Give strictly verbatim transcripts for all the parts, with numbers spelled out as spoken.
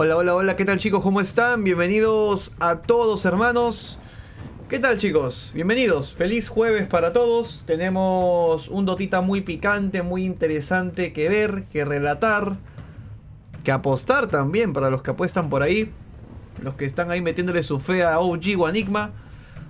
Hola, hola, hola, ¿qué tal chicos? ¿Cómo están? Bienvenidos a todos, hermanos. ¿Qué tal chicos? Bienvenidos, feliz jueves para todos. Tenemos un dotita muy picante, muy interesante que ver, que relatar, que apostar también para los que apuestan por ahí, los que están ahí metiéndole su fe a O G o a Nigma.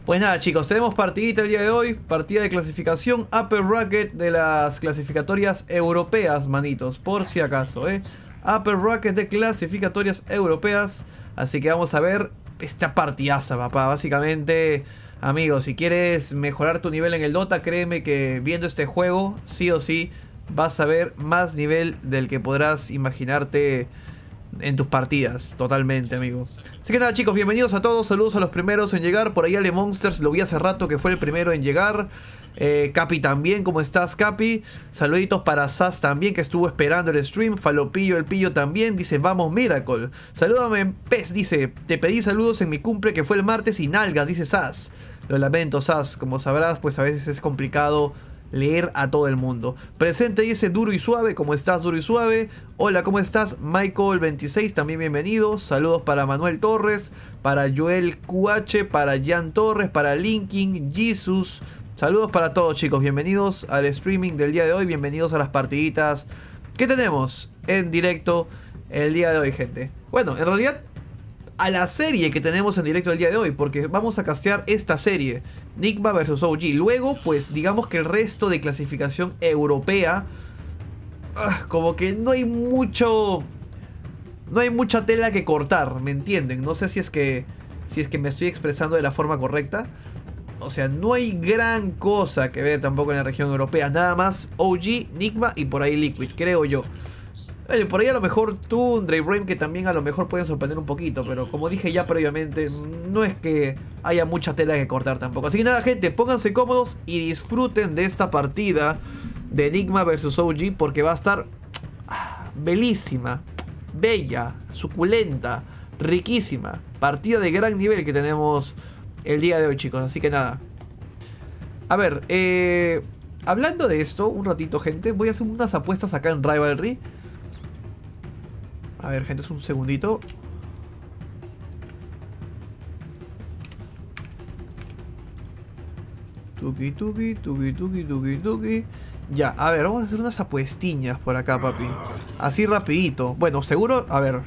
Pues nada chicos, tenemos partidita el día de hoy, partida de clasificación Upper Bracket de las clasificatorias europeas, manitos, por si acaso, eh Upper Bracket de clasificatorias europeas. Así que vamos a ver esta partidaza, papá. Básicamente, amigos, si quieres mejorar tu nivel en el Dota, créeme que viendo este juego, sí o sí, vas a ver más nivel del que podrás imaginarte en tus partidas. Totalmente, amigos. Así que nada, chicos, bienvenidos a todos. Saludos a los primeros en llegar. Por ahí Ale Monsters, lo vi hace rato que fue el primero en llegar. Eh, Capi también, ¿cómo estás, Capi? Saluditos para Sas también, que estuvo esperando el stream. Falopillo, el pillo también, dice, vamos Miracle. Salúdame, Pez, dice, te pedí saludos en mi cumple que fue el martes y nalgas, dice Sas. Lo lamento, Sas, como sabrás, pues a veces es complicado leer a todo el mundo. Presente, dice, duro y suave, ¿cómo estás, duro y suave? Hola, ¿cómo estás? Michael veintiséis, también bienvenido. Saludos para Manuel Torres, para Joel Q H, para Jan Torres, para Linkin, Jesus. Saludos para todos chicos, bienvenidos al streaming del día de hoy, bienvenidos a las partiditas que tenemos en directo el día de hoy, gente. Bueno, en realidad a la serie que tenemos en directo el día de hoy, porque vamos a castear esta serie, Nigma versus. O G. Luego, pues digamos que el resto de clasificación europea, como que no hay mucho, no hay mucha tela que cortar, ¿me entienden? No sé si es que, si es que me estoy expresando de la forma correcta. O sea, no hay gran cosa que ver tampoco en la región europea. Nada más O G, Nigma y por ahí Liquid, creo yo. Oye, por ahí a lo mejor Tundra y Brain, que también a lo mejor pueden sorprender un poquito. Pero como dije ya previamente, no es que haya mucha tela que cortar tampoco. Así que nada, gente, pónganse cómodos y disfruten de esta partida de Nigma versus. O G, porque va a estar belísima, bella, suculenta, riquísima. Partida de gran nivel que tenemos el día de hoy, chicos, así que nada. A ver, eh, hablando de esto, un ratito, gente, voy a hacer unas apuestas acá en Rivalry. A ver, gente, es un segundito. Tuki, tuki, tuki, tuki, tuki, tuki. Ya, a ver, vamos a hacer unas apuestiñas por acá, papi. Así rapidito. Bueno, seguro, a ver.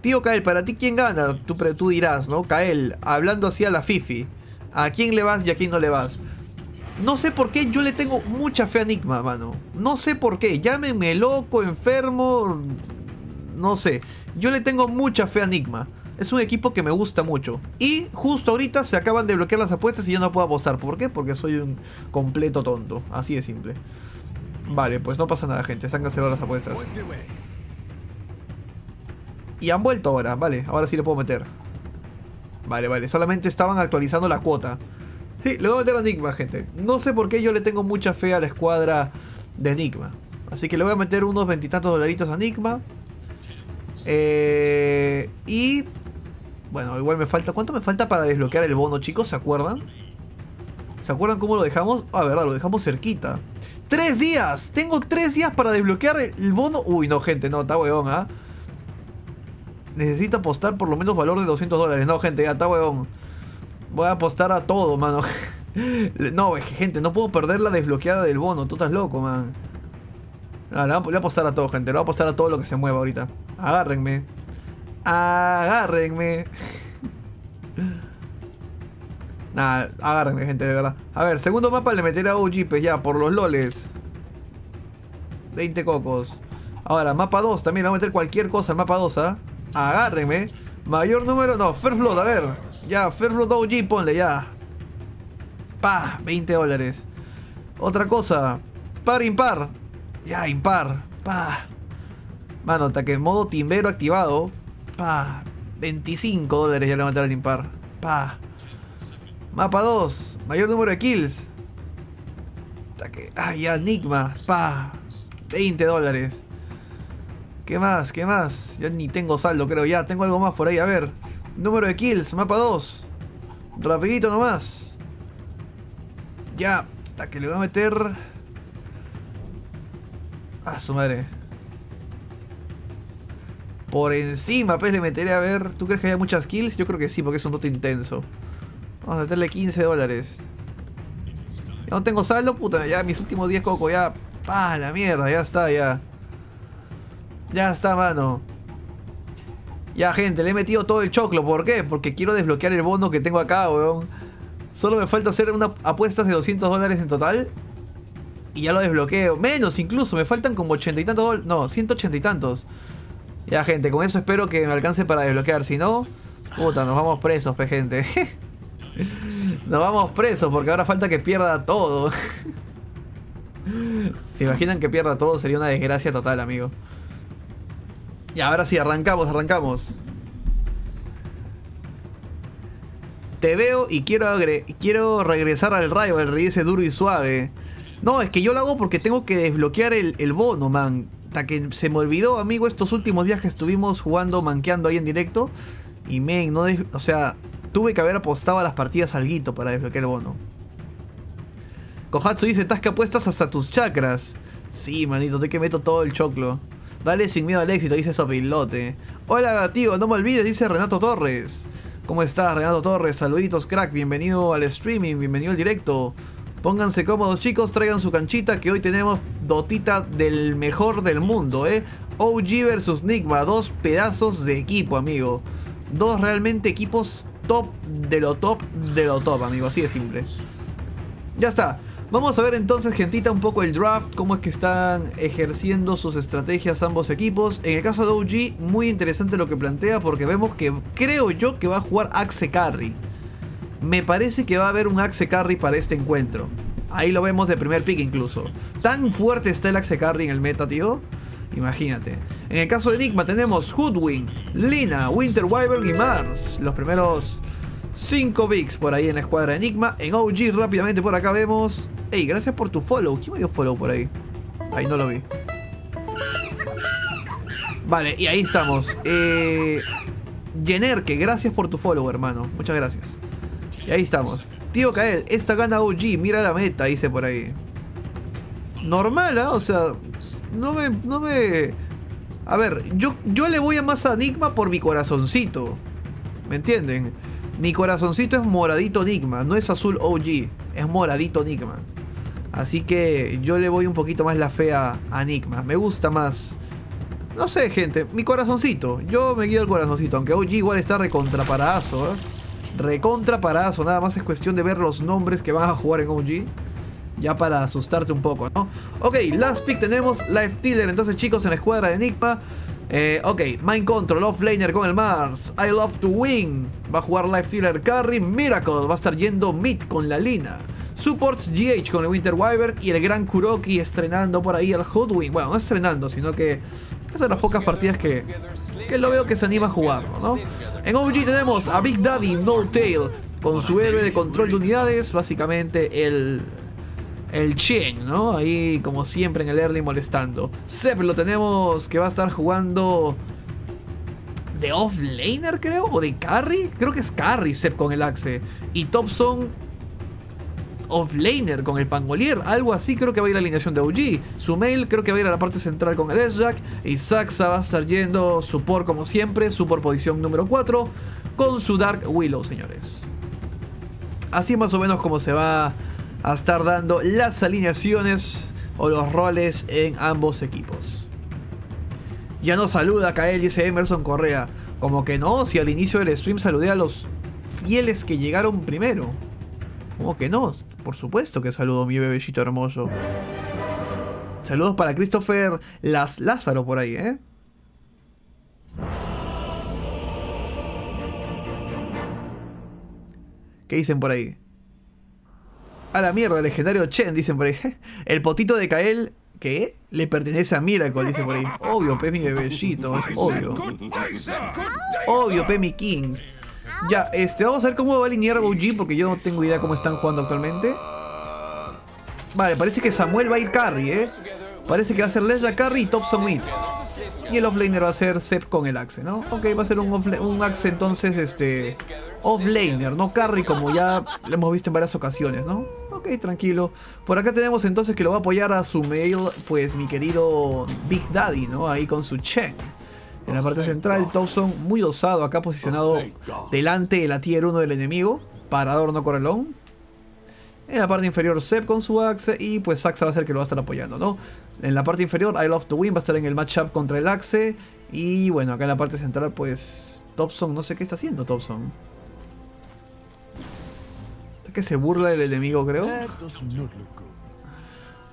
Tío Kael, para ti, ¿quién gana? Tú, tú dirás, ¿no? Kael, hablando así a la Fifi. ¿A quién le vas y a quién no le vas? No sé por qué, yo le tengo mucha fe a Nigma, mano. No sé por qué. Llámenme loco, enfermo. No sé. Yo le tengo mucha fe a Nigma. Es un equipo que me gusta mucho. Y justo ahorita se acaban de bloquear las apuestas y yo no puedo apostar. ¿Por qué? Porque soy un completo tonto. Así de simple. Vale, pues no pasa nada, gente. Se han cancelado las apuestas. Y han vuelto ahora, vale, ahora sí le puedo meter. Vale, vale, solamente estaban actualizando la cuota. Sí, le voy a meter a Nigma, gente. No sé por qué yo le tengo mucha fe a la escuadra de Nigma. Así que le voy a meter unos veintitantos dolaritos a Nigma. Eh, y... Bueno, igual me falta... ¿Cuánto me falta para desbloquear el bono, chicos? ¿Se acuerdan? ¿Se acuerdan cómo lo dejamos? Ah, verdad, lo dejamos cerquita. ¡Tres días! Tengo tres días para desbloquear el bono. Uy, no, gente, no, está huevón, ¿ah? ¿eh? Necesito apostar por lo menos valor de doscientos dólares. No, gente, ya está huevón. Voy a apostar a todo, mano. No, gente, no puedo perder la desbloqueada del bono. Tú estás loco, man. No, le voy a apostar a todo, gente. Le voy a apostar a todo lo que se mueva ahorita. Agárrenme. Agárrenme. Nah, agárrenme, gente, de verdad. A ver, segundo mapa le meteré a O G, pues ya, por los loles. veinte cocos. Ahora, mapa dos, también vamos a meter cualquier cosa al mapa dos, ¿ah? ¿eh? Agárrenme. Mayor número, no, First Blood, a ver. Ya, First Blood O G, ponle, ya. Pa, veinte dólares. Otra cosa, par, impar. Ya, impar, pa. Mano, hasta que modo timbero activado. Pa, veinticinco dólares ya le van a meter al impar. Pa. Mapa dos, mayor número de kills. Hasta que, ah, ya, Nigma, pa. veinte dólares. ¿Qué más? ¿Qué más? Ya ni tengo saldo, creo. Ya, tengo algo más por ahí. A ver. Número de kills. Mapa dos. Rapidito nomás. Ya. Hasta que le voy a meter... Ah, su madre. Por encima, pues, le meteré. A ver. ¿Tú crees que haya muchas kills? Yo creo que sí, porque es un Dota intenso. Vamos a meterle quince dólares. Ya no tengo saldo, puta. Ya, mis últimos diez coco. Ya... ¡Ah, la mierda! Ya está, ya. Ya está, mano. Ya, gente, le he metido todo el choclo. ¿Por qué? Porque quiero desbloquear el bono que tengo acá, weón. Solo me falta hacer una apuesta de doscientos dólares en total. Y ya lo desbloqueo. Menos incluso, me faltan como ochenta y tantos dólares. No, ciento ochenta y tantos. Ya, gente, con eso espero que me alcance para desbloquear. Si no, puta, nos vamos presos, pe, gente. Nos vamos presos porque ahora falta que pierda todo. Se imaginan que pierda todo, sería una desgracia total, amigo. Y ahora sí, arrancamos, arrancamos. Te veo y quiero, quiero regresar al Rivalry, ese duro y suave. No, es que yo lo hago porque tengo que desbloquear el, el bono, man. Hasta que se me olvidó, amigo, estos últimos días que estuvimos jugando, manqueando ahí en directo. Y men, no des- o sea, tuve que haber apostado a las partidas alguito para desbloquear el bono. Kohatsu dice, estás que apuestas hasta tus chakras. Sí, manito, te que meto todo el choclo. Dale sin miedo al éxito, dice Sopilote. Hola, tío, no me olvides, dice Renato Torres. ¿Cómo estás, Renato Torres? Saluditos, crack, bienvenido al streaming, bienvenido al directo. Pónganse cómodos, chicos, traigan su canchita, que hoy tenemos dotita del mejor del mundo, ¿eh? O G versus Nigma, dos pedazos de equipo, amigo. Dos realmente equipos top de lo top de lo top, amigo, así de simple. Ya está. Vamos a ver entonces, gentita, un poco el draft, cómo es que están ejerciendo sus estrategias ambos equipos. En el caso de O G, muy interesante lo que plantea porque vemos que creo yo que va a jugar Axe Carry. Me parece que va a haber un Axe Carry para este encuentro. Ahí lo vemos de primer pick incluso. Tan fuerte está el Axe Carry en el meta, tío. Imagínate. En el caso de Enigma tenemos Hoodwing, Lina, Winter Wyvern y Mars. Los primeros... cinco bigs por ahí en la escuadra de Enigma. En O G rápidamente por acá vemos. Ey, gracias por tu follow. ¿Quién me dio follow por ahí? Ahí no lo vi. Vale, y ahí estamos. Eh... Jenerke, gracias por tu follow, hermano. Muchas gracias. Y ahí estamos. Tío Kael, esta gana O G. Mira la meta, dice por ahí. Normal, ¿eh? O sea, no me... No me... A ver, yo, yo le voy a más a Enigma por mi corazoncito. ¿Me entienden? Mi corazoncito es moradito Enigma, no es azul O G, es moradito Enigma. Así que yo le voy un poquito más la fe a, a Enigma, me gusta más. No sé, gente, mi corazoncito, yo me guío el corazoncito, aunque O G igual está recontraparazo, ¿eh? Recontraparazo, nada más es cuestión de ver los nombres que van a jugar en O G. Ya para asustarte un poco, ¿no? Ok, last pick tenemos Life Dealer, entonces chicos, en la escuadra de Enigma. Eh, ok, Mind Control, Offlaner con el Mars. I Love to Win va a jugar Life Dealer Carry. Miracle va a estar yendo mid con la Lina. Supports G H con el Winter Wyvern. Y el gran Kuroky estrenando por ahí al Hoodwing. Bueno, no estrenando, sino que es de las pocas partidas que, que lo veo que se anima a jugarlo, ¿no? En O G tenemos a Big Daddy N O tail con su héroe de control de unidades. Básicamente el... El Chen, ¿no? Ahí como siempre en el early molestando. Ceb lo tenemos que va a estar jugando de offlaner, creo, o de carry. Creo que es carry Ceb con el Axe. Y Topson offlaner con el Pangolier. Algo así creo que va a ir la alineación de O G. SumaiL creo que va a ir a la parte central con el S-Jack. Y Saksa va a estar yendo support como siempre. Support posición número cuatro con su Dark Willow, señores. Así más o menos como se va a estar dando las alineaciones o los roles en ambos equipos. Ya nos saluda Kael, dice Emerson Correa. Como que no, si al inicio del stream saludé a los fieles que llegaron primero. Como que no, por supuesto que saludo, mi bebecito hermoso. Saludos para Christopher Las Lázaro por ahí, ¿eh? ¿Qué dicen por ahí? A la mierda, legendario Chen, dicen por ahí. El potito de Kael, ¿qué? Le pertenece a Miracle, dice por ahí. Obvio, pe, mi bebellito, es obvio. Obvio, pe, mi king. Ya, este, vamos a ver cómo va a alinear O G, porque yo no tengo idea cómo están jugando actualmente. Vale, parece que SumaiL va a ir carry, ¿eh? Parece que va a ser Lesja carry y Topson mid. Y el offlaner va a ser Ceb con el axe, ¿no? Ok, va a ser un, un axe entonces, este... offlaner, no carry, como ya lo hemos visto en varias ocasiones, ¿no? Ok, tranquilo. Por acá tenemos entonces que lo va a apoyar a SumaiL, pues mi querido Big Daddy, ¿no? Ahí con su Chen. En la parte central, Topson muy osado, acá posicionado delante de la tier uno del enemigo. Parador, no correlón. En la parte inferior, Zep con su axe. Y pues Saksa va a ser que lo va a estar apoyando, ¿no? En la parte inferior, I Love to Win va a estar en el matchup contra el axe. Y bueno, acá en la parte central, pues Topson, no sé qué está haciendo Topson. ¿Es que se burla del enemigo, creo? O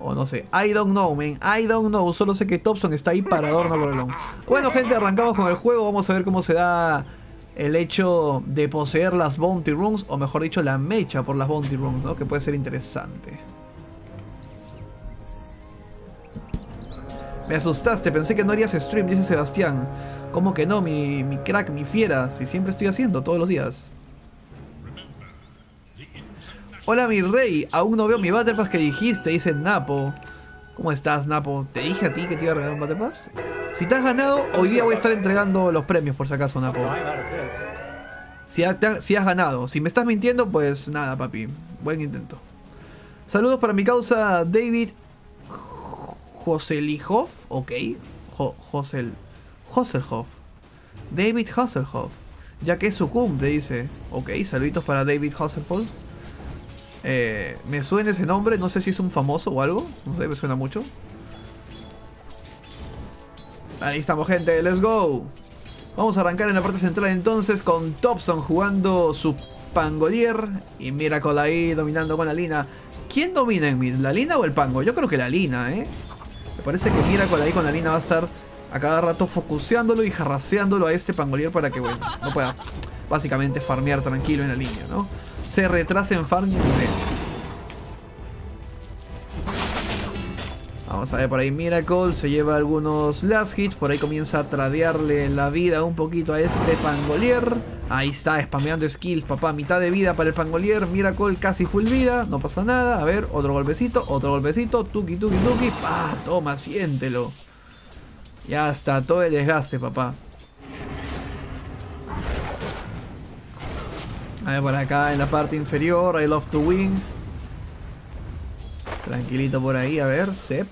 oh, no sé. I don't know, man. I don't know. Solo sé que Topson está ahí para adorno por el long. Bueno, gente, arrancamos con el juego. Vamos a ver cómo se da el hecho de poseer las Bounty Rooms. O mejor dicho, la mecha por las Bounty Rooms, ¿no? Que puede ser interesante. Me asustaste. Pensé que no harías stream, dice Sebastián. ¿Cómo que no? Mi, mi crack, mi fiera. Si siempre estoy haciendo, todos los días. Hola mi rey, aún no veo mi Battle Pass que dijiste, dice Napo. ¿Cómo estás, Napo? ¿Te dije a ti que te iba a regalar un Battle Pass? Si te has ganado, hoy día voy a estar entregando los premios por si acaso, Napo. Si, ha, ha, si has ganado, si me estás mintiendo, pues nada, papi. Buen intento. Saludos para mi causa David Hosselhoff, ok. Jo, Hossel, Hosselhoff. David Hosselhoff. Ya que es su cumple, dice. Ok, saluditos para David Hosselhoff. Eh, me suena ese nombre, no sé si es un famoso o algo. No sé, me suena mucho. Ahí estamos, gente, let's go. Vamos a arrancar en la parte central entonces con Topson jugando su Pangolier. Y Miracle ahí dominando con la Lina. ¿Quién domina en mid? ¿La Lina o el Pango? Yo creo que la Lina, eh. Me parece que Miracle ahí con la Lina va a estar a cada rato focuseándolo y jarraseándolo a este Pangolier para que, bueno, no pueda básicamente farmear tranquilo en la línea, ¿no? Se retrasa en farm y en niveles. Vamos a ver por ahí Miracle. Se lleva algunos last hits. Por ahí comienza a tradearle la vida un poquito a este Pangolier. Ahí está, spameando skills, papá. Mitad de vida para el Pangolier. Miracle casi full vida. No pasa nada. A ver, otro golpecito, otro golpecito. Tuki, tuki, tuki. Pa, toma, siéntelo. Ya está, todo el desgaste, papá. A ver, por acá en la parte inferior, I Love to Win. Tranquilito por ahí, a ver, Zep.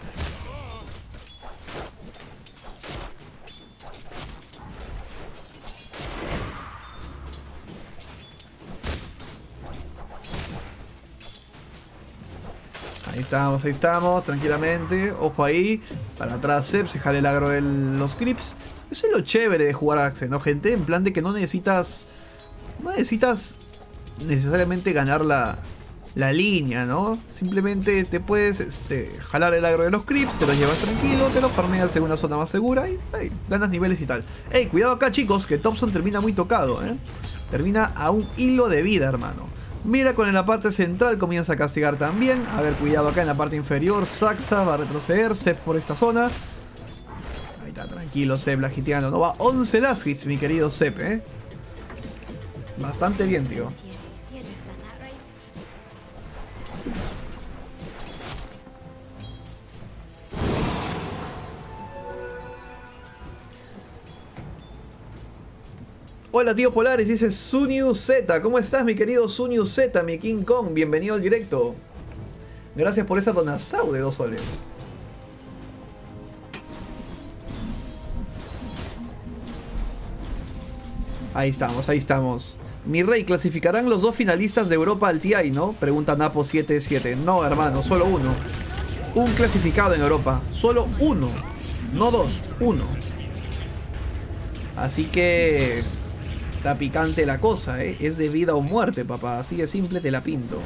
Ahí estamos, ahí estamos, tranquilamente. Ojo ahí, para atrás Zep, se jale el agro de los creeps. Eso es lo chévere de jugar Axe, ¿no, gente? En plan de que no necesitas... No necesitas... necesariamente ganar la, la línea, ¿no? Simplemente te puedes este, jalar el agro de los creeps, te los llevas tranquilo, te los farmeas en una zona más segura y hey, ganas niveles y tal. Ey, cuidado acá, chicos, que Topson termina muy tocado, ¿eh? Termina a un hilo de vida, hermano. Miracle en la parte central comienza a castigar también. A ver, cuidado acá en la parte inferior. Saksa va a retroceder, Ceb por esta zona. Ahí está, tranquilo, Ceb, la giteando. No va once last hits, mi querido Ceb, ¿eh? Bastante bien, tío. Hola, tío Polaris, dice Suniu Z. ¿Cómo estás, mi querido Suniu Z, mi King Kong? Bienvenido al directo. Gracias por esa donazao de dos soles. Ahí estamos, ahí estamos. Mi rey, ¿clasificarán los dos finalistas de Europa al T I, no? Pregunta Napo siete siete. No, hermano, solo uno. Un clasificado en Europa. Solo uno. No dos, uno. Así que... está picante la cosa, ¿eh? Es de vida o muerte, papá. Así de simple te la pinto.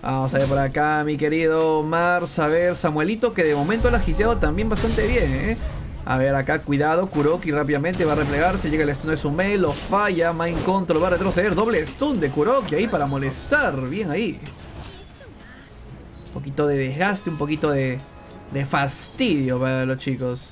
Vamos a ver por acá, mi querido Mars. A ver, Samuelito, que de momento lo ha hiteado también bastante bien, ¿eh? A ver acá, cuidado, Kuroky rápidamente va a replegarse, llega el stun de SumaiL, lo falla, Mind Control va a retroceder, doble stun de Kuroky ahí para molestar, bien ahí. Un poquito de desgaste, un poquito de, de fastidio para los chicos.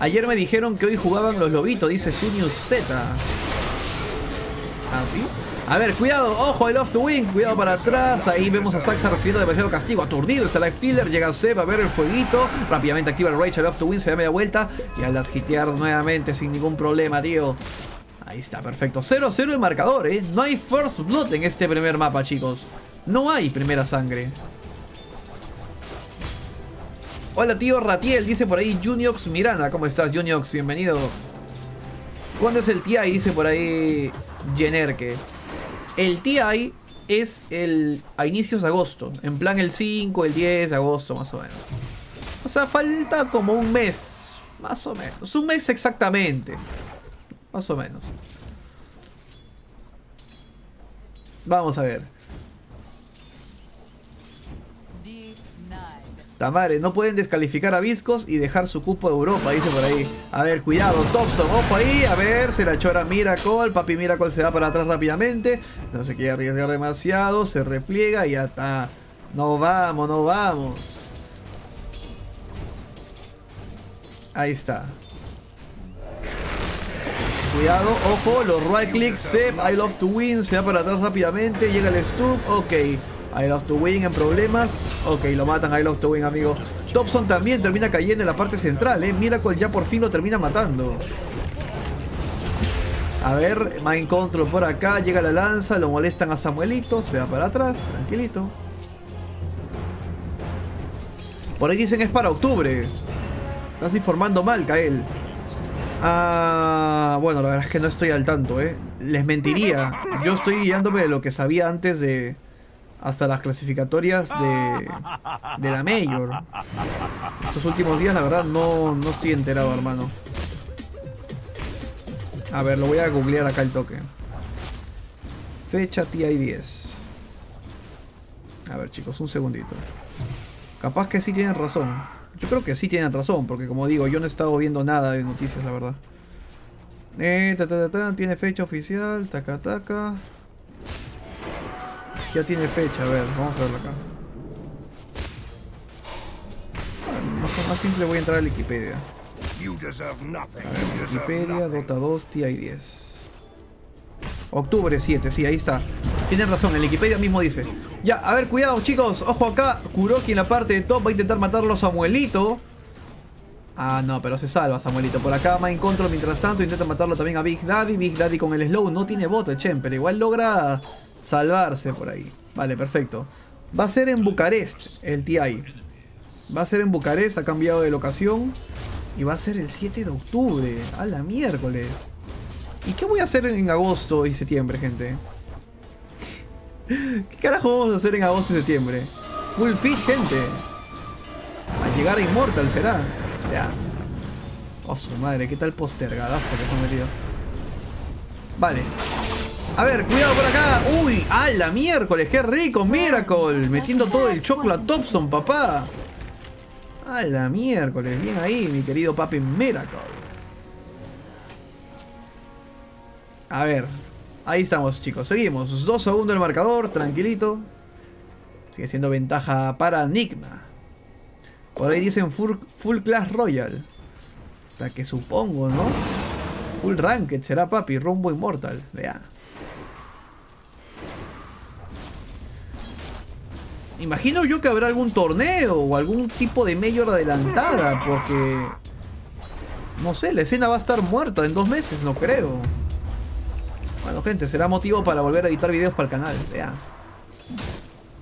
Ayer me dijeron que hoy jugaban los lobitos, dice Sunius Z. ¿Así? A ver, cuidado, ojo, I Love to Win, cuidado para atrás, ahí vemos a Saksa recibiendo demasiado castigo, aturdido está Life Stealer, llega Zep a ver el fueguito, rápidamente activa el Rage, I Love to Win, se da media vuelta y al las hitear nuevamente sin ningún problema, tío. Ahí está, perfecto, cero cero el marcador, ¿eh? No hay First Blood en este primer mapa, chicos, no hay primera sangre. Hola tío Ratiel, dice por ahí Juniox Miranda, ¿cómo estás Juniox? Bienvenido. ¿Cuándo es el T I? Dice por ahí Generke. El T I es el a inicios de agosto, en plan el cinco, el diez de agosto más o menos. O sea, falta como un mes, más o menos, un mes exactamente, más o menos. Vamos a ver. Tamares, no pueden descalificar a Viscos y dejar su cupo de Europa, dice por ahí. A ver, cuidado, Topson, ojo ahí, a ver, se la chora Miracle, papi Miracle se va para atrás rápidamente, no se quiere arriesgar demasiado, se repliega y ya está. No vamos, no vamos. Ahí está. Cuidado, ojo, los right clicks, Ceb, I Love to Win, se va para atrás rápidamente, llega el Stup, ok. I Love to Win en problemas. Ok, lo matan I Love to Win, amigo. Topson también termina cayendo en la parte central, eh. Miracle ya por fin lo termina matando. A ver, Mind Control por acá. Llega la lanza, lo molestan a Samuelito. Se va para atrás, tranquilito. Por ahí dicen es para octubre. Estás informando mal, Kael. Ah, bueno, la verdad es que no estoy al tanto, eh. Les mentiría. Yo estoy guiándome de lo que sabía antes de... hasta las clasificatorias de, de la Major. Estos últimos días la verdad no, no estoy enterado, hermano. A ver, lo voy a googlear acá el toque. Fecha T I diez. A ver chicos, un segundito. Capaz que sí tienen razón. Yo creo que sí tienen razón, porque como digo, yo no he estado viendo nada de noticias, la verdad. Eh, ta, ta, ta, ta, tiene fecha oficial, taca, taca. Ya tiene fecha, a ver, vamos a verla acá. Más, más simple, voy a entrar a Wikipedia. A Wikipedia, Dota dos, T I diez. Octubre siete, sí, ahí está. Tienen razón, en Wikipedia mismo dice. Ya, a ver, cuidado chicos, ojo acá. Kuroky en la parte de top va a intentar matarlo a Samuelito. Ah, no, pero se salva Samuelito. Por acá Mind Control, mientras tanto, intenta matarlo también a Big Daddy. Big Daddy con el slow, no tiene bota, Chen, pero igual logra... salvarse por ahí. Vale, perfecto. Va a ser en Bucarest el T I. Va a ser en Bucarest, ha cambiado de locación. Y va a ser el siete de octubre. A la miércoles. ¿Y qué voy a hacer en agosto y septiembre, gente? ¿Qué carajo vamos a hacer en agosto y septiembre? Full fit, gente. A llegar a Inmortal será. Ya. Oh, su madre, qué tal postergadazo que se han metido. Vale. A ver, cuidado por acá. Uy, a la miércoles, qué rico, Miracle. Metiendo todo el choclo a Topson, papá. A la miércoles, bien ahí, mi querido papi Miracle. A ver, ahí estamos, chicos. Seguimos, dos segundos el marcador, tranquilito. Sigue siendo ventaja para Nigma. Por ahí dicen full, full Clash Royal. Hasta que supongo, ¿no? Full Ranked será, papi, rumbo Inmortal. Vea. Imagino yo que habrá algún torneo o algún tipo de Major adelantada, porque... no sé, la escena va a estar muerta en dos meses, no creo. Bueno, gente, será motivo para volver a editar videos para el canal, vea.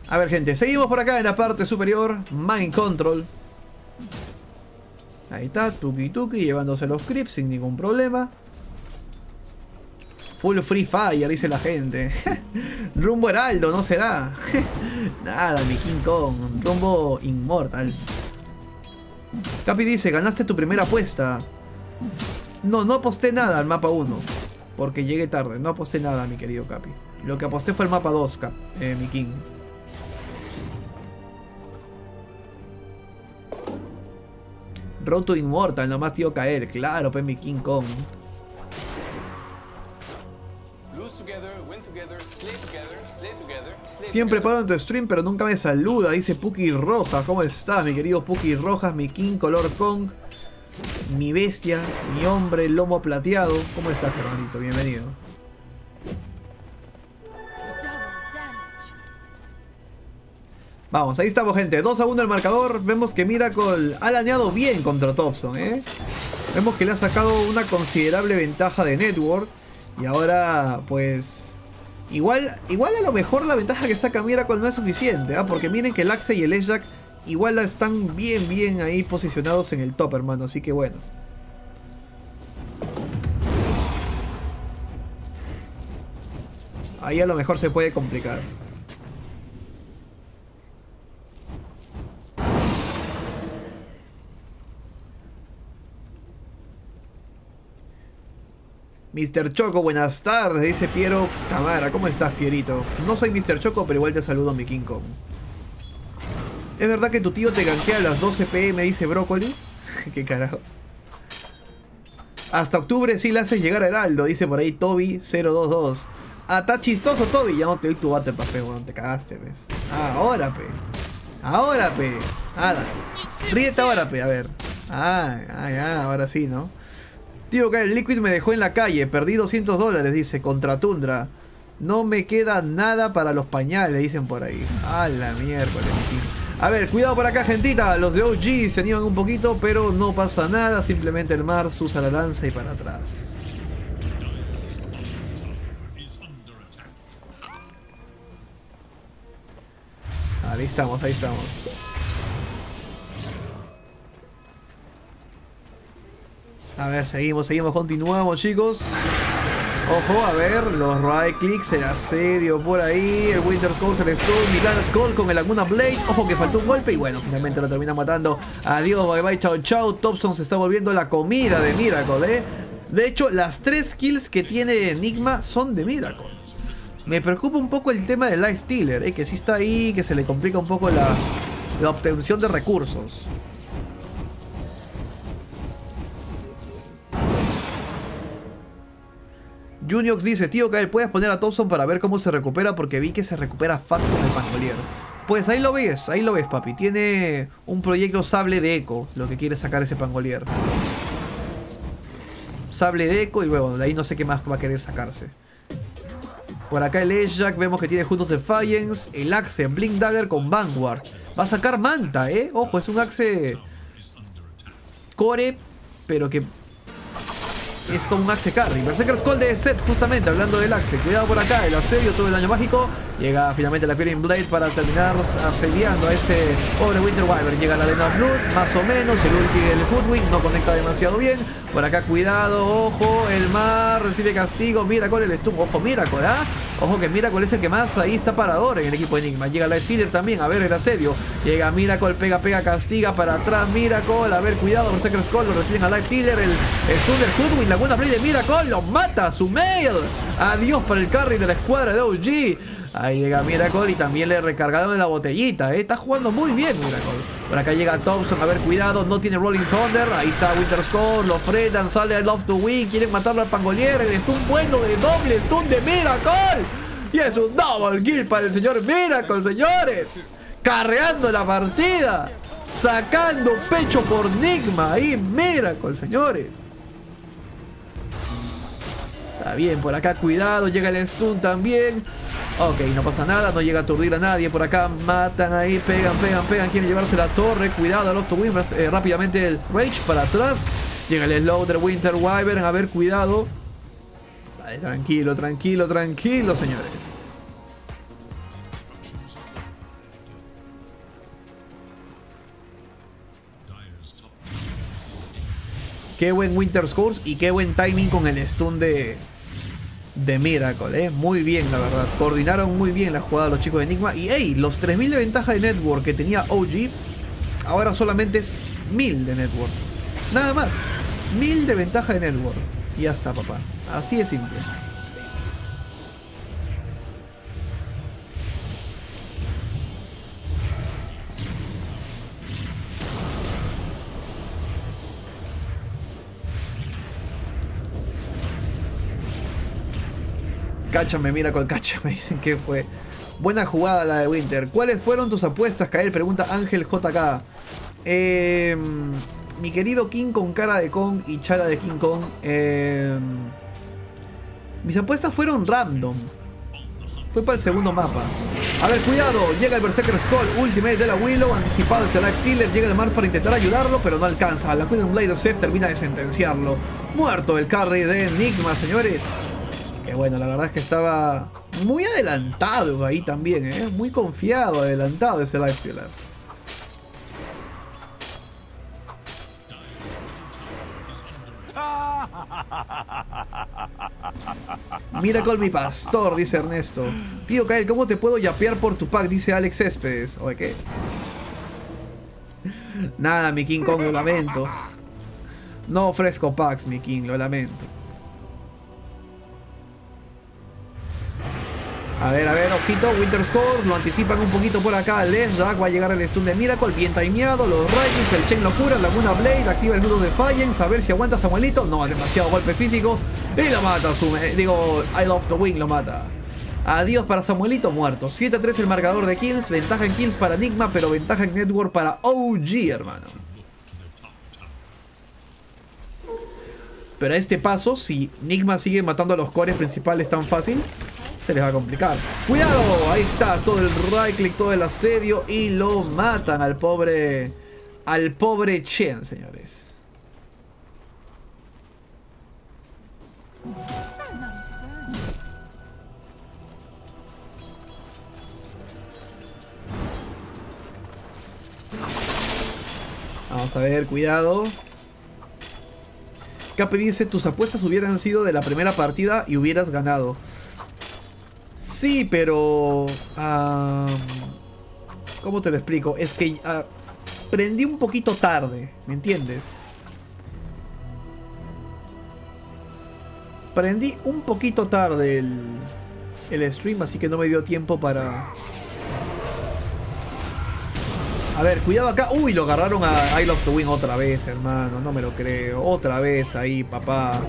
A ver, gente, seguimos por acá en la parte superior. Mind Control. Ahí está, tuki tuki, llevándose los creeps sin ningún problema. Full Free Fire, dice la gente. Rumbo Heraldo, ¿no será? Nada, mi King Kong. Rumbo Inmortal. Capi dice, ganaste tu primera apuesta. No, no aposté nada al mapa uno. porque llegué tarde. No aposté nada, mi querido Capi. Lo que aposté fue el mapa dos, Cap, eh, mi King. Road to Immortal, nomás tío caer. Claro, pe, mi King Kong. Siempre paro en tu stream, pero nunca me saluda. Dice Puki Rojas. ¿Cómo estás, mi querido Puki Rojas? Mi King Color Kong. Mi bestia, mi hombre, lomo plateado. ¿Cómo estás, hermanito? Bienvenido. Vamos, ahí estamos, gente. dos a uno el marcador. Vemos que Miracle ha lañado bien contra Topson, ¿eh? Vemos que le ha sacado una considerable ventaja de network. Y ahora, pues... Igual, igual a lo mejor la ventaja que saca Miracle no es suficiente, ¿eh? Porque miren que el Axe y el Edgejack igual están bien, bien ahí posicionados en el top, hermano. Así que bueno. Ahí a lo mejor se puede complicar. mister Choco, buenas tardes, dice Piero Camara. ¿Cómo estás, Pierito? No soy mister Choco, pero igual te saludo, mi King Kong. ¿Es verdad que tu tío te ganquea a las doce pm, dice Brócoli? ¿Qué carajos? Hasta octubre sí le haces llegar a Heraldo, dice por ahí Toby cero dos dos. Ah, está chistoso, Toby. Ya no te doy tu bate, papé, weón. Te cagaste, ¿ves? Ahora, pe. Ahora, pe. Ahora. Ríete ahora, pe. A ver. Ah, ah, ya. Ahora sí, ¿no? Tío, que el Liquid me dejó en la calle. Perdí doscientos dólares, dice, contra Tundra. No me queda nada para los pañales, dicen por ahí. A la miércoles. A ver, cuidado por acá, gentita. Los de O G se animan un poquito, pero no pasa nada. Simplemente el Mars usa la lanza y para atrás. Ahí estamos, ahí estamos. A ver, seguimos, seguimos, continuamos, chicos. Ojo, a ver, los right clicks, el asedio por ahí, el Winter's Coast, el Stone, Milan Call con el Laguna Blade. Ojo que faltó un golpe y bueno, finalmente lo termina matando. Adiós, bye bye, chao, chao. Topson se está volviendo la comida de Miracle, ¿eh? De hecho, las tres kills que tiene Nigma son de Miracle. Me preocupa un poco el tema del Life Stealer, ¿eh? Que sí está ahí, que se le complica un poco la, la obtención de recursos. Juniox dice, tío Kael, ¿puedes poner a Topson para ver cómo se recupera? Porque vi que se recupera fast con el Pangolier. Pues ahí lo ves, ahí lo ves, papi. Tiene un proyecto sable de eco, lo que quiere sacar ese Pangolier. Sable de eco y luego de ahí no sé qué más va a querer sacarse. Por acá el Edgejack, vemos que tiene juntos Defiance, el Axe, Blink Dagger con Vanguard. Va a sacar Manta, ¿eh? Ojo, es un Axe core, pero que... es como un Axe carry. Berserker's Call de Zep, justamente hablando del Axe. Cuidado por acá, el asedio, todo el daño mágico. Llega finalmente la Pierin Blade para terminar asediando a ese pobre Winter Wyvern. Llega la Arena of Blood, más o menos. El ulti del Hoodwink no conecta demasiado bien. Por acá, cuidado, ojo. El Mar recibe castigo. Miracle, el Stum. Ojo, Miracle, ¿ah? Ojo que Miracle es el que más ahí está parador en el equipo de Enigma. Llega la Stealer también, a ver el asedio. Llega Miracle, pega, pega, castiga para atrás. Miracle, a ver, cuidado, Berserker's Call, lo reciben a la Stealer. El Stum del Hoodwink, la buena play de Miracle, lo mata, SumaiL. Adiós para el carry de la escuadra de O G. Ahí llega Miracle y también le recargaron en la botellita, ¿eh? Está jugando muy bien Miracle. Por acá llega Topson, a ver, cuidado, no tiene Rolling Thunder. Ahí está Winter's Call, lo frenan, sale I Love to Win, quieren matarlo al Pangolier. El stun bueno de doble stun de Miracle. Y es un double kill para el señor Miracle, señores. Carreando la partida, sacando pecho por Nigma. Ahí Miracle, señores. Está bien, por acá, cuidado, llega el stun también. Ok, no pasa nada, no llega a aturdir a nadie. Por acá matan ahí, pegan, pegan, pegan. Quieren llevarse la torre, cuidado, los Win, eh, rápidamente el Rage para atrás. Llega el slow de Winter Wyvern, a ver, cuidado. Vale, tranquilo, tranquilo, tranquilo, señores. Qué buen Winter's Curse y qué buen timing con el stun de... de Miracle, ¿eh? Muy bien, la verdad. Coordinaron muy bien la jugada los chicos de Enigma. Y hey, los tres mil de ventaja de network que tenía O G, ahora solamente es mil de network. Nada más. mil de ventaja de network. Y ya está, papá. Así de simple. Cáchame, Miracle, cáchame. Dicen que fue buena jugada la de Winter. ¿Cuáles fueron tus apuestas, Kael? Pregunta Ángel J K. Eh, mi querido King con cara de Kong y Chara de King Kong. Eh, mis apuestas fueron random. Fue para el segundo mapa. A ver, cuidado. Llega el Berserker Skull. Ultimate de la Willow. Anticipado este Life Tiller. Llega el Mar para intentar ayudarlo, pero no alcanza. La Queen of Blade de Zep termina de sentenciarlo. Muerto el carry de Nigma, señores. Que bueno, la verdad es que estaba muy adelantado ahí también, ¿eh? Muy confiado, adelantado ese Life Tiller. Miracle, mi pastor, dice Ernesto. Tío Kael, ¿cómo te puedo yapear por tu pack? Dice Alex Céspedes. ¿O de qué? Nada, mi King Kong, lo lamento. No ofrezco packs, mi King, lo lamento. A ver, a ver, ojito, Winter Score. Lo anticipan un poquito por acá. Lesdrag va a llegar el stun de Miracle. Bien timeado. Los Raidings, el Chain Locura, Laguna Blade. Activa el nudo de Fallens. A ver si aguanta Samuelito. No, demasiado golpe físico. Y lo mata. Su, eh, digo, I Love to Win lo mata. Adiós para Samuelito, muerto. siete a tres el marcador de kills. Ventaja en kills para Nigma, pero ventaja en Network para O G, hermano. Pero a este paso, si Nigma sigue matando a los cores principales tan fácil, se les va a complicar. ¡Cuidado! Ahí está, todo el right click, todo el asedio, y lo matan al pobre, al pobre Chen, señores. Vamos a ver, cuidado. Capi dice, tus apuestas hubieran sido de la primera partida y hubieras ganado. Sí, pero... Um, ¿cómo te lo explico? Es que uh, prendí un poquito tarde, ¿me entiendes? Prendí un poquito tarde el, el stream, así que no me dio tiempo para... A ver, cuidado acá. Uy, lo agarraron a I Love to Win otra vez, hermano. No me lo creo. Otra vez ahí, papá.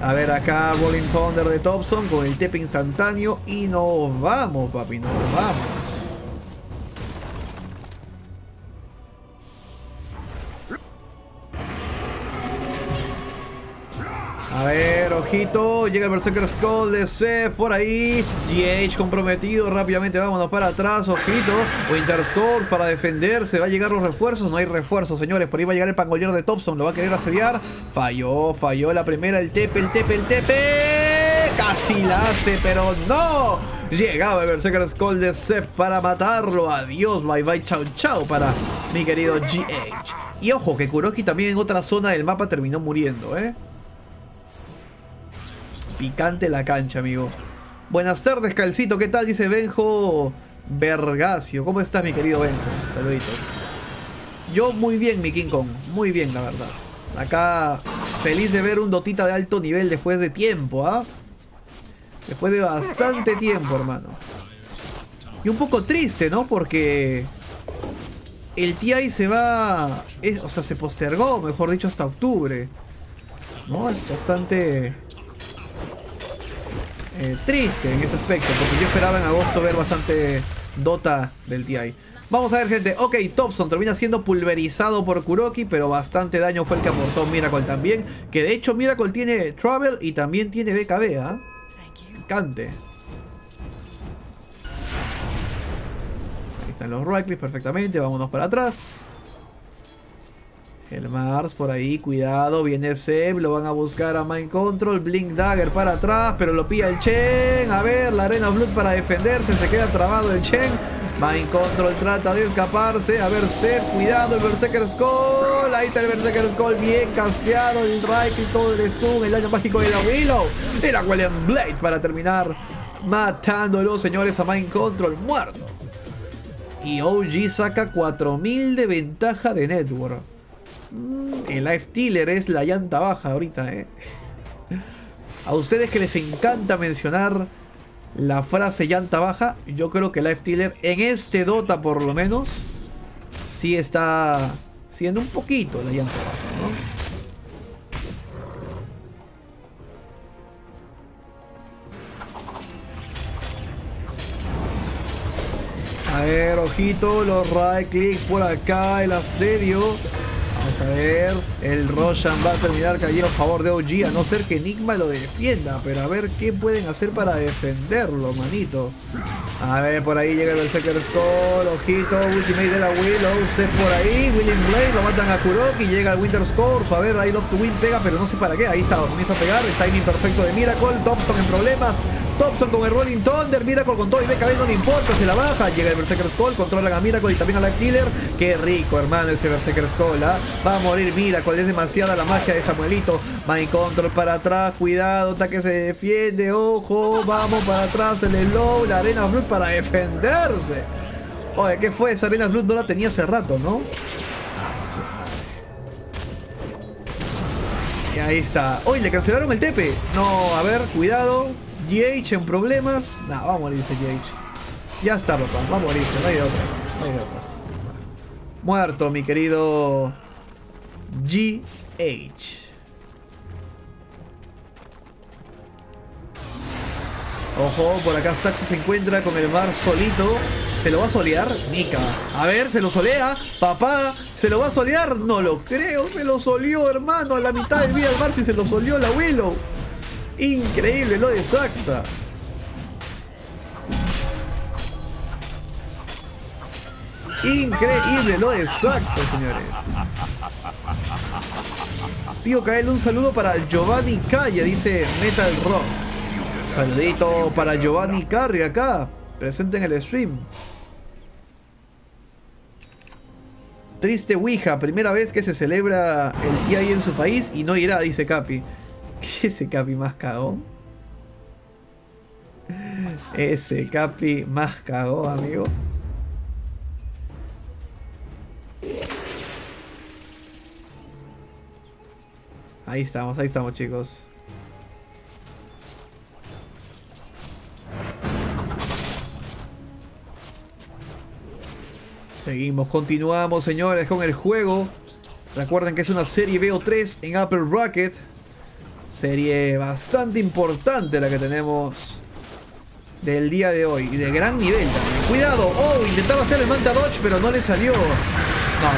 A ver acá, Rolling Thunder de Topson con el tepe instantáneo. Y nos vamos, papi, nos vamos. A ver, ojito, llega el Berserker Skull de Ceb por ahí. G H comprometido, rápidamente vámonos para atrás, ojito. Winter Score para defenderse, va a llegar los refuerzos. No hay refuerzos, señores, por ahí va a llegar el pangolier de Topson. Lo va a querer asediar. Falló, falló la primera, el tepe, el tepe, el tepe. Casi la hace, pero no. Llegaba el Berserker Skull de Ceb para matarlo. Adiós, bye bye, chao chao para mi querido G H. Y ojo que Kuroky también en otra zona del mapa terminó muriendo, ¿eh? Picante la cancha, amigo. Buenas tardes, Calcito. ¿Qué tal? Dice Benjo Vergacio. ¿Cómo estás, mi querido Benjo? Saluditos. Yo muy bien, mi King Kong. Muy bien, la verdad. Acá feliz de ver un Dotita de alto nivel después de tiempo, ¿ah? Después de bastante tiempo, hermano. Y un poco triste, ¿no? Porque el T I se va... Es, o sea, se postergó, mejor dicho, hasta octubre. ¿No? Es bastante... Eh, triste en ese aspecto, porque yo esperaba en agosto ver bastante Dota del T I. Vamos a ver, gente. Ok, Topson termina siendo pulverizado por Kuroky, pero bastante daño fue el que aportó Miracle también. Que de hecho Miracle tiene Travel y también tiene B K B, ¿eh? Picante. Ahí están los right clicks perfectamente. Vámonos para atrás. El Mars por ahí, cuidado, viene Zep, lo van a buscar a Mind Control, Blink Dagger para atrás, pero lo pilla el Chen. A ver, la Arena Blood para defenderse, se queda trabado el Chen. Mind Control trata de escaparse, a ver Zep, cuidado, el Berserker Skull, ahí está el Berserker Skull, bien casteado, el right y todo el stun, el daño mágico de la Willow, y la Golden Blade para terminar matándolo, señores, a Mind Control, muerto. Y O G saca cuatro mil de ventaja de Network. El Life Tiller es la llanta baja ahorita, eh. A ustedes que les encanta mencionar la frase llanta baja, yo creo que Life Tiller en este Dota por lo menos sí está siendo un poquito la llanta baja, ¿no? A ver, ojito, los right clicks por acá, el asedio. Vamos a ver, el Roshan va a terminar cayendo a favor de O G, a no ser que Nigma lo defienda. Pero a ver qué pueden hacer para defenderlo, manito. A ver, por ahí llega el Berserker Skull, ojito, ultimate de la Willow, Zep por ahí, William Blade, lo matan a Kuroky, llega el Winter Scores. A ver, I Love to Win pega, pero no sé para qué, ahí está, comienza a pegar, el timing perfecto de Miracle, Topson en problemas. Topson con el Rolling Thunder, Miracle con todo y B K B, no le importa, se la baja, llega el Berserker Skull, controlan a Miracle y también a la Killer. Qué rico, hermano, ese Berserker Skull, ¿ah? Va a morir Miracle, es demasiada la magia de Samuelito. Mind Control para atrás, cuidado, ataque se defiende, ojo, vamos para atrás, el slow, la Arena Blood para defenderse. Oye, ¿qué fue? Esa Arena Blood no la tenía hace rato, ¿no? Y ahí está. Oye, le cancelaron el T P. No, a ver, cuidado. G H en problemas. Nah, va a morirse G H. Ya está, papá. Va a morirse. No hay de otra. No hay de otra. Muerto, mi querido G H. Ojo, por acá Saksa se encuentra con el Bar solito. ¿Se lo va a solear? Nika. A ver, se lo solea. Papá, ¿se lo va a solear? No lo creo. Se lo solió, hermano. A la mitad del día el Bar, si se lo solió el abuelo. Increíble lo de Saksa. Increíble lo de Saksa, señores. Tío Kael, un saludo para Giovanni Calle, dice Metal Rock. Saludito para Giovanni Carri acá, presente en el stream. Triste Ouija, primera vez que se celebra el día ahí en su país y no irá, dice Capi. Ese Capi más cagón. Ese Capi más cagón, amigo. Ahí estamos, ahí estamos, chicos. Seguimos, continuamos, señores, con el juego. Recuerden que es una serie B O tres en Upper Bracket. Serie bastante importante la que tenemos del día de hoy. Y de gran nivel también. Cuidado. Oh, intentaba hacer el Manta Dodge, pero no le salió. No,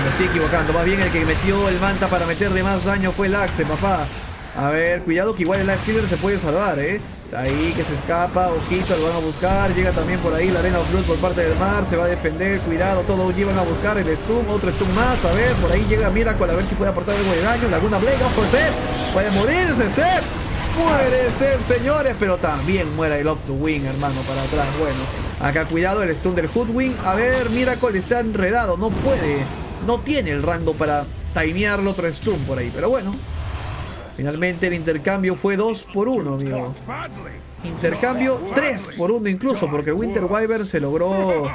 me estoy equivocando. Más bien el que metió el Manta para meterle más daño fue el Axe, papá. A ver, cuidado que igual el Life Killer se puede salvar, ¿eh? Ahí que se escapa, ojito, lo van a buscar. Llega también por ahí la Arena of Blood por parte del Mar. Se va a defender, cuidado, todos llevan a buscar el stun, otro stun más. A ver, por ahí llega Miracle, a ver si puede aportar algo de daño. Laguna Blade, vamos por Ceb. Puede morirse Ceb. Muere Ceb, señores, pero también muere el I Love to Win, hermano, para atrás. Bueno, acá cuidado el stun del Hoodwin. A ver, Miracle está enredado, no puede, no tiene el rango para timearlo, otro stun por ahí, pero bueno. Finalmente el intercambio fue dos por uno, amigo. Intercambio tres por uno incluso, porque Winter Wyvern se logró...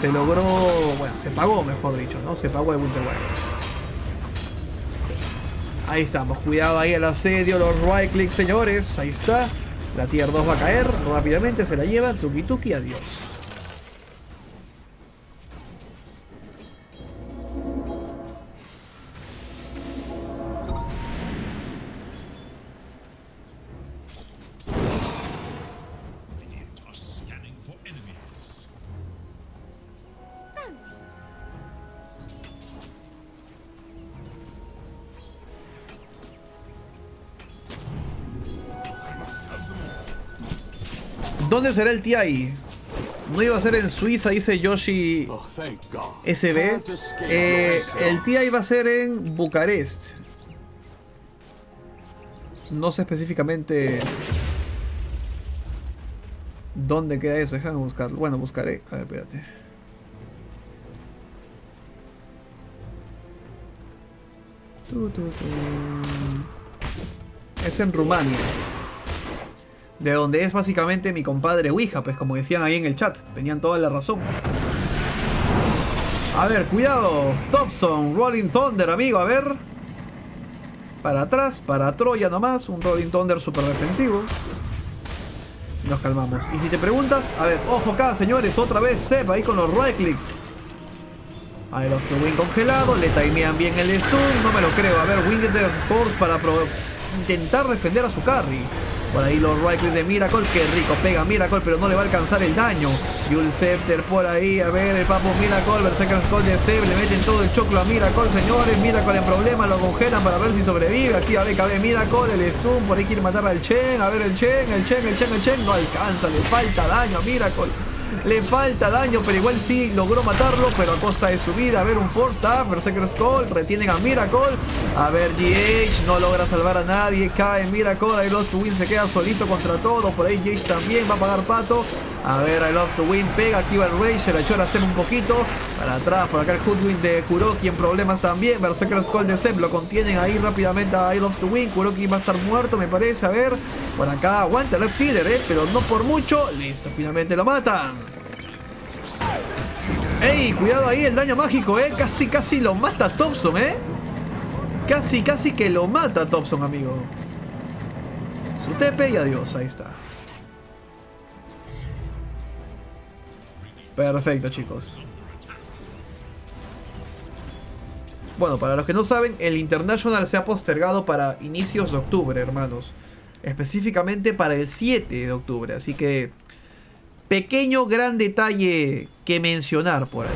Se logró... Bueno, se pagó, mejor dicho, ¿no? Se pagó el Winter Wyvern. Ahí estamos. Cuidado ahí el asedio, los right clicks, señores. Ahí está. La tier dos va a caer. Rápidamente se la lleva. Tuki tuki, adiós. ¿Dónde será el T I? No iba a ser en Suiza, dice Yoshi S B. Eh, el T I va a ser en Bucarest. No sé específicamente dónde queda eso. Déjame buscarlo. Bueno, buscaré. A ver, espérate. Tu, tu, tu. Es en Rumania. De donde es básicamente mi compadre Ouija, pues como decían ahí en el chat, tenían toda la razón. A ver, cuidado, Topson, Rolling Thunder, amigo, a ver. Para atrás, para Troya nomás. Un Rolling Thunder súper defensivo. Nos calmamos. Y si te preguntas, a ver, ojo acá, señores, otra vez Ceb ahí con los right clicks. I Love to Win congelado. Le timean bien el stun. No me lo creo. A ver, Winged Force para pro intentar defender a su carry. Por ahí los right clicks de Miracle. Qué rico pega Miracle, pero no le va a alcanzar el daño. Y un Scepter por ahí. A ver, el papo Miracle. Berserker Skull de Ceb. Le meten todo el choclo a Miracle, señores. Miracle en problema. Lo congelan para ver si sobrevive. Aquí a B K B Miracle. El stun. Por ahí quiere matar al Chen. A ver, el Chen. El Chen. El Chen. El Chen. No alcanza. Le falta daño a Miracle. Le falta daño, pero igual sí logró matarlo, pero a costa de su vida. A ver, un Force Tap, Berserker Skull, retienen a Miracle. A ver, G H no logra salvar a nadie, cae Miracle. I Love to Win se queda solito contra todos. Por ahí G H también va a pagar pato. A ver, I Love to Win pega, activa el Rage, se la chora hacer un poquito. Para atrás, por acá el Hoodwin de Kuroky en problemas también. Berserker Skull de Zep, lo contienen ahí rápidamente a I Love to Win. Kuroky va a estar muerto, me parece. A ver, por acá aguanta Left Killer, eh, pero no por mucho. Listo, finalmente lo matan. Ey, cuidado ahí el daño mágico, eh. Casi, casi lo mata Topson, eh. Casi, casi que lo mata Topson, amigo. Su tepe y adiós, ahí está. Perfecto, chicos. Bueno, para los que no saben, el International se ha postergado para inicios de octubre, hermanos. Específicamente para el siete de octubre, así que... pequeño gran detalle que mencionar por ahí.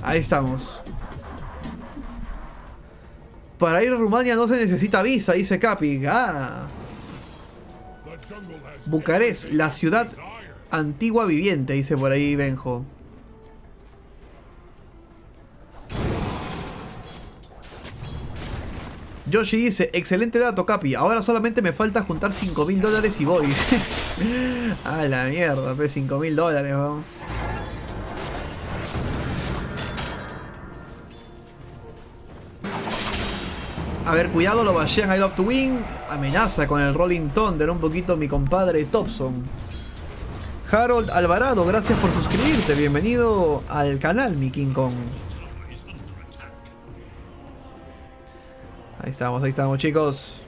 Ahí estamos. Para ir a Rumania no se necesita visa, dice Capi. Ah. Bucarest, la ciudad antigua viviente, dice por ahí Benjo. Yoshi dice, excelente dato, Capi. Ahora solamente me falta juntar cinco mil dólares y voy. A la mierda, pues cinco mil dólares, vamos. A ver, cuidado, lo bashean I Love to Win. Amenaza con el Rolling Thunder un poquito mi compadre Topson. Harold Alvarado, gracias por suscribirte. Bienvenido al canal, mi King Kong. Ahí estamos, ahí estamos, chicos.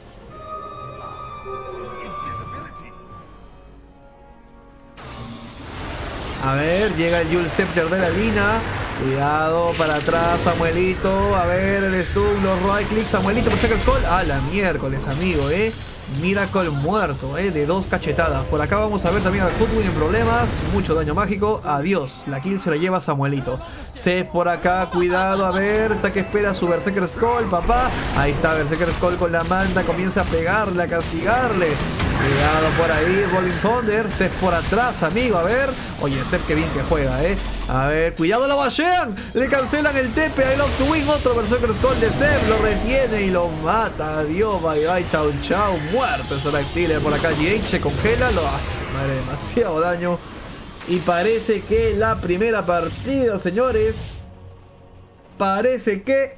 A ver, llega el Yule Scepter de la Lina. Cuidado, para atrás, Samuelito. A ver, el stun, los right click. Samuelito, por sacar el call. A la miércoles, amigo, eh. Miracle muerto, eh. De dos cachetadas. Por acá vamos a ver también al Hoodwin en problemas. Mucho daño mágico. Adiós. La kill se la lleva Samuelito. Ceb por acá, cuidado. A ver, está que espera su Berserker Skull, papá. Ahí está, Berserker Skull con la manta. Comienza a pegarle, a castigarle. Cuidado por ahí, Rolling Thunder. Ceb por atrás, amigo, a ver. Oye, Ceb que bien que juega, eh. A ver, cuidado, la bashean. Le cancelan el tepe, I Love to Win. Otro Berserker Skull de Ceb, lo retiene y lo mata. Adiós, bye bye, chau chau. Muerto ese Life Stealer por acá. G H se congela, lo hace. Madre, demasiado daño. Y parece que la primera partida, señores, parece que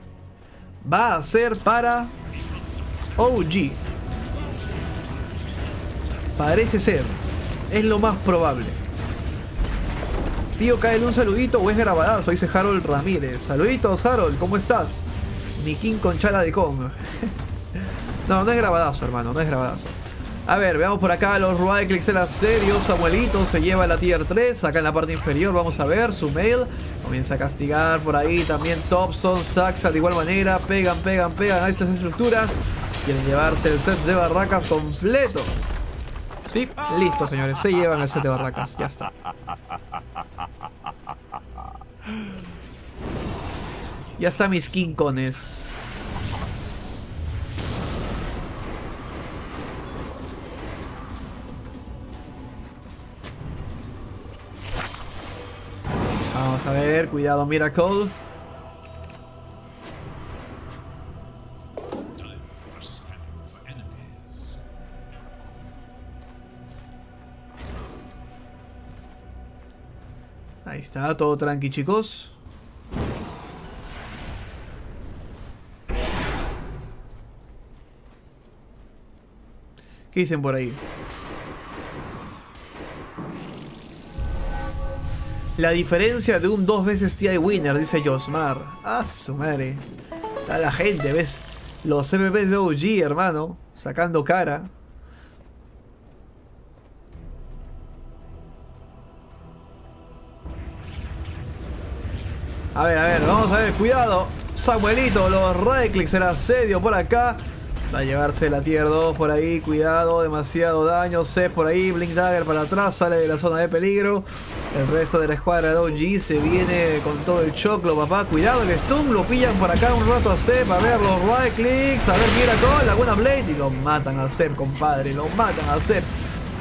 va a ser para O G. Parece ser. Es lo más probable. Tío, cáele un saludito o es grabadazo, dice Harold Ramírez. Saluditos, Harold, ¿cómo estás? Mi King con chala de Kong. No, no es grabadazo, hermano, no es grabadazo. A ver, veamos por acá los right clicks en la serie. Samuelito se lleva la tier tres. Acá en la parte inferior vamos a ver SumaiL. Comienza a castigar por ahí también Topson, Saksa de igual manera. Pegan, pegan, pegan a estas estructuras. Quieren llevarse el set de barracas completo. Sí, listo, señores, se llevan el set de barracas. Ya está. Ya está, mis quincones. Vamos a ver, cuidado Miracle. Ahí está, todo tranqui, chicos. ¿Qué dicen por ahí? La diferencia de un dos veces T I winner, dice Josmar. Ah, su madre. Está la gente, ¿ves? Los M Vs de O G, hermano. Sacando cara. A ver, a ver, vamos a ver, cuidado. Samuelito, los right-clicks, el asedio por acá. Va a llevarse la tier dos por ahí, cuidado, demasiado daño. Ceb por ahí, Blink Dagger para atrás, sale de la zona de peligro. El resto de la escuadra de O G se viene con todo el choclo, papá. Cuidado, el stun, lo pillan por acá un rato a Ceb. A ver, los right clicks, a ver, Miracle, Laguna Blade. Y lo matan a Ceb, compadre, lo matan a Ceb.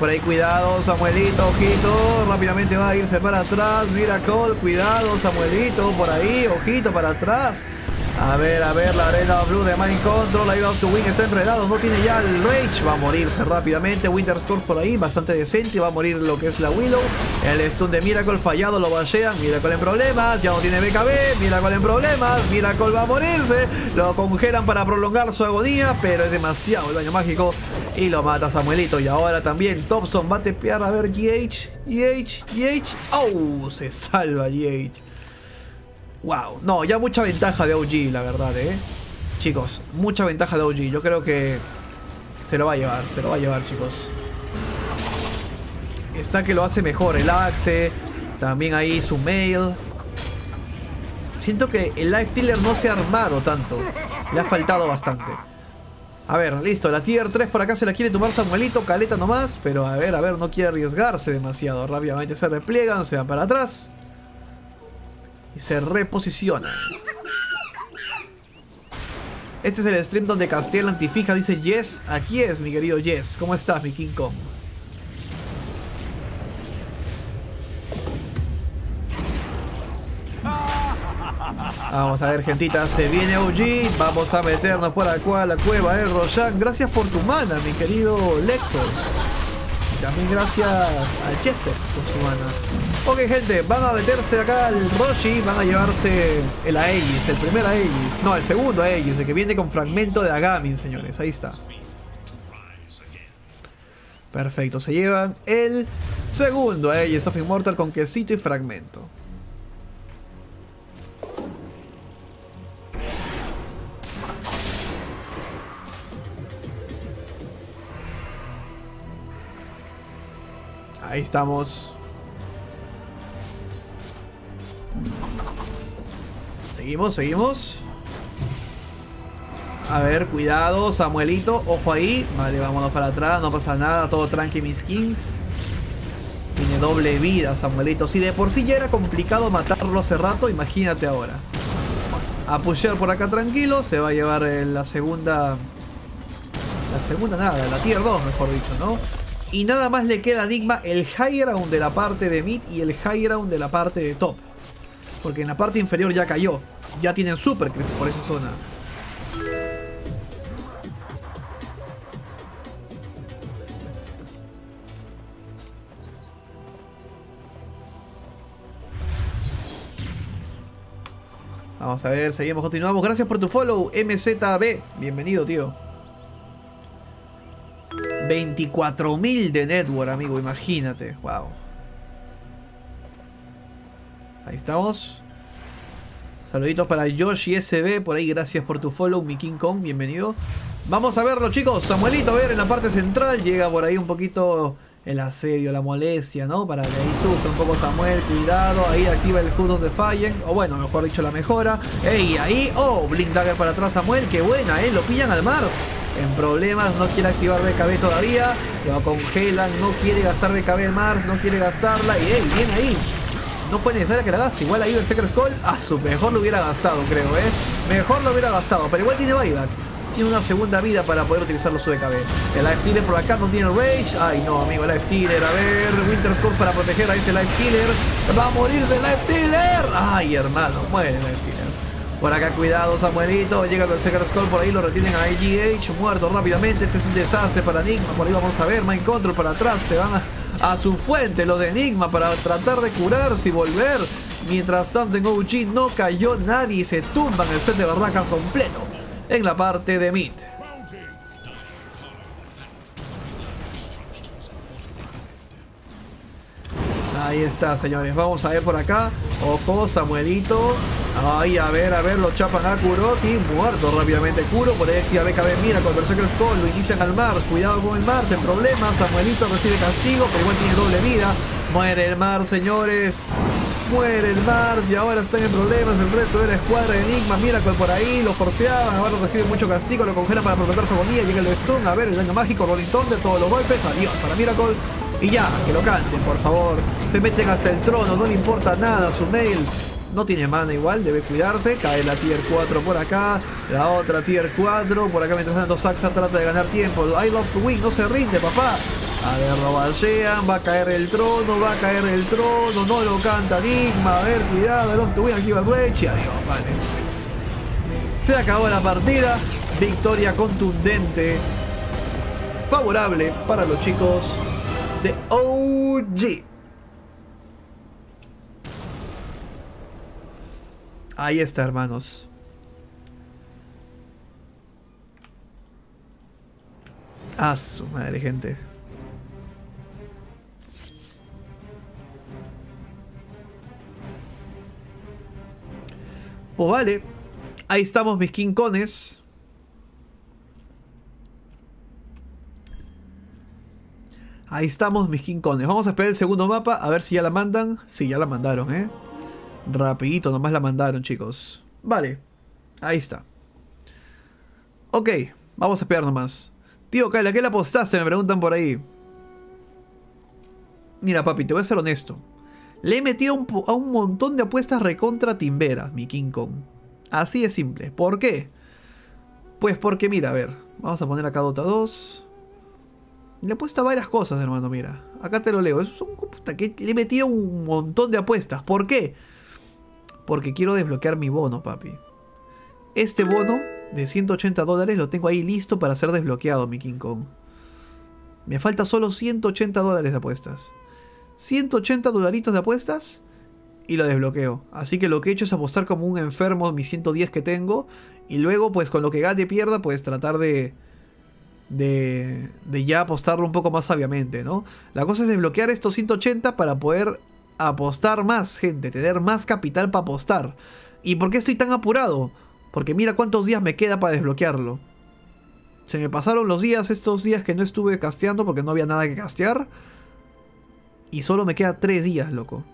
Por ahí, cuidado, Samuelito, ojito. Rápidamente va a irse para atrás, Miracle, cuidado, Samuelito, por ahí, ojito para atrás. A ver, a ver, la arena blue de Mind Control, I Love to Win está enredado, no tiene ya el Rage, va a morirse rápidamente, Winter Score por ahí, bastante decente, va a morir lo que es la Willow, el stun de Miracle fallado, lo bashean, Miracle en problemas, ya no tiene B K B, Miracle en problemas, Miracle va a morirse, lo congelan para prolongar su agonía, pero es demasiado el daño mágico y lo mata Samuelito. Y ahora también Topson va a tepear, a ver, G H, G H, G H, oh, se salva G H. Wow, no, ya mucha ventaja de O G, la verdad, eh. Chicos, mucha ventaja de O G. Yo creo que se lo va a llevar, se lo va a llevar, chicos. Está que lo hace mejor, el Axe. También ahí SumaiL. Siento que el Life Tiller no se ha armado tanto. Le ha faltado bastante. A ver, listo, la tier tres por acá se la quiere tomar Samuelito, caleta nomás. Pero a ver, a ver, no quiere arriesgarse demasiado. Rápidamente se repliegan, se van para atrás. Y se reposiciona. Este es el stream donde Castiel antifija, dice Yes. Aquí es, mi querido Yes. ¿Cómo estás, mi King Kong? Vamos a ver, gentita. Se viene O G. Vamos a meternos por acá a la cueva, eh, Roshan. Gracias por tu mana, mi querido Lexos. También gracias a Jesse por su mana. Ok, gente, van a meterse acá al Roshi, van a llevarse el Aegis, el primer Aegis, no, el segundo Aegis, el que viene con fragmento de Agamin, señores, ahí está. Perfecto, se llevan el segundo Aegis of Immortal con quesito y fragmento. Ahí estamos. Seguimos, seguimos. A ver, cuidado, Samuelito, ojo ahí. Vale, vámonos para atrás, no pasa nada, todo tranqui, mis kings. Tiene doble vida, Samuelito. Si de por sí ya era complicado matarlo hace rato, imagínate ahora. A pushear por acá tranquilo, se va a llevar la segunda... La segunda nada, la tier dos, mejor dicho, ¿no? Y nada más le queda a Nigma el high ground de la parte de mid y el high ground de la parte de top. Porque en la parte inferior ya cayó. Ya tienen super crit por esa zona. Vamos a ver, seguimos, continuamos. Gracias por tu follow, M Z B. Bienvenido, tío. veinticuatro mil de network, amigo, imagínate. Wow. Ahí estamos. Saluditos para Yoshi S B. Por ahí, gracias por tu follow, mi King Kong. Bienvenido. Vamos a verlo, chicos. Samuelito, a ver, en la parte central. Llega por ahí un poquito el asedio, la molestia, ¿no? Para que ahí sufra un poco Samuel. Cuidado. Ahí activa el Q dos de Defiance. O bueno, mejor dicho, la mejora. Ey, ahí. Oh, Blink Dagger para atrás, Samuel. Qué buena, ¿eh? Lo pillan al Mars. En problemas, no quiere activar B K B todavía. Lo congelan. No quiere gastar B K B el Mars. No quiere gastarla. Y ey, bien ahí. No fue necesaria que la gaste. Igual ahí el Secret Call a su mejor lo hubiera gastado, creo, ¿eh? Mejor lo hubiera gastado. Pero igual tiene buyback. tiene una segunda vida para poder utilizar los U D K B. El Life Stealer por acá no tiene Rage. Ay no, amigo, el Life Stealer. A ver, Winter Score para proteger a ese Life Stealer. ¡Va a morirse el Life Stealer! Ay, hermano, muere el Life Stealer. Por acá, cuidado, Samuelito. Llega con el Secret Score. Por ahí lo retienen a G H. Muerto rápidamente. Este es un desastre para Nigma. Por ahí vamos a ver. Mind Control para atrás. Se van a, a su fuente los de Nigma para tratar de curarse y volver. Mientras tanto, en O G no cayó nadie. Y se tumban el set de barracas completo en la parte de mid. Ahí está, señores. Vamos a ver por acá. Ojo, Samuelito. Ay, a ver, a ver, lo chapan a Kuroky. Muerto rápidamente Kuro. Por ahí activa B K B. Mira, con Berserker Skull lo inician al mar. Cuidado con el mar, sin problema. Samuelito recibe castigo, pero igual tiene doble vida. Muere el mar, señores. Muere el mar. Y ahora están en problemas el resto de la escuadra de Enigma. Miracle por ahí, lo forceaban. Ahora recibe mucho castigo, lo congelan para proteger su agonía. Llega el stun. A ver, el daño mágico, rolitón de todos los golpes. Adiós para Miracle. Y ya, que lo canten, por favor. Se meten hasta el trono, no le importa nada. SumaiL no tiene mana igual, debe cuidarse. Cae la tier cuatro por acá. La otra tier cuatro. Por acá mientras tanto Saksa trata de ganar tiempo. I Love to Win, no se rinde, papá. A ver, lo ballean. Va a caer el trono, va a caer el trono. No lo canta Nigma. A ver, cuidado, I Love to Win, aquí va el Rage. Y adiós, vale. Se acabó la partida. Victoria contundente, favorable para los chicos de O G. Ahí está, hermanos. A su madre, gente. Pues vale. Ahí estamos, mis quincones. Ahí estamos, mis quincones. Vamos a esperar el segundo mapa. A ver si ya la mandan. Sí, ya la mandaron, eh. Rapidito, nomás la mandaron, chicos. Vale, ahí está. Ok, vamos a esperar nomás. Tío Kyle, ¿qué le apostaste? Me preguntan por ahí. Mira, papi, te voy a ser honesto. Le he metido un, a un montón de apuestas recontra timberas, mi King Kong. Así de simple. ¿Por qué? Pues porque, mira, a ver. Vamos a poner acá Dota dos. Le he puesto varias cosas, hermano, mira. Acá te lo leo. Es un puta que le he metido un montón de apuestas. ¿Por qué? Porque quiero desbloquear mi bono, papi. Este bono de ciento ochenta dólares lo tengo ahí listo para ser desbloqueado, mi King Kong. Me falta solo ciento ochenta dólares de apuestas. ciento ochenta dolaritos de apuestas y lo desbloqueo. Así que lo que he hecho es apostar como un enfermo mis ciento diez que tengo. Y luego, pues con lo que gane y pierda, pues tratar de... De, de ya apostarlo un poco más sabiamente, ¿no? La cosa es desbloquear estos ciento ochenta para poder apostar más, gente. Tener más capital para apostar. ¿Y por qué estoy tan apurado? Porque mira cuántos días me queda para desbloquearlo. Se me pasaron los días, estos días que no estuve casteando porque no había nada que castear. Y solo me queda tres días, loco.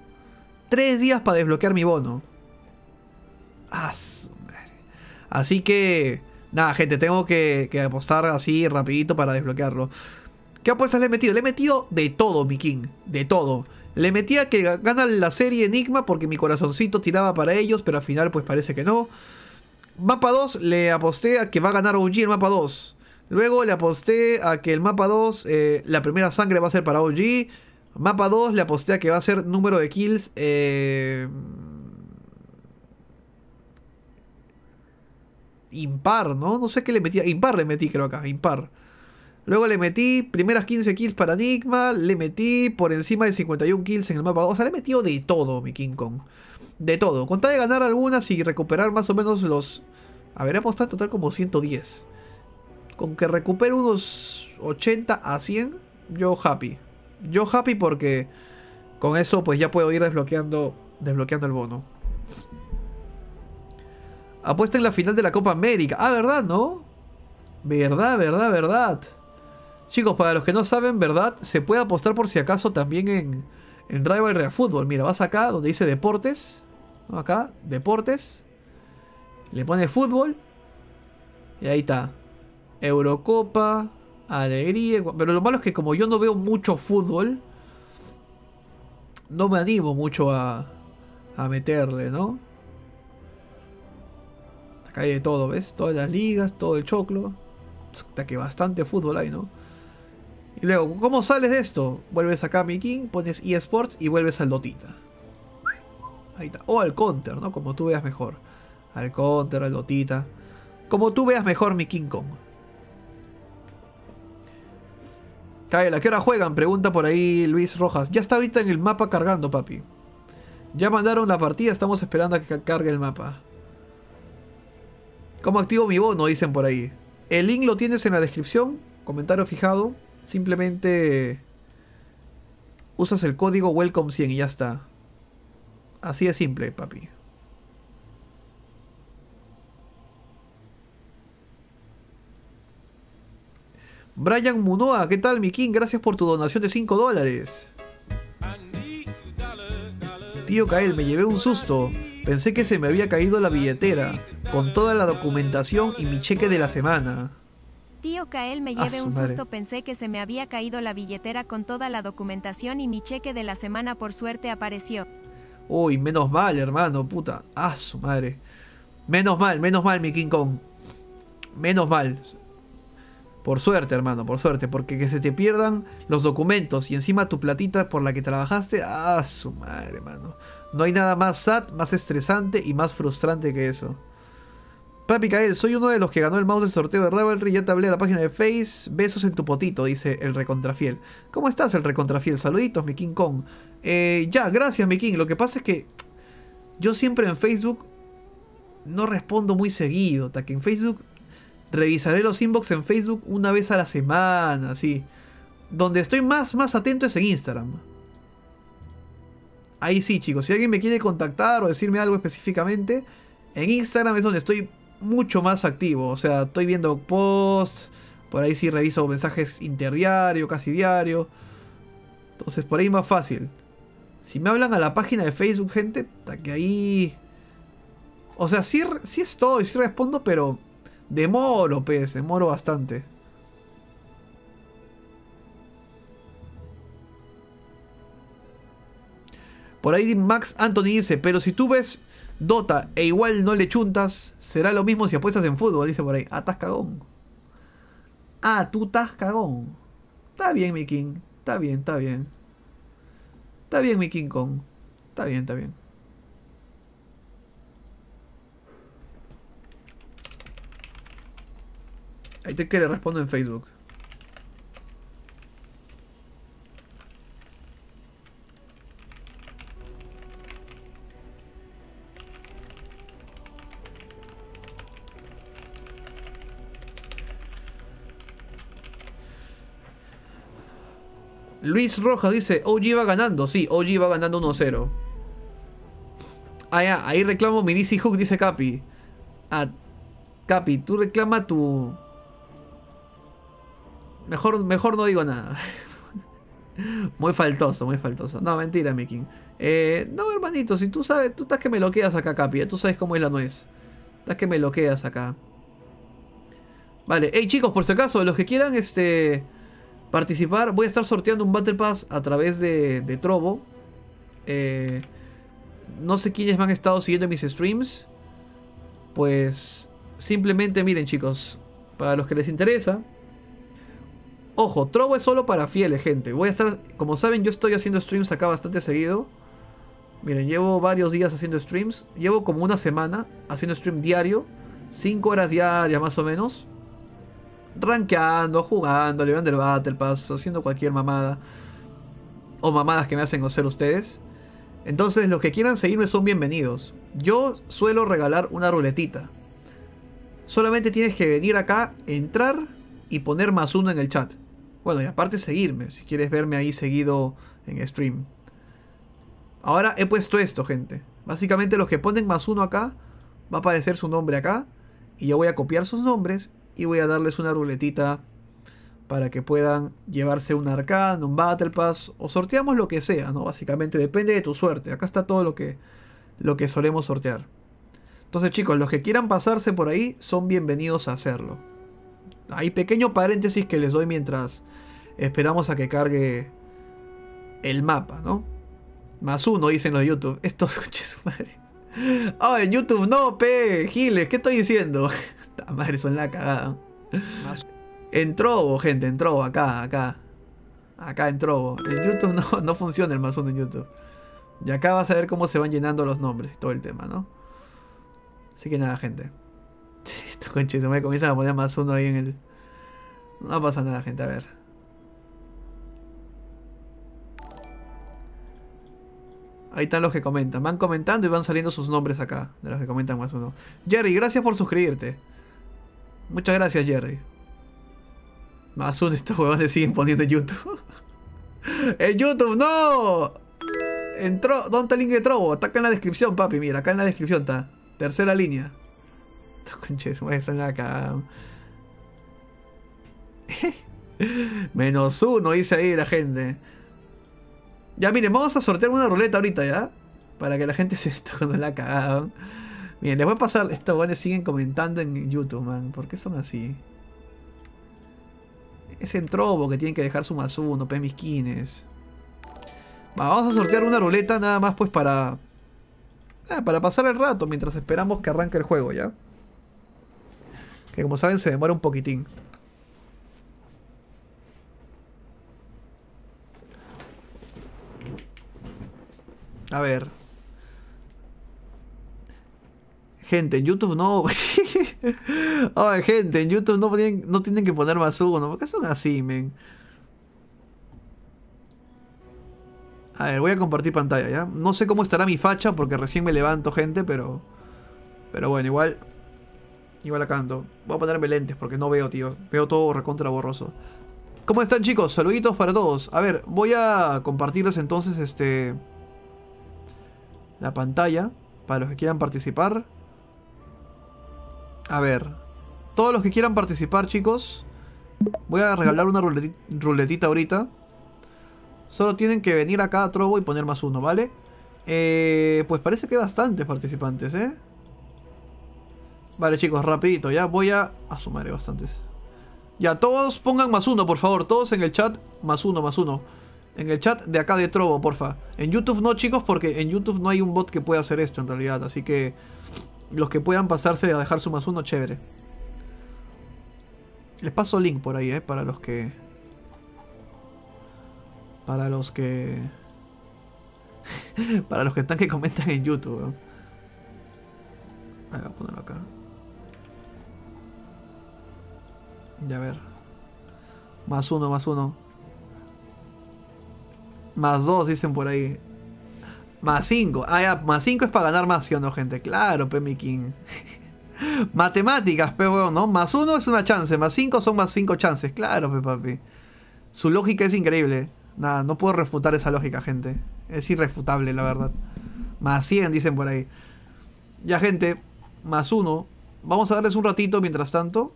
tres días para desbloquear mi bono. Ah, su madre. Así que... Nada, gente, tengo que, que apostar así rapidito para desbloquearlo. ¿Qué apuestas le he metido? Le he metido de todo, mi King. De todo. Le metía que gana la serie Enigma porque mi corazoncito tiraba para ellos, pero al final pues parece que no. Mapa dos le aposté a que va a ganar O G el mapa dos. Luego le aposté a que el mapa dos, eh, la primera sangre va a ser para O G. Mapa dos le aposté a que va a ser número de kills... Eh... impar, ¿no? No sé qué le metí. Impar le metí, creo acá. Impar. Luego le metí primeras quince kills para Nigma. Le metí por encima de cincuenta y un kills en el mapa. O sea, le he metido de todo, mi King Kong. De todo. Con tal de ganar algunas y recuperar más o menos los... A ver, he apostado en total como ciento diez. Con que recupere unos ochenta a cien, yo happy. Yo happy porque con eso pues ya puedo ir desbloqueando, desbloqueando el bono. Apuesta en la final de la Copa América. Ah, ¿verdad, no? Verdad, verdad, verdad. Chicos, para los que no saben, ¿verdad? Se puede apostar por si acaso también en, en Rivalry a fútbol. Mira, vas acá donde dice deportes. ¿No? Acá, deportes. Le pones fútbol. Y ahí está. Eurocopa, alegría. Pero lo malo es que como yo no veo mucho fútbol, no me animo mucho a, a meterle, ¿no? Hay de todo, ¿ves? Todas las ligas, todo el choclo. Hasta que bastante fútbol hay, ¿no? Y luego, ¿cómo sales de esto? Vuelves acá a Mi King, pones eSports y vuelves al Dotita. Ahí está. O al Counter, ¿no? Como tú veas mejor. Al Counter, al Dotita. Como tú veas mejor, Mi King Kong. ¿A qué hora juegan? Pregunta por ahí Luis Rojas. Ya está ahorita en el mapa cargando, papi. Ya mandaron la partida, estamos esperando a que cargue el mapa. ¿Cómo activo mi bono? Dicen por ahí. El link lo tienes en la descripción. Comentario fijado. Simplemente usas el código welcome cien y ya está. Así de simple, papi. Brian Munoa, ¿qué tal, mi King? Gracias por tu donación de cinco dólares. Tío Kael, me llevé un susto. Pensé que se me había caído la billetera, con toda la documentación y mi cheque de la semana. Tío Kael, me llevé un susto, pensé que se me había caído la billetera con toda la documentación y mi cheque de la semana por suerte apareció. Uy, menos mal, hermano, puta. Ah, su madre. Menos mal, menos mal, mi King Kong. Menos mal. Por suerte, hermano, por suerte. Porque que se te pierdan los documentos y encima tu platita por la que trabajaste. Ah, su madre, hermano. No hay nada más sad, más estresante y más frustrante que eso. Papi Kael, soy uno de los que ganó el mouse del sorteo de Rivalry. Ya te hablé a la página de Face. Besos en tu potito, dice el recontrafiel. ¿Cómo estás, el recontrafiel? Saluditos, mi King Kong. Eh, ya, gracias, mi King. Lo que pasa es que yo siempre en Facebook no respondo muy seguido. Hasta que en Facebook... Revisaré los inbox en Facebook una vez a la semana, sí. Donde estoy más, más atento es en Instagram. Ahí sí, chicos. Si alguien me quiere contactar o decirme algo específicamente, en Instagram es donde estoy mucho más activo. O sea, estoy viendo posts, por ahí sí reviso mensajes interdiario, casi diario. Entonces, por ahí más fácil. Si me hablan a la página de Facebook, gente, hasta que ahí... O sea, sí, sí estoy, sí respondo, pero... Demoro, pues, demoro bastante. Por ahí Max Anthony dice, pero si tú ves Dota e igual no le chuntas, será lo mismo si apuestas en fútbol, dice por ahí. Ah, estás cagón. Ah, tú estás cagón. Está bien, mi King. Está bien, está bien. Está bien, mi King Kong. Está bien, está bien. Ahí te que le respondo en Facebook. Luis Rojas dice, O G va ganando. Sí, O G va ganando uno cero. Ah, ya, ahí reclamo mi D C Hook, dice Capi. Ah, Capi, tú reclama tu... Mejor, mejor no digo nada. Muy faltoso, muy faltoso. No, mentira, mi King. Eh, no, hermanito, si tú sabes, tú estás que me loqueas acá, Capi. ¿eh? Tú sabes cómo es la nuez. Estás que me loqueas acá. Vale, hey chicos, por si acaso, los que quieran este, participar, voy a estar sorteando un Battle Pass a través de, de Trovo. Eh, no sé quiénes me han estado siguiendo mis streams. Pues simplemente miren, chicos, para los que les interesa. Ojo, Trovo es solo para fieles, gente. Voy a estar, como saben, yo estoy haciendo streams acá bastante seguido. Miren, llevo varios días haciendo streams. Llevo como una semana haciendo stream diario. cinco horas diarias más o menos. Rankeando, jugando, llevando el Battle Pass, haciendo cualquier mamada. O mamadas que me hacen hacer ustedes. Entonces, los que quieran seguirme son bienvenidos. Yo suelo regalar una ruletita. Solamente tienes que venir acá, entrar y poner más uno en el chat. Bueno, y aparte seguirme, si quieres verme ahí seguido en stream. Ahora he puesto esto, gente. Básicamente los que ponen más uno acá, va a aparecer su nombre acá. Y yo voy a copiar sus nombres y voy a darles una ruletita para que puedan llevarse un arcán, un battle pass, o sorteamos lo que sea, ¿no? Básicamente depende de tu suerte. Acá está todo lo que, lo que solemos sortear. Entonces, chicos, los que quieran pasarse por ahí son bienvenidos a hacerlo. Hay pequeño paréntesis que les doy mientras... Esperamos a que cargue el mapa, ¿no? Más uno, dicen los de YouTube. Estos, coches, madre. Oh, en YouTube no, pe, giles, ¿qué estoy diciendo? Esta madre, son la cagada. En Trovo, gente, en Trovo, acá, acá. Acá en Trovo. En YouTube no, no funciona el más uno en YouTube. Y acá vas a ver cómo se van llenando los nombres y todo el tema, ¿no? Así que nada, gente. Estos conches me comienzan a poner más uno ahí en el... No pasa nada, gente, a ver. Ahí están los que comentan. Van comentando y van saliendo sus nombres acá. De los que comentan más uno. Jerry, gracias por suscribirte. Muchas gracias, Jerry. Más uno, estos huevones siguen poniendo en YouTube. ¡En YouTube, no! En Tro... ¿Dónde está el link de Trovo? Está acá en la descripción, papi. Mira, acá en la descripción está. Tercera línea. Estos conches muestran acá. Menos uno, dice ahí la gente. Ya miren, vamos a sortear una ruleta ahorita, ¿ya? Para que la gente se está con la cagada. Miren, les voy a pasar. Estos guanes siguen comentando en YouTube, man. ¿Por qué son así? Es en Trovo que tienen que dejar su más uno, pemisquines. Va, vamos a sortear una ruleta nada más, pues para... Ah, para pasar el rato mientras esperamos que arranque el juego, ¿ya? Que como saben se demora un poquitín. A ver. Gente, en YouTube no. Ay, gente, en YouTube no tienen, no tienen que poner más uno. ¿Por qué son así, men? A ver, voy a compartir pantalla, ¿ya? No sé cómo estará mi facha porque recién me levanto, gente, pero... Pero bueno, igual... Igual la canto. Voy a ponerme lentes porque no veo, tío. Veo todo recontra borroso. ¿Cómo están, chicos? Saluditos para todos. A ver, voy a compartirles entonces este... la pantalla, para los que quieran participar. A ver, todos los que quieran participar, chicos, voy a regalar una ruletita, ruletita ahorita. Solo tienen que venir acá a Trovo y poner más uno, ¿vale? Eh, pues parece que hay bastantes participantes, ¿eh? Vale, chicos, rapidito, ya voy a... A su madre, bastantes. Ya, todos pongan más uno, por favor, todos en el chat, más uno, más uno. En el chat de acá de Trovo, porfa. En YouTube no, chicos, porque en YouTube no hay un bot que pueda hacer esto en realidad. Así que los que puedan pasarse a dejar su más uno, chévere. Les paso link por ahí, eh, para los que... Para los que... para los que están que comentan en YouTube, ¿no? Ahí, voy a ponerlo acá. Y a ver. Más uno, más uno. Más dos, dicen por ahí. Más cinco. Ah, ya, más cinco es para ganar más, ¿sí o no, gente? Claro, Pemi King. Matemáticas, pe, weón, ¿no? Más uno es una chance. Más cinco son más cinco chances. Claro, pe, papi. Su lógica es increíble. Nada, no puedo refutar esa lógica, gente. Es irrefutable, la verdad. Más cien, dicen por ahí. Ya, gente. Más uno. Vamos a darles un ratito mientras tanto.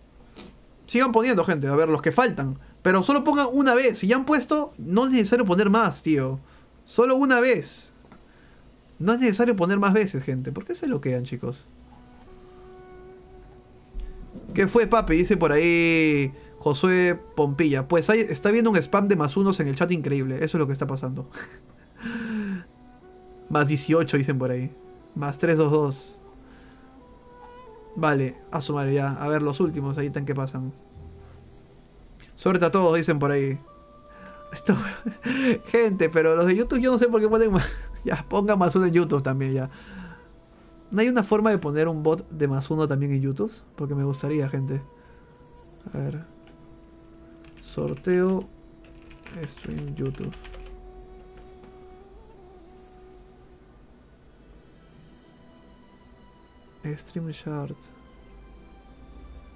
Sigan poniendo, gente. A ver, los que faltan. Pero solo pongan una vez. Si ya han puesto, no es necesario poner más, tío. Solo una vez. No es necesario poner más veces, gente. ¿Por qué se bloquean, chicos? ¿Qué fue, papi? Dice por ahí Josué Pompilla. Pues ahí está viendo un spam de más unos en el chat increíble. Eso es lo que está pasando. Más dieciocho, dicen por ahí. Más tres dos dos. Vale, a sumar ya. A ver los últimos, ahí están que pasan. Suerte a todos, dicen por ahí. Esto, gente, pero los de YouTube yo no sé por qué ponen más. Ya, pongan más uno en YouTube también, ya. ¿No hay una forma de poner un bot de más uno también en YouTube? Porque me gustaría, gente. A ver. Sorteo. Stream YouTube. Stream Shard.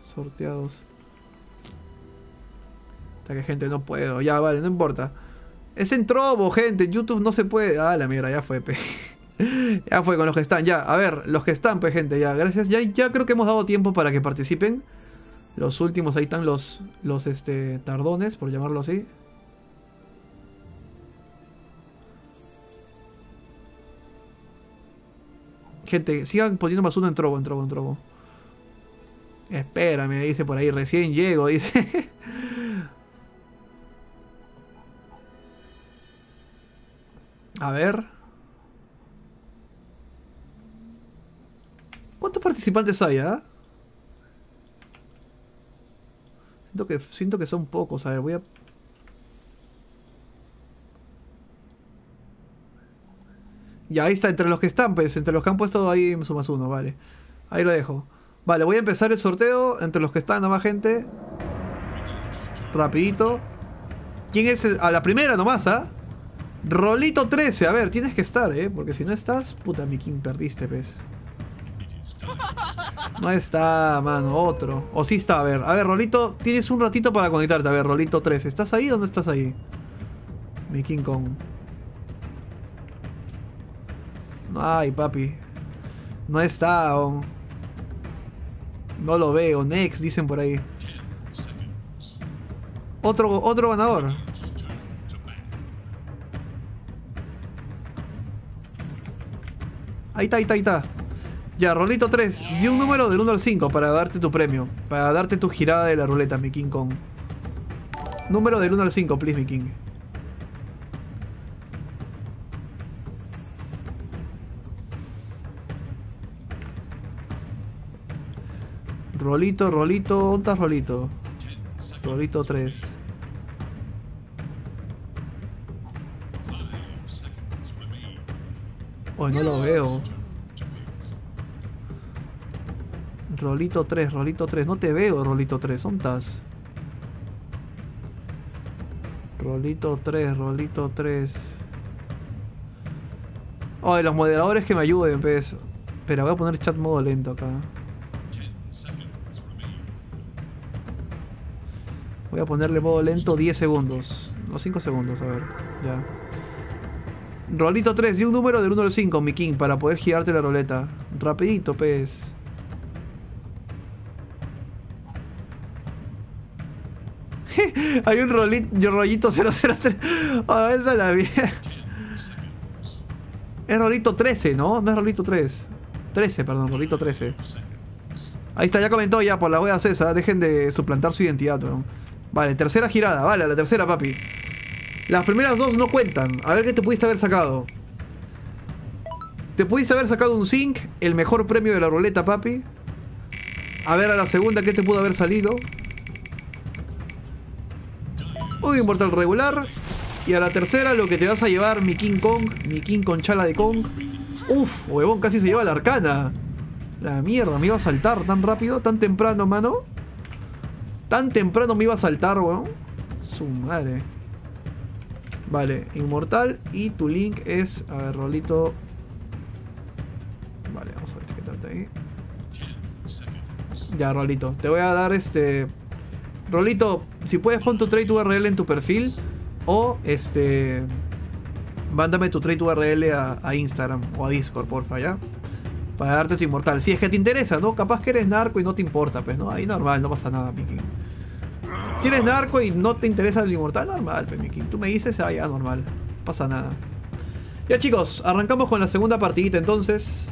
Sorteados. Hasta que, gente, no puedo. Ya, vale, no importa. Es en Trovo, gente. YouTube no se puede. Ah, la mierda, ya fue, pe. Ya fue con los que están. Ya, a ver, los que están, pues, gente, ya. Gracias. Ya, ya creo que hemos dado tiempo para que participen. Los últimos, ahí están los, los este, tardones, por llamarlo así. Gente, sigan poniendo más uno en Trovo, en Trovo, en Trovo. Espérame, dice por ahí. Recién llego, dice. A ver. principal de Saya. Siento que, siento que son pocos. A ver, voy a... Ya, ahí está, entre los que están, pues, entre los que han puesto ahí sumas uno, vale. Ahí lo dejo. Vale, voy a empezar el sorteo entre los que están, nomás, gente. Rapidito. ¿Quién es el? A la primera nomás, ¿ah? ¿eh? Rolito trece, a ver, tienes que estar, ¿eh? Porque si no estás, puta, mi king, perdiste, pez. No está, mano, otro. O sí está, a ver. A ver, Rolito, tienes un ratito para conectarte. A ver, Rolito trece, ¿estás ahí o no estás ahí? Mi King Kong. Ay, papi. No está, oh. No lo veo, next, dicen por ahí. Otro, otro ganador. Ahí está, ahí está, ahí está. Ya, Rolito tres. Di un número del uno al cinco para darte tu premio. Para darte tu girada de la ruleta, mi King Kong. Número del uno al cinco, please, mi King. Rolito, Rolito, ¿dónde estás, Rolito? Rolito tres. Hoy no lo veo. Rolito tres, Rolito tres. No te veo, Rolito tres. ¿Dónde estás? Rolito tres, Rolito tres. Ay, los moderadores que me ayuden, pez. Espera, voy a poner chat modo lento acá. Voy a ponerle modo lento diez segundos. O cinco segundos, a ver. Ya. Rolito tres, di un número del uno al cinco, mi King, para poder girarte la roleta. Rapidito, pez. Hay un rolito, rollito cero cero tres. Ah, oh, esa la vieja. Es Rolito trece, ¿no? No es Rolito tres. trece, perdón, Rolito trece. Ahí está, ya comentó ya por la wea César. Dejen de suplantar su identidad, weón. Vale, tercera girada, vale, la tercera, papi. Las primeras dos no cuentan. A ver qué te pudiste haber sacado. Te pudiste haber sacado un zinc, el mejor premio de la ruleta, papi. A ver a la segunda qué te pudo haber salido. Un inmortal regular. Y a la tercera lo que te vas a llevar, mi King Kong. Mi King con chala de Kong. Uf, huevón, casi se lleva la arcana. La mierda, me iba a saltar tan rápido. Tan temprano, mano. Tan temprano me iba a saltar, huevón. Su madre. Vale, inmortal. Y tu link es... A ver, Rolito. Vale, vamos a etiquetarte ahí. Ya, Rolito, te voy a dar este... Rolito, si puedes pon tu trade U R L en tu perfil. O este... Mándame tu trade U R L a, a Instagram o a Discord, porfa, ya. Para darte tu inmortal. Si es que te interesa, ¿no? Capaz que eres narco y no te importa, pues, ¿no? Ahí normal, no pasa nada, Miki. Si eres narco y no te interesa el inmortal, normal, pues, Miki. Tú me dices, ah, ya, normal. No pasa nada. Ya, chicos, arrancamos con la segunda partidita, entonces...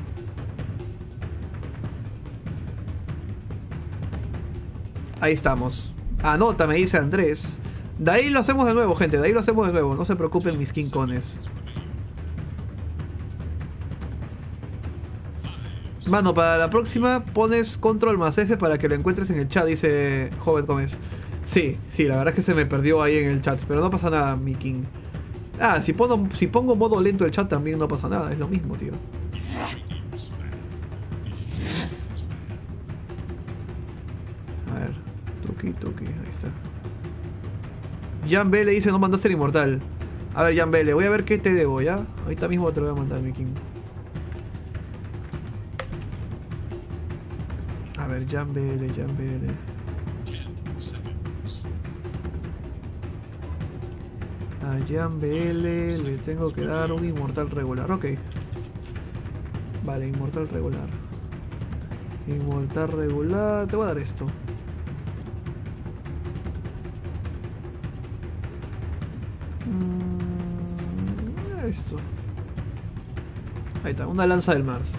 Ahí estamos. Anota, me dice Andrés. De ahí lo hacemos de nuevo, gente. De ahí lo hacemos de nuevo. No se preocupen, mis quincones. Mano, para la próxima pones control más F para que lo encuentres en el chat, dice Joven Gómez. Sí, sí, la verdad es que se me perdió ahí en el chat. Pero no pasa nada, mi king. Ah, si pongo, si pongo modo lento el chat también no pasa nada. Es lo mismo, tío. A ver. Tuki, tuki. Ahí está. Jan B le dice, no mandaste el inmortal. A ver, Jan B, le voy a ver qué te debo, ¿ya? Ahorita mismo te lo voy a mandar, mi king. A ver, Jan B L, Jan B L. A Jan B L le tengo que dar un inmortal regular, ok. Vale, inmortal regular. Inmortal regular, te voy a dar esto. Mm, esto. Ahí está, una lanza del Mars.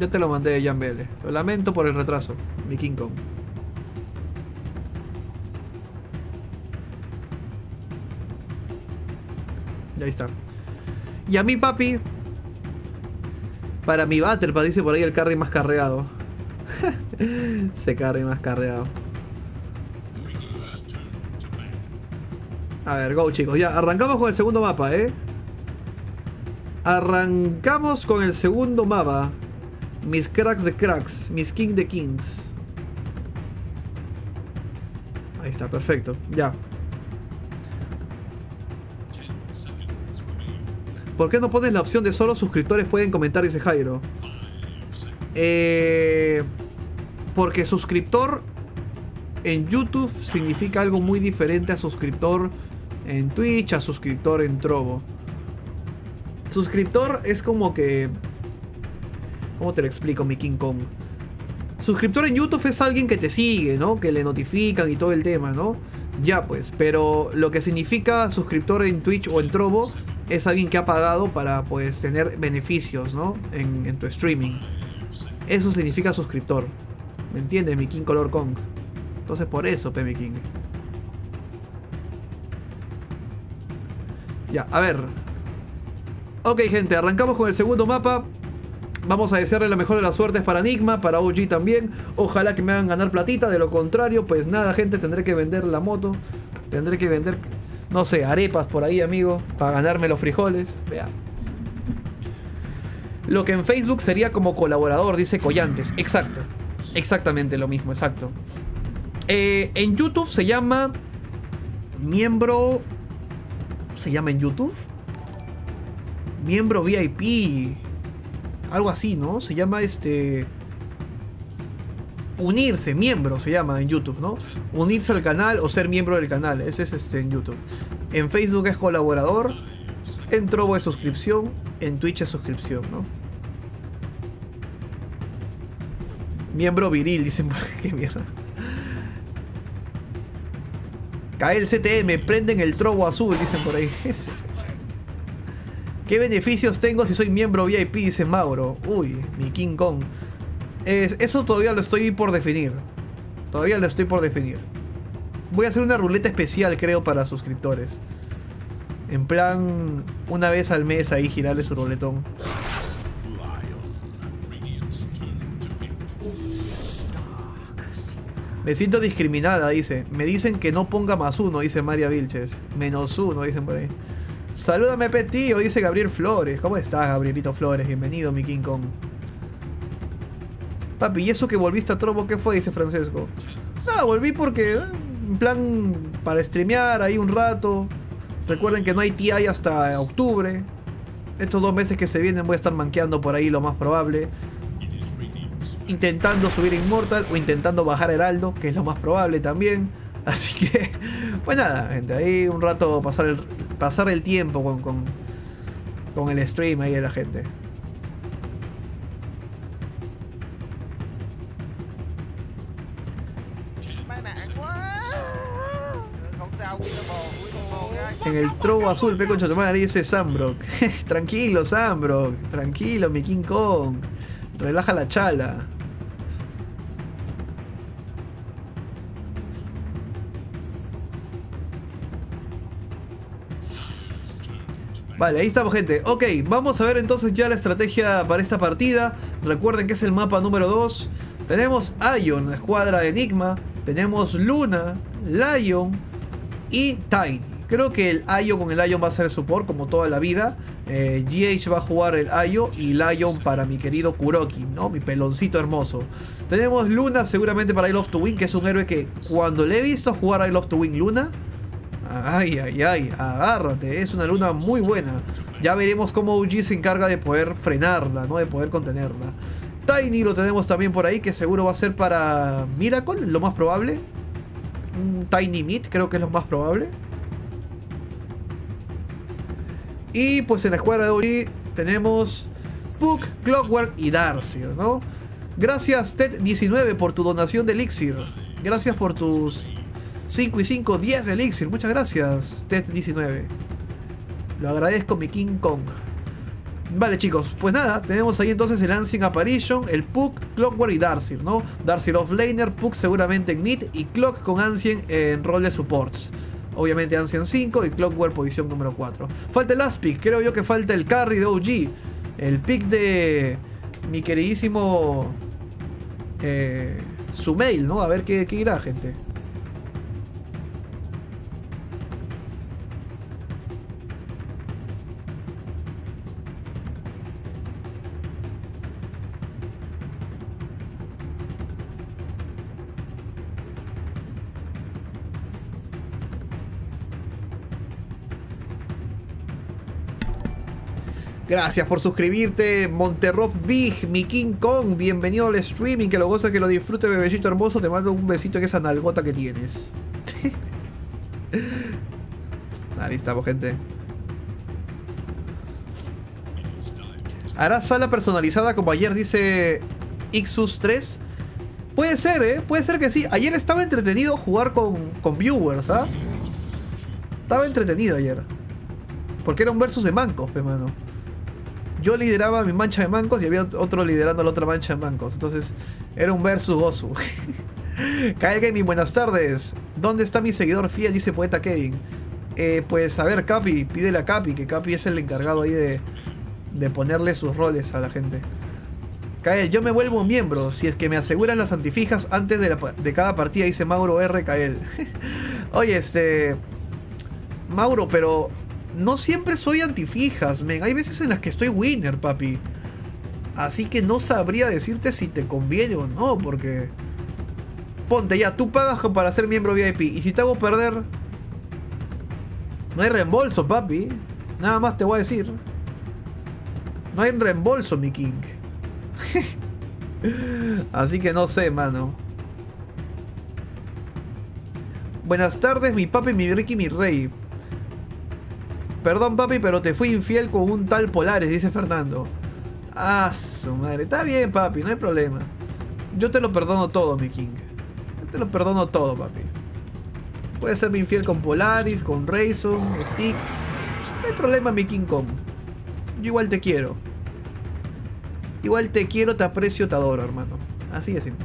Yo te lo mandé de Jan B L. Lo lamento por el retraso, mi King Kong. Y ahí está. Y a mi papi. Para mi Battle Pass, dice por ahí el carry más carreado. Se carry más carreado. A ver, go chicos. Ya, arrancamos con el segundo mapa, ¿eh? Arrancamos con el segundo mapa. Mis cracks de cracks. Mis king de kings. Ahí está, perfecto. Ya. ¿Por qué no pones la opción de solo suscriptores pueden comentar? Dice Jairo. Eh, porque suscriptor en YouTube significa algo muy diferente a suscriptor en Twitch, a suscriptor en Trovo. Suscriptor es como que... ¿Cómo te lo explico, mi King Kong? Suscriptor en YouTube es alguien que te sigue, ¿no? Que le notifican y todo el tema, ¿no? Ya pues, pero lo que significa suscriptor en Twitch o en Trovo es alguien que ha pagado para, pues, tener beneficios, ¿no? En, en tu streaming. Eso significa suscriptor. ¿Me entiendes, mi King Color Kong? Entonces por eso, P M King. Ya, a ver. Ok, gente, arrancamos con el segundo mapa. Vamos a desearle la mejor de las suertes para Nigma, para O G también. Ojalá que me hagan ganar platita, de lo contrario, pues nada, gente, tendré que vender la moto. Tendré que vender, no sé, arepas por ahí, amigo, para ganarme los frijoles. Vea. Lo que en Facebook sería como colaborador, dice Collantes. Exacto. Exactamente lo mismo, exacto. Eh, en YouTube se llama miembro... ¿Cómo se llama en YouTube? Miembro V I P. Algo así, ¿no? Se llama este... Unirse, miembro se llama en YouTube, ¿no? Unirse al canal o ser miembro del canal. Ese es este en YouTube. En Facebook es colaborador. En Trovo es suscripción. En Twitch es suscripción, ¿no? Miembro viril, dicen. ¿Qué mierda? Cae el C T M, prenden el Trovo azul, dicen por ahí. ¿Qué beneficios tengo si soy miembro V I P? Dice Mauro. Uy, mi King Kong. Es, eso todavía lo estoy por definir. Todavía lo estoy por definir. Voy a hacer una ruleta especial, creo, para suscriptores. En plan, una vez al mes ahí girarle su roletón. Me siento discriminada, dice. Me dicen que no ponga más uno, dice María Vilches. Menos uno, dicen por ahí. Salúdame, Petío, dice Gabriel Flores. ¿Cómo estás, Gabrielito Flores? Bienvenido, mi King Kong. Papi, ¿y eso que volviste a Trovo qué fue? Dice Francesco. No, volví porque, en plan, para streamear ahí un rato. Recuerden que no hay T I hasta octubre. Estos dos meses que se vienen voy a estar manqueando por ahí, lo más probable. Intentando subir Immortal o intentando bajar Heraldo, que es lo más probable también. Así que, pues nada, gente, ahí un rato pasar el, pasar el tiempo con, con, con el stream ahí de la gente. En el Trovo azul, pe concha tu madre, y ese Sambrock. Tranquilo, Sambrock. Tranquilo, mi King Kong. Relaja la chala. Vale, ahí estamos, gente. Ok, vamos a ver entonces ya la estrategia para esta partida. Recuerden que es el mapa número dos. Tenemos Ion, la escuadra de Enigma. Tenemos Luna, Lion y Tiny. Creo que el I O con el Ion va a ser support como toda la vida. Eh, G H va a jugar el I O y Lion para mi querido Kuroky, ¿no? Mi peloncito hermoso. Tenemos Luna seguramente para I Love to Win, que es un héroe que cuando le he visto jugar a I Love to Win Luna... Ay, ay, ay, agárrate, es una Luna muy buena. Ya veremos cómo O G se encarga de poder frenarla, ¿no? De poder contenerla. Tiny lo tenemos también por ahí, que seguro va a ser para Miracle, lo más probable. Un Tiny Meat creo que es lo más probable. Y pues en la escuadra de hoy tenemos Puck, Clockwork y Darcyr, ¿no? Gracias Ted diecinueve por tu donación de Elixir. Gracias por tus cinco y cinco, diez de Elixir. Muchas gracias Ted diecinueve. Lo agradezco, mi King Kong. Vale, chicos, pues nada, tenemos ahí entonces el Lancing Apparition, el Puck, Clockwork y Darcyr, ¿no? Darcyr offlaner, Puck seguramente en mid y Clock con Ancien en rol de supports. Obviamente Ancien cinco y Clockwork posición número cuatro. Falta el last pick, creo yo que falta el carry de O G. El pick de mi queridísimo eh, SumaiL, ¿no? A ver qué, qué irá, gente. Gracias por suscribirte, Monterrock Big, mi King Kong, bienvenido al streaming, que lo goza, que lo disfrute, bebecito hermoso, te mando un besito en esa nalgota que tienes. Ahí estamos, gente. ¿Hará sala personalizada como ayer dice Ixus tres? Puede ser, ¿eh? Puede ser que sí. Ayer estaba entretenido jugar con, con viewers, ¿ah? Estaba entretenido ayer. Porque era un versus de mancos, pe mano. Yo lideraba mi mancha de mancos y había otro liderando la otra mancha de mancos. Entonces, era un versus gozu. Kael Gaming, buenas tardes. ¿Dónde está mi seguidor fiel? Dice Poeta Kevin. Eh, pues, a ver, Capi. Pídele a Capi, que Capi es el encargado ahí de, de ponerle sus roles a la gente. Kael, yo me vuelvo miembro si es que me aseguran las antifijas antes de, la, de cada partida. Dice Mauro R. Kael. Oye, este... Mauro, pero... no siempre soy antifijas, men. Hay veces en las que estoy winner, papi. Así que no sabría decirte si te conviene o no, porque... ponte ya, tú pagas para ser miembro V I P. Y si te hago perder... no hay reembolso, papi. Nada más te voy a decir. No hay reembolso, mi king. Así que no sé, mano. Buenas tardes, mi papi, mi Ricky, mi rey. Perdón, papi, pero te fui infiel con un tal Polares, dice Fernando. Ah, su madre. Está bien, papi, no hay problema. Yo te lo perdono todo, mi king. Yo te lo perdono todo, papi. Puedes serme infiel con Polaris, con Rayson, Stick. No hay problema, mi king Kong. Yo igual te quiero. Igual te quiero, te aprecio, te adoro, hermano. Así de simple.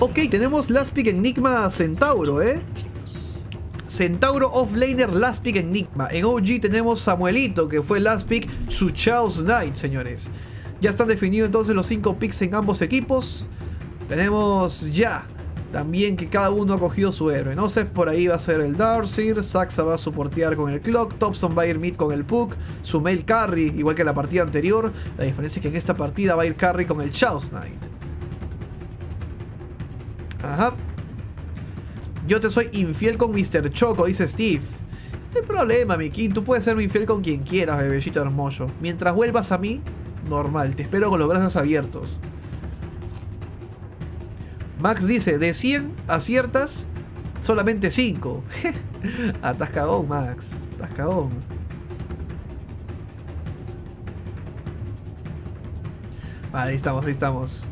Ok, tenemos last pick en Nigma Centauro, ¿eh? Centauro Offlaner, last pick en Nigma. En O G tenemos SumaiLito, que fue last pick su Chaos Knight, señores. Ya están definidos entonces los cinco picks en ambos equipos. Tenemos ya también que cada uno ha cogido su héroe, ¿no? Ceb por ahí va a ser el Darkseer, Saksa va a soportear con el Clock, Topson va a ir mid con el Puck, SumaiL carry, igual que en la partida anterior. La diferencia es que en esta partida va a ir carry con el Chaos Knight. Ajá. Yo te soy infiel con mister Choco, dice Steve. No hay problema, mi king. Tú puedes serme infiel con quien quieras, bebecito hermoso. Mientras vuelvas a mí, normal. Te espero con los brazos abiertos. Max dice, de cien aciertas, solamente cinco. Atascagón, Max. Atascagón. Vale, ahí estamos, ahí estamos.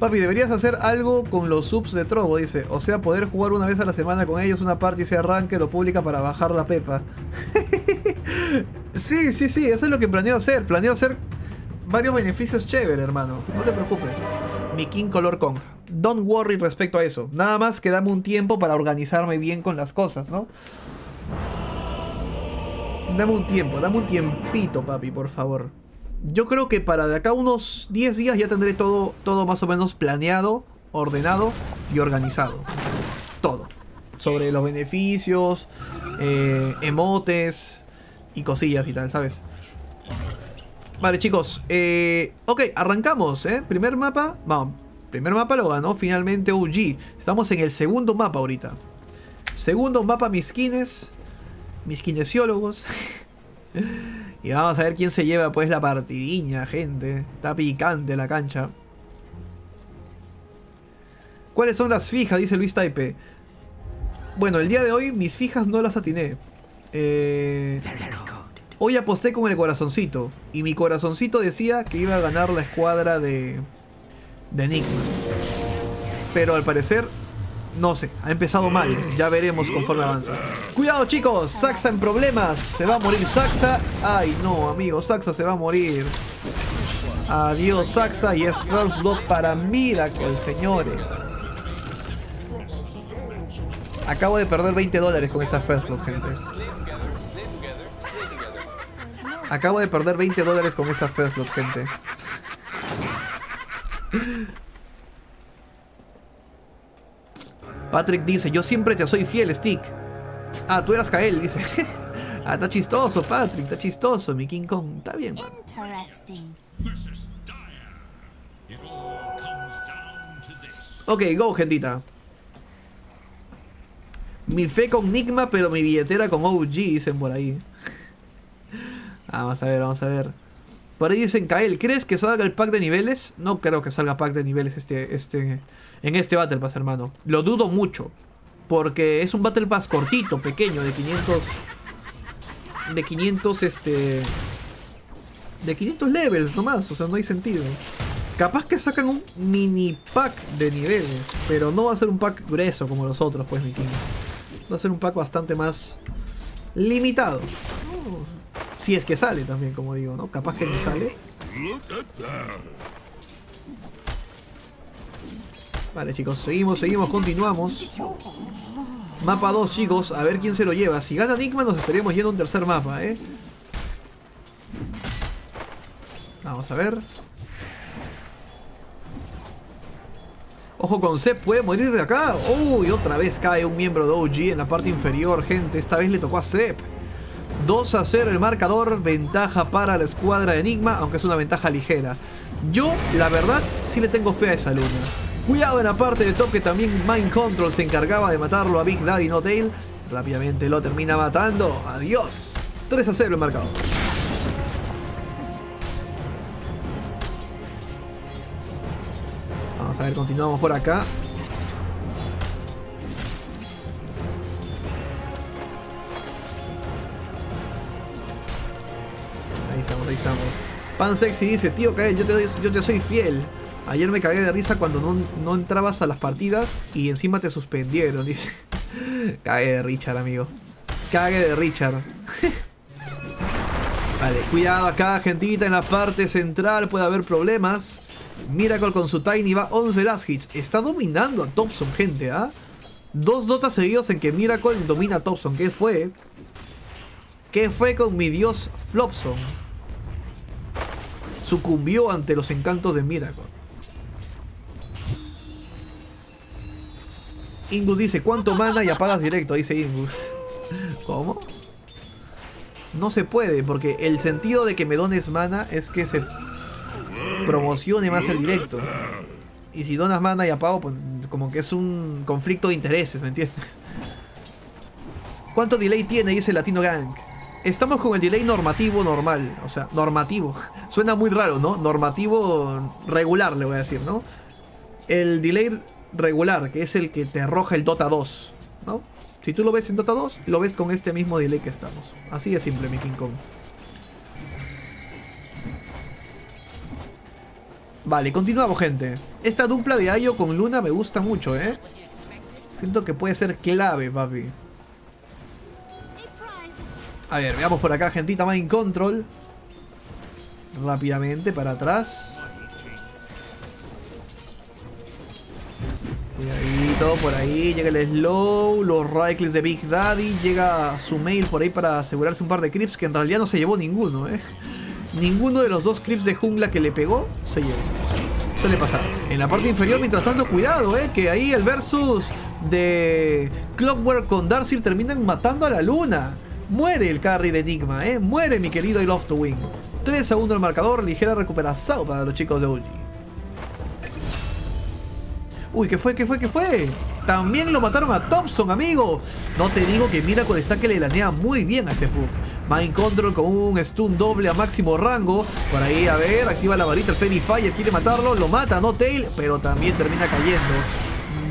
Papi, deberías hacer algo con los subs de Trovo, dice. O sea, poder jugar una vez a la semana con ellos, una party, se arranque, lo publica para bajar la pepa. Sí, sí, sí, eso es lo que planeo hacer. Planeo hacer varios beneficios chéveres, hermano. No te preocupes. Mi king color conja. Don't worry respecto a eso. Nada más que dame un tiempo para organizarme bien con las cosas, ¿no? Dame un tiempo, dame un tiempito, papi, por favor. Yo creo que para de acá unos diez días ya tendré todo, todo más o menos planeado, ordenado y organizado. Todo. Sobre los beneficios, eh, emotes y cosillas y tal, ¿sabes? Vale, chicos. Eh, ok, arrancamos, ¿eh? Primer mapa. Vamos. Primer mapa lo ganó finalmente O G. Estamos en el segundo mapa ahorita. Segundo mapa, mis kines. Mis kinesiólogos. Y vamos a ver quién se lleva pues la partidiña, gente. Está picante la cancha. ¿Cuáles son las fijas? Dice Luis Taipe. Bueno, el día de hoy mis fijas no las atiné. Eh, hoy aposté con el corazoncito. Y mi corazoncito decía que iba a ganar la escuadra de... de Nigma. Pero al parecer... no sé, ha empezado mal. Ya veremos conforme avanza. ¡Cuidado, chicos! Saksa en problemas. Se va a morir Saksa. Ay, no, amigo. Saksa se va a morir. Adiós, Saksa. Y es first blood para Miracle, señores. Acabo de perder veinte dólares con esa first blood, gente. Acabo de perder veinte dólares con esa first blood, gente. Patrick dice, yo siempre te soy fiel, Stick. Ah, tú eras Kael, dice. Ah, está chistoso, Patrick, está chistoso, mi King Kong. Está bien, man. Ok, go, gentita. Mi fe con Nigma, pero mi billetera con O G, dicen por ahí. Ah, vamos a ver, vamos a ver. Por ahí dicen, Kael, ¿crees que salga el pack de niveles? No creo que salga pack de niveles este, este, en este Battle Pass, hermano. Lo dudo mucho. Porque es un Battle Pass cortito, pequeño, de quinientos... De quinientos, este... De quinientos levels nomás, o sea, no hay sentido. Capaz que sacan un mini pack de niveles, pero no va a ser un pack grueso como los otros, pues, mi king. Va a ser un pack bastante más limitado. Oh. Si es que sale también, como digo, ¿no? Capaz que ni sale. Vale, chicos, seguimos, seguimos, continuamos. Mapa dos, chicos, a ver quién se lo lleva. Si gana Nigma nos estaríamos yendo a un tercer mapa, ¿eh? Vamos a ver. Ojo con Ceb, puede morir de acá. Uy, oh, otra vez cae un miembro de O G en la parte inferior, gente. Esta vez le tocó a Ceb. dos a cero el marcador, ventaja para la escuadra de Nigma, aunque es una ventaja ligera. Yo, la verdad, sí le tengo fe a esa luna. Cuidado en la parte de top, que también Mind Control se encargaba de matarlo a Big Daddy N O tail. Rápidamente lo termina matando. Adiós. tres a cero el marcador. A ver, continuamos por acá. Ahí estamos, ahí estamos. Pan Sexy dice, tío Kael, yo te, doy, yo te soy fiel. Ayer me cagué de risa cuando no, no entrabas a las partidas y encima te suspendieron, dice. Cague de Richard, amigo. Cague de Richard. Vale, cuidado acá, gentita, en la parte central puede haber problemas. Miracle con su Tiny va once last hits. Está dominando a Topson, gente, ¿ah? ¿eh? Dos dotas seguidos en que Miracle domina a Topson. ¿Qué fue? ¿Qué fue con mi dios Flopson? Sucumbió ante los encantos de Miracle. Ingus dice, ¿cuánto mana y apagas directo? Dice Ingus. ¿Cómo? No se puede, porque el sentido de que me dones mana es que se... promocione más el directo. Y si donas mana y apago, pues como que es un conflicto de intereses, ¿me entiendes? ¿Cuánto delay tiene? Dice Latino Gang. Estamos con el delay normativo normal. O sea, normativo. Suena muy raro, ¿no? Normativo regular, le voy a decir, ¿no? El delay regular, que es el que te arroja el Dota dos, ¿no? Si tú lo ves en Dota dos, lo ves con este mismo delay que estamos. Así de simple, mi King Kong. Vale, continuamos, gente. Esta dupla de Ayo con Luna me gusta mucho, ¿eh? Siento que puede ser clave, papi. A ver, veamos por acá, gentita. Mind Control. Rápidamente, para atrás. Cuidadito, por ahí. Llega el slow. Los right clicks de Big Daddy. Llega SumaiL por ahí para asegurarse un par de creeps, que en realidad no se llevó ninguno, ¿eh? Ninguno de los dos clips de jungla que le pegó se llevó. Suele pasar. En la parte inferior, mientras tanto, cuidado, eh, que ahí el versus de Clockwork con Darcyr terminan matando a la luna. Muere el carry de Nigma, eh. Muere mi querido I Love to Win. tres a uno el marcador, ligera recuperación para los chicos de O G. Uy, ¿qué fue? ¿Qué fue? ¿Qué fue? También lo mataron a Topson, amigo. No te digo que Miracle está que le lanea muy bien a ese Puck. Mind Control con un stun doble a máximo rango. Por ahí, a ver, activa la varita el Fairy Fire, quiere matarlo, lo mata, no Tail, pero también termina cayendo.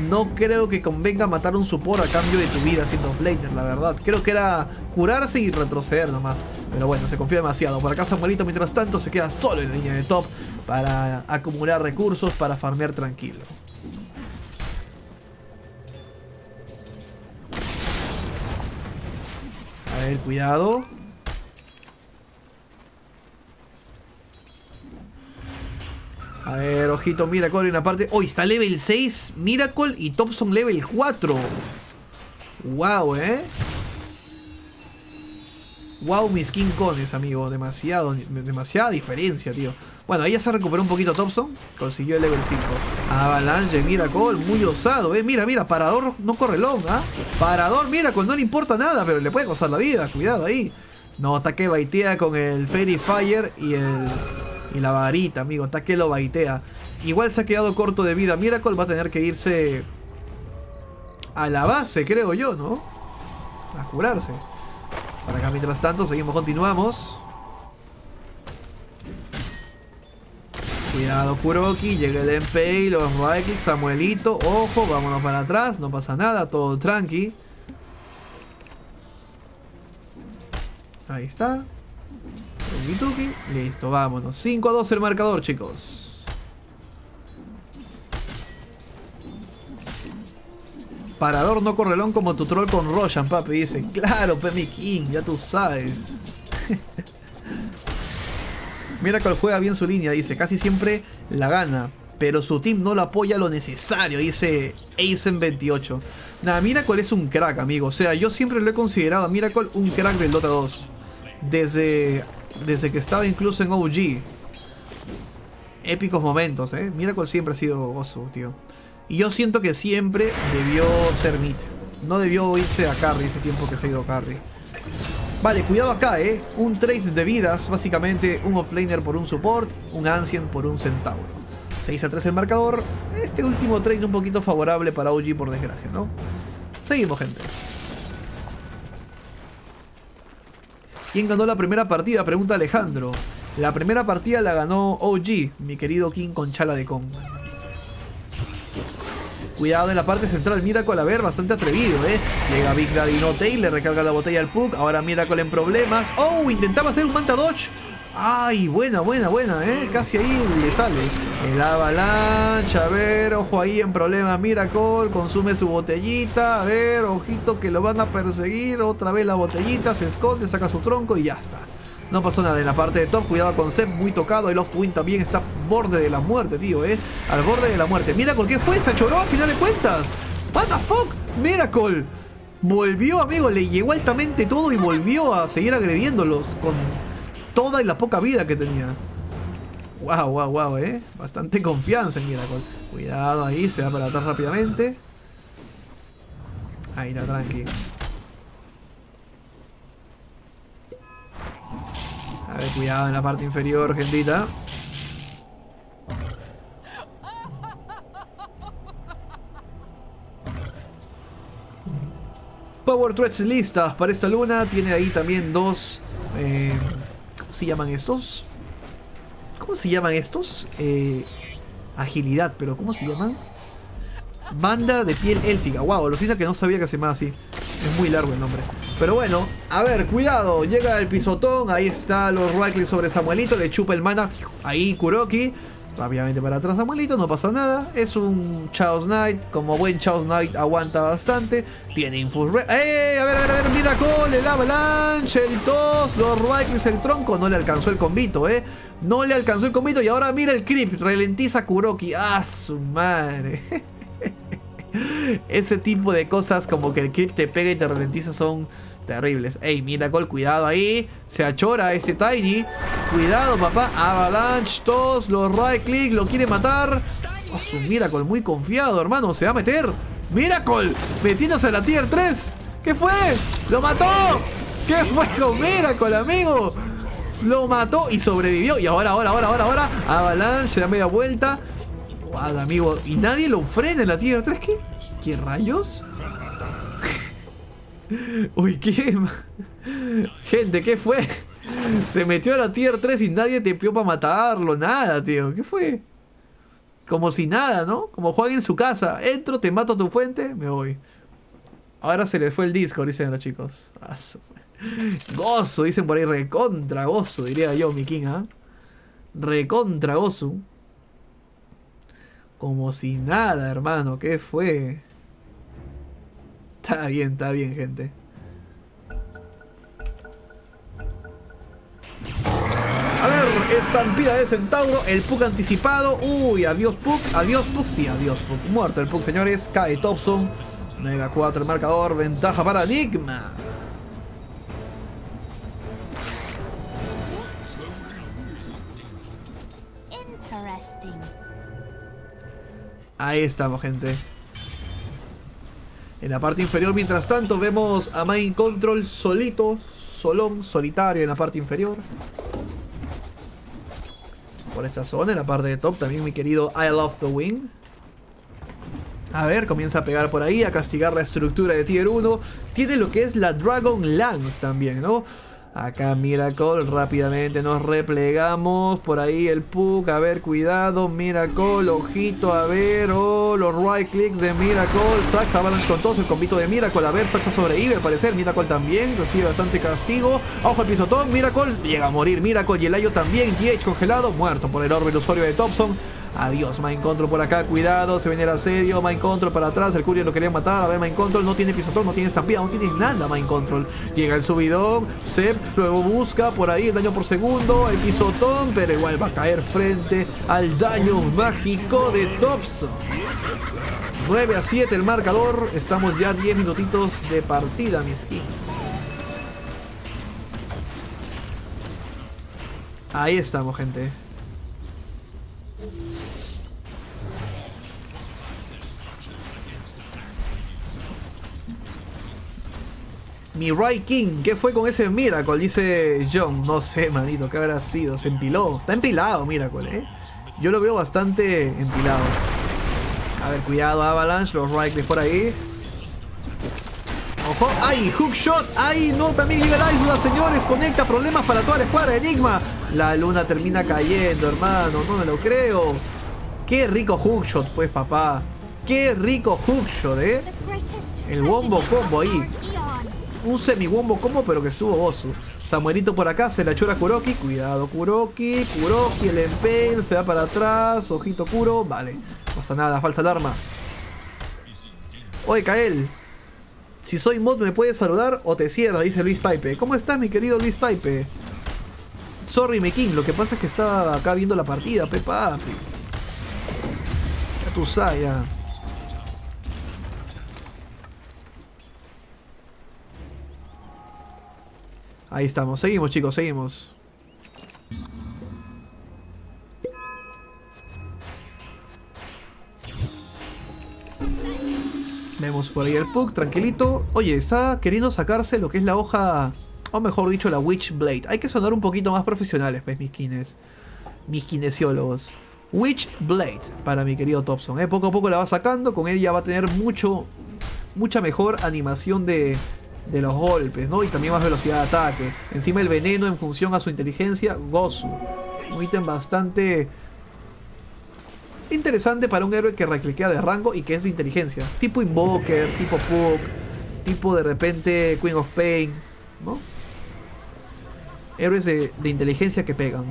No creo que convenga matar un support a cambio de tu vida siendo Flater, la verdad. Creo que era curarse y retroceder nomás. Pero bueno, se confía demasiado. Por acá Samuelito, mientras tanto, se queda solo en la línea de top para acumular recursos, para farmear tranquilo. A ver, cuidado. A ver, ojito, Miracle en la parte... ¡Oh! Está level seis Miracle y Topson level cuatro. ¡Wow, eh! ¡Wow, mis King Cones, amigo! Demasiado, demasiada diferencia, tío. Bueno, ahí ya se recuperó un poquito Topson. Consiguió el level cinco. Avalanche, Miracle, muy osado, eh. Mira, mira, Parador no corre long, ¿ah? ¿eh? Parador, Miracle, no le importa nada, pero le puede costar la vida. Cuidado ahí. No, ataque baitea con el Fairy Fire y el... y la varita, amigo. Ataque lo baitea. Igual se ha quedado corto de vida. Miracle va a tener que irse a la base, creo yo, ¿no? A curarse. Para acá, mientras tanto, seguimos, continuamos. Cuidado, Kuroky, llega el N0tail, los right click, Samuelito, ojo, vámonos para atrás, no pasa nada, todo tranqui. Ahí está. Tuki, tuki. Listo, vámonos. cinco a dos el marcador, chicos. Parador no correlón como tu troll con Roshan, papi, dice. Claro, Pemi King, ya tú sabes. Miracle juega bien su línea, dice, casi siempre la gana, pero su team no lo apoya lo necesario, dice Aizen veintiocho. Nada, Miracle es un crack, amigo, o sea, yo siempre lo he considerado a Miracle un crack del Dota dos. Desde, desde que estaba incluso en O G. Épicos momentos, eh. Miracle siempre ha sido gozo, tío. Y yo siento que siempre debió ser mid. No debió irse a carry ese tiempo que se ha ido a carry. Vale, cuidado acá, eh. Un trade de vidas, básicamente un offlaner por un support, un ancient por un centauro. seis a tres el marcador. Este último trade un poquito favorable para O G, por desgracia, ¿no? Seguimos, gente. ¿Quién ganó la primera partida? Pregunta Alejandro. La primera partida la ganó O G, mi querido King con chala de Kong. Cuidado en la parte central, Miracle, a ver, bastante atrevido, eh. Llega Big Daddy N0tail, le recarga la botella al Pug. Ahora Miracle en problemas. ¡Oh! Intentaba hacer un Manta Dodge. ¡Ay! Buena, buena, buena, eh. Casi ahí le sale. El avalanche, a ver, ojo ahí en problemas Miracle. Consume su botellita. A ver, ojito que lo van a perseguir. Otra vez la botellita, se esconde, saca su tronco y ya está. No pasó nada en la parte de top, cuidado con Zep, muy tocado. El off-win también está al borde de la muerte, tío, ¿eh? Al borde de la muerte. Miracle, ¿qué fue? Se choró al final de cuentas. What the fuck, Miracle. Volvió, amigo, le llegó altamente todo y volvió a seguir agrediéndolos con toda y la poca vida que tenía. Wow, wow, wow, ¿eh? Bastante confianza en Miracle. Cuidado ahí, se va para atrás rápidamente. Ahí está, tranqui. A ver, cuidado en la parte inferior, gentita. Power Threads listas para esta luna. Tiene ahí también dos... Eh, ¿Cómo se llaman estos? ¿Cómo se llaman estos? Eh, agilidad, pero ¿cómo se llaman? Banda de piel élfica. Wow, alucina que no sabía que se llamaba así. Es muy largo el nombre. Pero bueno, a ver, cuidado. Llega el pisotón. Ahí está los right click sobre Samuelito. Le chupa el mana. Ahí Kuroky. Rápidamente para atrás Samuelito. No pasa nada. Es un Chaos Knight. Como buen Chaos Knight aguanta bastante. Tiene Infus Red. ¡Eh! A ver, a ver, a ver. Miracle, el avalanche, el tos, los right click, el tronco. No le alcanzó el combito, eh. No le alcanzó el combito. Y ahora mira el creep. Ralentiza a Kuroky. ¡Ah, su madre! Ese tipo de cosas como que el creep te pega y te ralentiza son terribles. Ey, Miracle, cuidado ahí. Se achora este Tiny. Cuidado, papá. Avalanche, todos los right click, lo quiere matar. Oh, su Miracle muy confiado, hermano. Se va a meter. Miracle, metiéndose a la tier tres. ¿Qué fue? ¡Lo mató! ¿Qué fue con Miracle, amigo? Lo mató y sobrevivió. Y ahora, ahora, ahora, ahora, ahora. Avalanche, da media vuelta. Wow, amigo, y nadie lo frena en la tier tres. ¿Qué? ¿Qué rayos? Uy, qué. Gente, ¿qué fue? Se metió a la tier tres y nadie te pidió para matarlo. Nada, tío. ¿Qué fue? Como si nada, ¿no? Como juega en su casa. Entro, te mato a tu fuente, me voy. Ahora se les fue el Discord, dicen los chicos. Gozo, dicen por ahí. Recontra gozo, diría yo, mi king, ¿ah? ¿eh? Recontra gozo. Como si nada, hermano. ¿Qué fue? Está bien, está bien, gente. A ver, estampida de centauro. El Pug anticipado. Uy, adiós Pug. Adiós Pug. Sí, adiós Pug. Muerto el Pug, señores. Cae Topson. nueve a cuatro el marcador. Ventaja para Nigma. Ahí estamos, gente. En la parte inferior, mientras tanto, vemos a Mind Control solito, solón, solitario en la parte inferior. Por esta zona, en la parte de top, también mi querido I Love to Win. A ver, comienza a pegar por ahí, a castigar la estructura de tier uno. Tiene lo que es la Dragon Lance también, ¿no? Acá Miracle, rápidamente nos replegamos. Por ahí el Puck, a ver, cuidado, Miracle, ojito, a ver, oh, los right clicks de Miracle. Saksa balance con todo, el combito de Miracle, a ver, Saksa sobrevive al parecer, Miracle también, recibe bastante castigo. Ojo al pisotón, Miracle, llega a morir, Miracle y el Ayo también, G H congelado, muerto por el orbe ilusorio de Topson. Adiós, Mind Control por acá, cuidado, se viene el asedio, Mind Control para atrás, el Courier lo quería matar, a ver, Mind Control no tiene pisotón, no tiene estampida, no tiene nada, Mind Control. Llega el subidón, Ceb, luego busca por ahí el daño por segundo, el pisotón, pero igual va a caer frente al daño mágico de Topson. nueve a siete el marcador, estamos ya diez minutitos de partida, mis kings. Ahí estamos, gente. Mi Right King, ¿qué fue con ese Miracle? Dice John, no sé, manito, ¿qué habrá sido? Se empiló, está empilado Miracle, ¿eh? Yo lo veo bastante empilado. A ver, cuidado Avalanche, los Right Click por ahí. Ojo, ¡ay! Hookshot, ¡ay! No, también llega la Isla, señores, conecta, problemas para toda la escuadra, Enigma. La luna termina cayendo, hermano, no me lo creo. Qué rico Hookshot, pues, papá. Qué rico Hookshot, ¿eh? El bombo combo ahí. Un semi-bombo combo, pero que estuvo gozo. Samuelito por acá, se la chora Kuroky. Cuidado, Kuroky. Kuroky, el N0tail, se va para atrás. Ojito, Kuro. Vale, no pasa nada, falsa alarma. Oye, Kael. Si soy mod, ¿me puedes saludar o te cierras? Dice Luis Taipe. ¿Cómo estás, mi querido Luis Taipe? Sorry, mi king. Lo que pasa es que estaba acá viendo la partida, pepa. Ya tú sabes, ya. Ahí estamos, seguimos chicos, seguimos. Vemos por ahí el Puck, tranquilito. Oye, está queriendo sacarse lo que es la hoja, o mejor dicho, la Witchblade. Hay que sonar un poquito más profesionales, ¿ves? Mis kines, mis kinesiólogos. Witchblade para mi querido Topson, ¿eh? Poco a poco la va sacando, con ella va a tener mucho, mucha mejor animación de... de los golpes, ¿no? Y también más velocidad de ataque. Encima el veneno en función a su inteligencia. Gozu. Un ítem bastante interesante para un héroe que recliquea de rango y que es de inteligencia. Tipo Invoker, tipo Puck, tipo de repente Queen of Pain, ¿no? Héroes de, de inteligencia que pegan.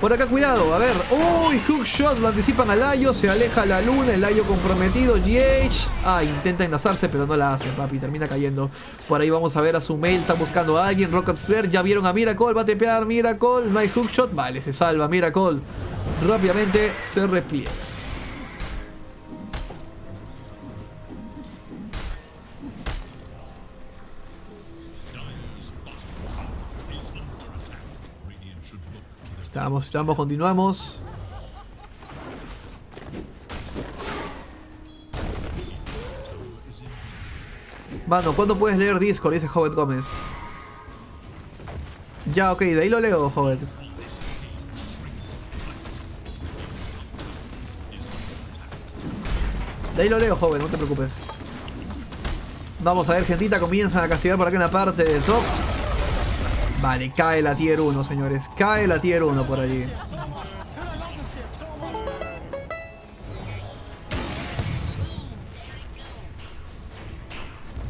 Por acá, cuidado, a ver. ¡Uy! Hook shot, lo anticipan al Ayo. Se aleja la luna, el Ayo comprometido. G H. Ah, intenta enlazarse, pero no la hace, papi. Termina cayendo. Por ahí vamos a ver a SumaiL. Está buscando a alguien. Rocket Flare. Ya vieron a Miracle. Va a tepear Miracle. No hay hook shot. Vale, se salva Miracle. Rápidamente se repliega. Estamos, estamos, continuamos. Mano, ¿cuándo puedes leer Discord? Dice Jovet Gómez. Ya, ok, de ahí lo leo, Jovet. De ahí lo leo, Jovet, no te preocupes. Vamos a ver, gentita, comienzan a castigar por acá en la parte de top. Vale, cae la tier uno, señores. Cae la tier uno por allí.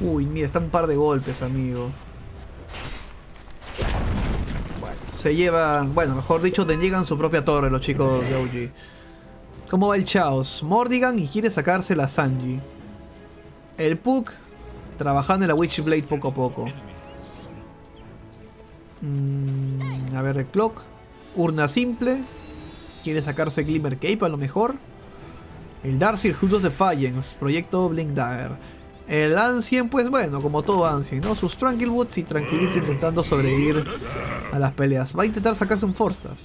Uy, mira, está un par de golpes, amigo. Bueno, se llevan... Bueno, mejor dicho, llegan su propia torre los chicos de O G. ¿Cómo va el Chaos? Mordigan y quiere sacarse la Sanji. El Puck trabajando en la Witchblade poco a poco. Mm, a ver el clock. Urna simple. Quiere sacarse Glimmer Cape a lo mejor. El Darcy Judos de Fallens. Proyecto Blink Dagger. El Ancien, pues bueno, como todo Ancien, ¿no? Sus Tranquil Woods y Tranquilito intentando sobrevivir a las peleas. Va a intentar sacarse un Forstaff.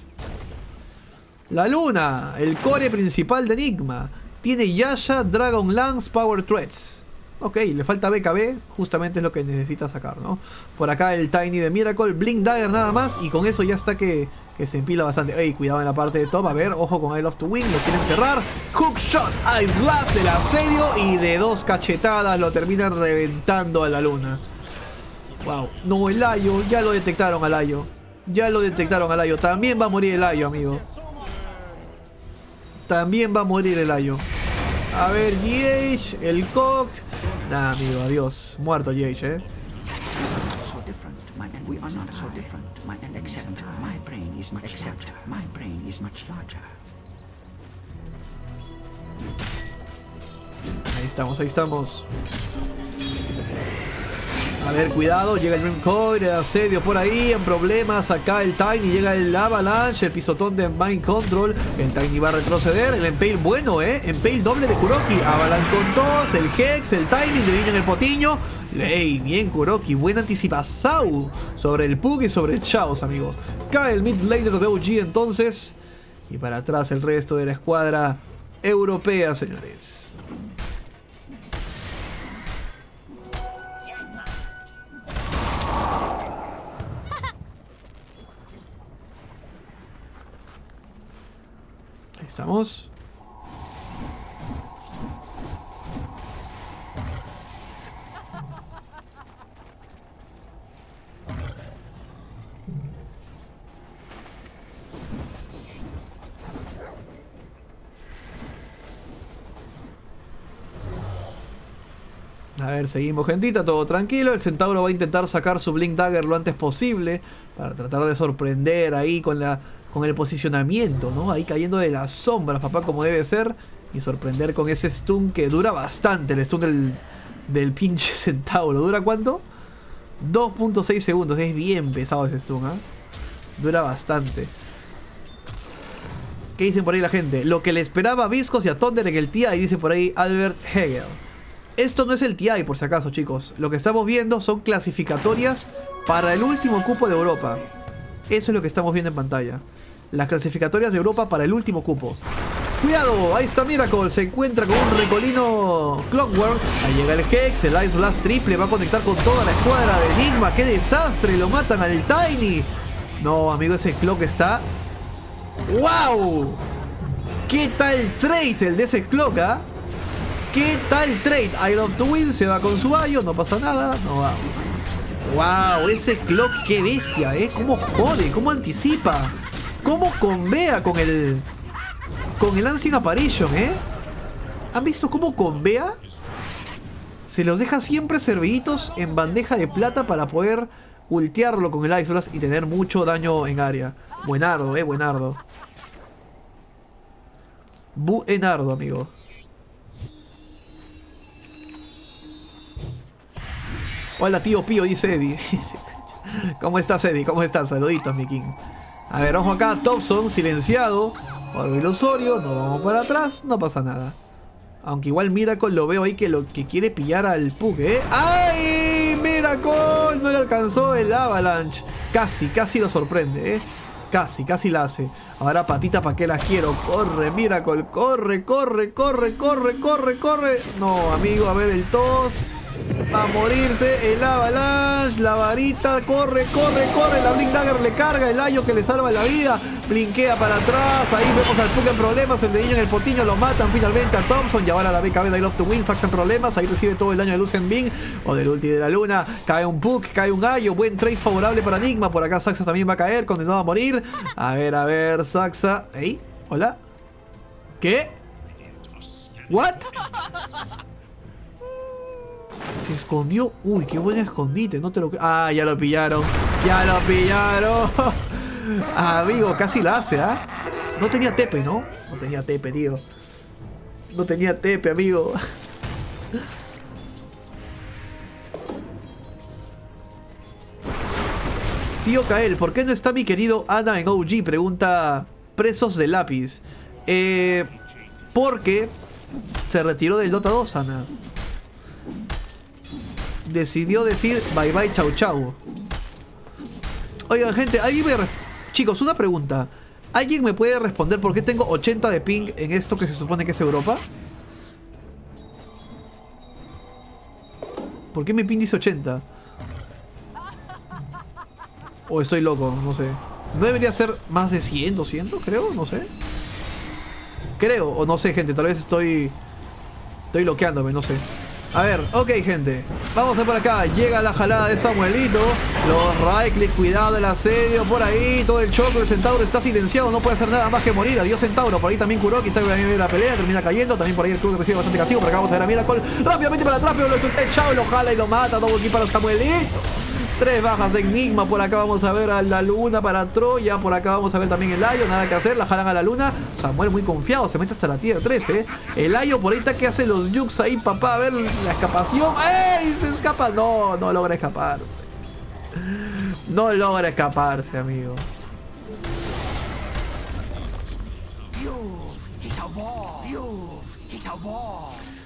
La luna. El core principal de Nigma. Tiene Yasha, Dragon Lance, Power Threads. Ok, le falta B K B, justamente es lo que necesita sacar, ¿no? Por acá el Tiny de Miracle, Blink Dagger nada más, y con eso ya está que, que se empila bastante. Ey, cuidado en la parte de top, a ver, ojo con I Love to Win, lo quieren cerrar. Hookshot, Ice Blast, del asedio, y de dos cachetadas lo terminan reventando a la luna. Wow, no, el Ayo, ya lo detectaron al Ayo. Ya lo detectaron al Ayo, también va a morir el Ayo, amigo. También va a morir el Ayo. A ver, G H, el Cock. Nah, amigo, adiós. Muerto G H, eh. Ahí estamos, ahí estamos. A ver, cuidado, llega el Dream Core, el asedio por ahí, en problemas, acá el Tiny, llega el Avalanche, el pisotón de Mind Control, el Tiny va a retroceder, el N0tail bueno, eh, N0tail doble de Kuroky, Avalanche con dos, el Hex, el Tiny, le viene el potiño, ey, bien Kuroky, buena anticipación sobre el Pug y sobre el Chaos, amigo. Cae el mid laner de O G entonces, y para atrás el resto de la escuadra europea, señores. Estamos. A ver, seguimos, gentita, todo tranquilo. El Centauro va a intentar sacar su Blink Dagger lo antes posible para tratar de sorprender ahí con la... con el posicionamiento, ¿no? Ahí cayendo de las sombras, papá, como debe ser. Y sorprender con ese stun que dura bastante. El stun del, del pinche Centauro. ¿Dura cuánto? dos punto seis segundos. Es bien pesado ese stun, ¿eh? Dura bastante. ¿Qué dicen por ahí la gente? Lo que le esperaba a Viscos y a Thunder en el T I, dice por ahí Albert Hegel. Esto no es el T I, por si acaso, chicos. Lo que estamos viendo son clasificatorias para el último cupo de Europa. Eso es lo que estamos viendo en pantalla. Las clasificatorias de Europa para el último cupo. ¡Cuidado! Ahí está Miracle. Se encuentra con un Recolino Clockwork. Ahí llega el Hex. El Ice Blast triple va a conectar con toda la escuadra de Nigma. ¡Qué desastre! Lo matan al Tiny. No, amigo, ese Clock está... ¡Wow! ¿Qué tal trade el de ese Clock, ah? ¿eh? ¿Qué tal trade? I Love to Win se va con su ayo. No pasa nada. No va. ¡Wow! Ese Clock, qué bestia, ¿eh? ¿Cómo jode? ¿Cómo anticipa? ¿Cómo convea con el... con el Unseen Apparition, eh? ¿Han visto cómo convea? Se los deja siempre serviditos en bandeja de plata para poder ultearlo con el Ice Blast y tener mucho daño en área. Buenardo, eh, buenardo. Buenardo, amigo. Hola, tío Pío, dice Eddie. ¿Cómo estás, Eddie? ¿Cómo estás? Saluditos, mi king. A ver, vamos acá, Topson, silenciado por el ilusorio, no vamos para atrás, no pasa nada. Aunque igual Miracle lo veo ahí que lo que quiere pillar al Pug, ¿eh? ¡Ay! Miracle no le alcanzó el Avalanche. Casi, casi lo sorprende, ¿eh? Casi, casi la hace. Ahora patita, ¿para qué las quiero? Corre, Miracle, corre, corre, corre, corre, corre, corre. No, amigo, a ver el tos. Va a morirse el Avalanche, la varita, corre, corre, corre, la Blink Dagger le carga, el Ayo que le salva la vida, blinkea para atrás, ahí vemos al Pug en problemas, el dedillo en el potiño, lo matan finalmente a Topson, llevar a la B K B de I Love to Win, Saksa en problemas, ahí recibe todo el daño de Lucen Bing, o del ulti de la luna, cae un Pug, cae un Ayo, buen trade favorable para Nigma, por acá Saksa también va a caer, condenado a morir, a ver, a ver, Saksa, ¿ey? ¿Hola? ¿Qué? ¿What? Se escondió. Uy, qué buen escondite. No te lo creo. Ah, ya lo pillaron. Ya lo pillaron. Amigo, casi la hace, ¿ah? ¿eh? No tenía tepe, ¿no? No tenía tepe, tío. No tenía tepe, amigo. Tío Kael, ¿por qué no está mi querido Ana en O G? Pregunta Presos de Lápiz. Eh, porque se retiró del Dota dos, Ana. Decidió decir bye bye, chau chau. Oigan, gente, alguien me... Chicos, una pregunta. ¿Alguien me puede responder por qué tengo ochenta de ping en esto que se supone que es Europa? ¿Por qué me ping dice ochenta? O estoy loco, no sé. ¿No debería ser más de cien, doscientos, creo? No sé. Creo, o no sé, gente. Tal vez estoy... Estoy loqueándome, no sé. A ver, ok, gente. Vamos a por acá. Llega la jalada de Samuelito. Los Raikles, cuidado del asedio por ahí. Todo el choque. El Centauro está silenciado. No puede hacer nada más que morir. Adiós, Centauro. Por ahí también Kuroky está en la pelea. Termina cayendo. También por ahí el Kuroky recibe bastante castigo. Por acá vamos a ver a Miracle. Rápidamente para atrás. Pero lo echado y lo jala y lo mata. Todo aquí para Samuelito. Tres bajas de Enigma. Por acá vamos a ver a la Luna para Troya. Por acá vamos a ver también el Ayo. Nada que hacer. La jalan a la Luna. Samuel muy confiado. Se mete hasta la tierra trece. ¿eh? El Ayo por ahí está que hace los yukes ahí, papá. A ver la escapación. ¡Ey! Se escapa. No, no logra escaparse. No logra escaparse, amigo.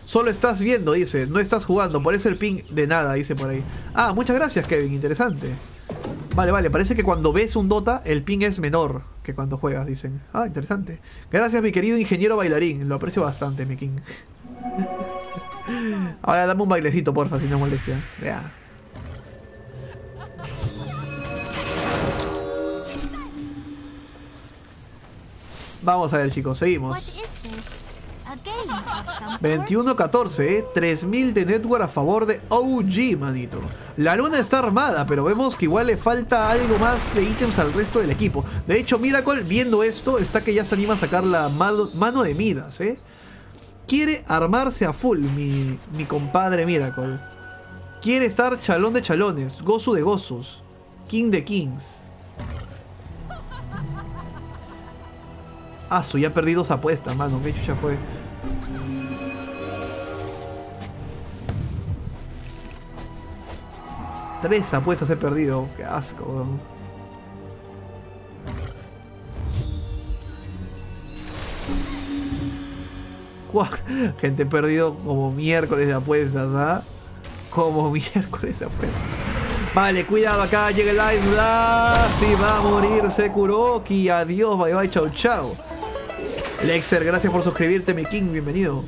Solo estás viendo, dice, no estás jugando, por eso el ping de nada, dice por ahí. Ah, muchas gracias, Kevin, interesante. Vale, vale, parece que cuando ves un Dota, el ping es menor que cuando juegas, dicen. Ah, interesante. Gracias, mi querido ingeniero bailarín, lo aprecio bastante, mi king. Ahora dame un bailecito, porfa, si no molestia. Ya. Vamos a ver, chicos, seguimos. veintiuno a catorce, ¿eh? tres mil de network a favor de O G, manito. La Luna está armada, pero vemos que igual le falta algo más de ítems al resto del equipo. De hecho, Miracle, viendo esto, está que ya se anima a sacar la mano de Midas, ¿eh? Quiere armarse a full, mi, mi compadre Miracle. Quiere estar chalón de chalones, gozu de gozos, king de kings. Ah, su, ya perdí dos apuestas, mano. Que chucha fue. Tres apuestas he perdido. Qué asco, weón. Gente, he perdido como miércoles de apuestas, ¿ah? ¿eh? Como miércoles de apuestas. Vale, cuidado acá, llega el Ice Blast y va a morirse Kuroky. Adiós, bye bye, chau chau. Lexer, gracias por suscribirte, mi king, bienvenido.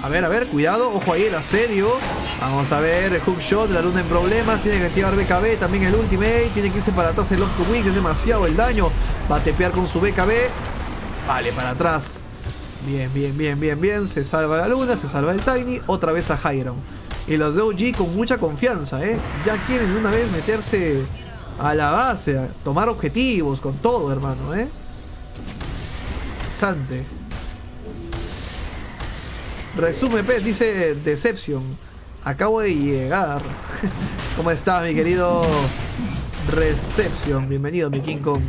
A ver, a ver, cuidado, ojo ahí el asedio. Vamos a ver, el hookshot, la Luna en problemas, tiene que activar B K B, también el ultimate, tiene que irse para atrás el Lost to Win, es demasiado el daño. Va a tepear con su B K B. Vale, para atrás. Bien, bien, bien, bien, bien, se salva la Luna, se salva el Tiny, otra vez a Hiram. Y los de O G con mucha confianza, ¿eh? Ya quieren de una vez meterse a la base, a tomar objetivos, con todo, hermano, ¿eh? Sante. Resume, Pez, dice Deception. Acabo de llegar. ¿Cómo estás, mi querido Reception? Bienvenido, mi King Kong.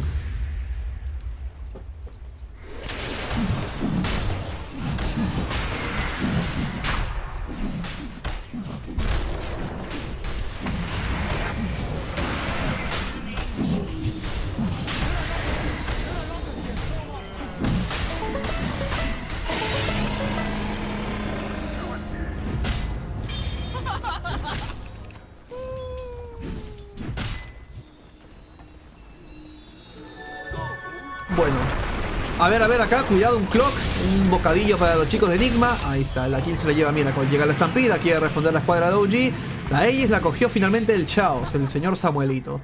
A ver, a ver acá, cuidado, un clock, un bocadillo para los chicos de Enigma. Ahí está, la kill se la lleva Miracle. Llega la estampida, quiere responder la escuadra de O G. La Aegis la cogió finalmente el Chaos, el señor Samuelito.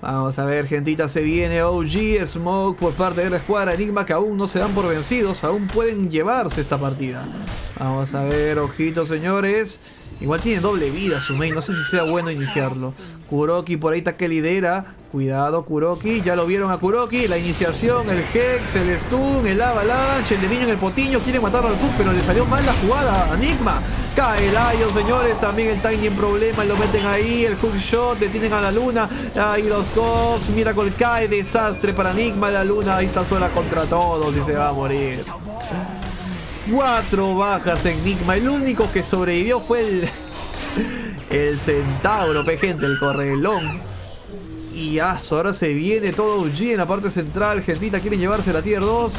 Vamos a ver, gentita, se viene O G, Smoke por parte de la escuadra Enigma, que aún no se dan por vencidos, aún pueden llevarse esta partida. Vamos a ver, ojito, señores. Igual tiene doble vida Sumai, no sé si sea bueno iniciarlo. Kuroky por ahí está que lidera. Cuidado, Kuroky, ya lo vieron a Kuroky. La iniciación, el Hex, el Stun, el Avalanche, el de niño en el potiño. Quiere matar al Tuf, pero le salió mal la jugada a Enigma. Cae el Ayo, señores. También el Tiny en problemas, lo meten ahí. El Hook Shot, detienen a la Luna. Ahí los Cops, Miracle cae. Desastre para Enigma, la Luna ahí está sola contra todos y se va a morir. Cuatro bajas en Enigma. El único que sobrevivió fue el el Centauro, pe gente, el correlón. Y aso, ahora se viene todo O G en la parte central. Gentita, quieren llevarse la tier dos.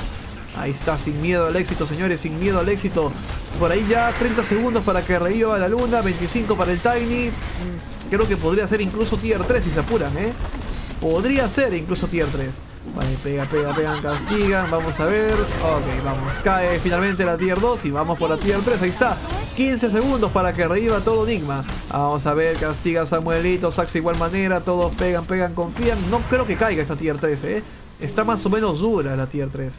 Ahí está, sin miedo al éxito, señores, sin miedo al éxito. Por ahí ya treinta segundos para que reviva la Luna, veinticinco para el Tiny. Creo que podría ser incluso tier tres si se apuran, ¿eh? Podría ser incluso tier tres. Vale, pega, pega, pegan, castigan. Vamos a ver. Ok, vamos. Cae finalmente la tier dos y vamos por la tier tres. Ahí está. quince segundos para que reviva todo Nigma. Vamos a ver, castiga a Samuelito, Saksa igual manera, todos pegan, pegan, confían. No creo que caiga esta tier tres, ¿eh? Está más o menos dura la tier tres.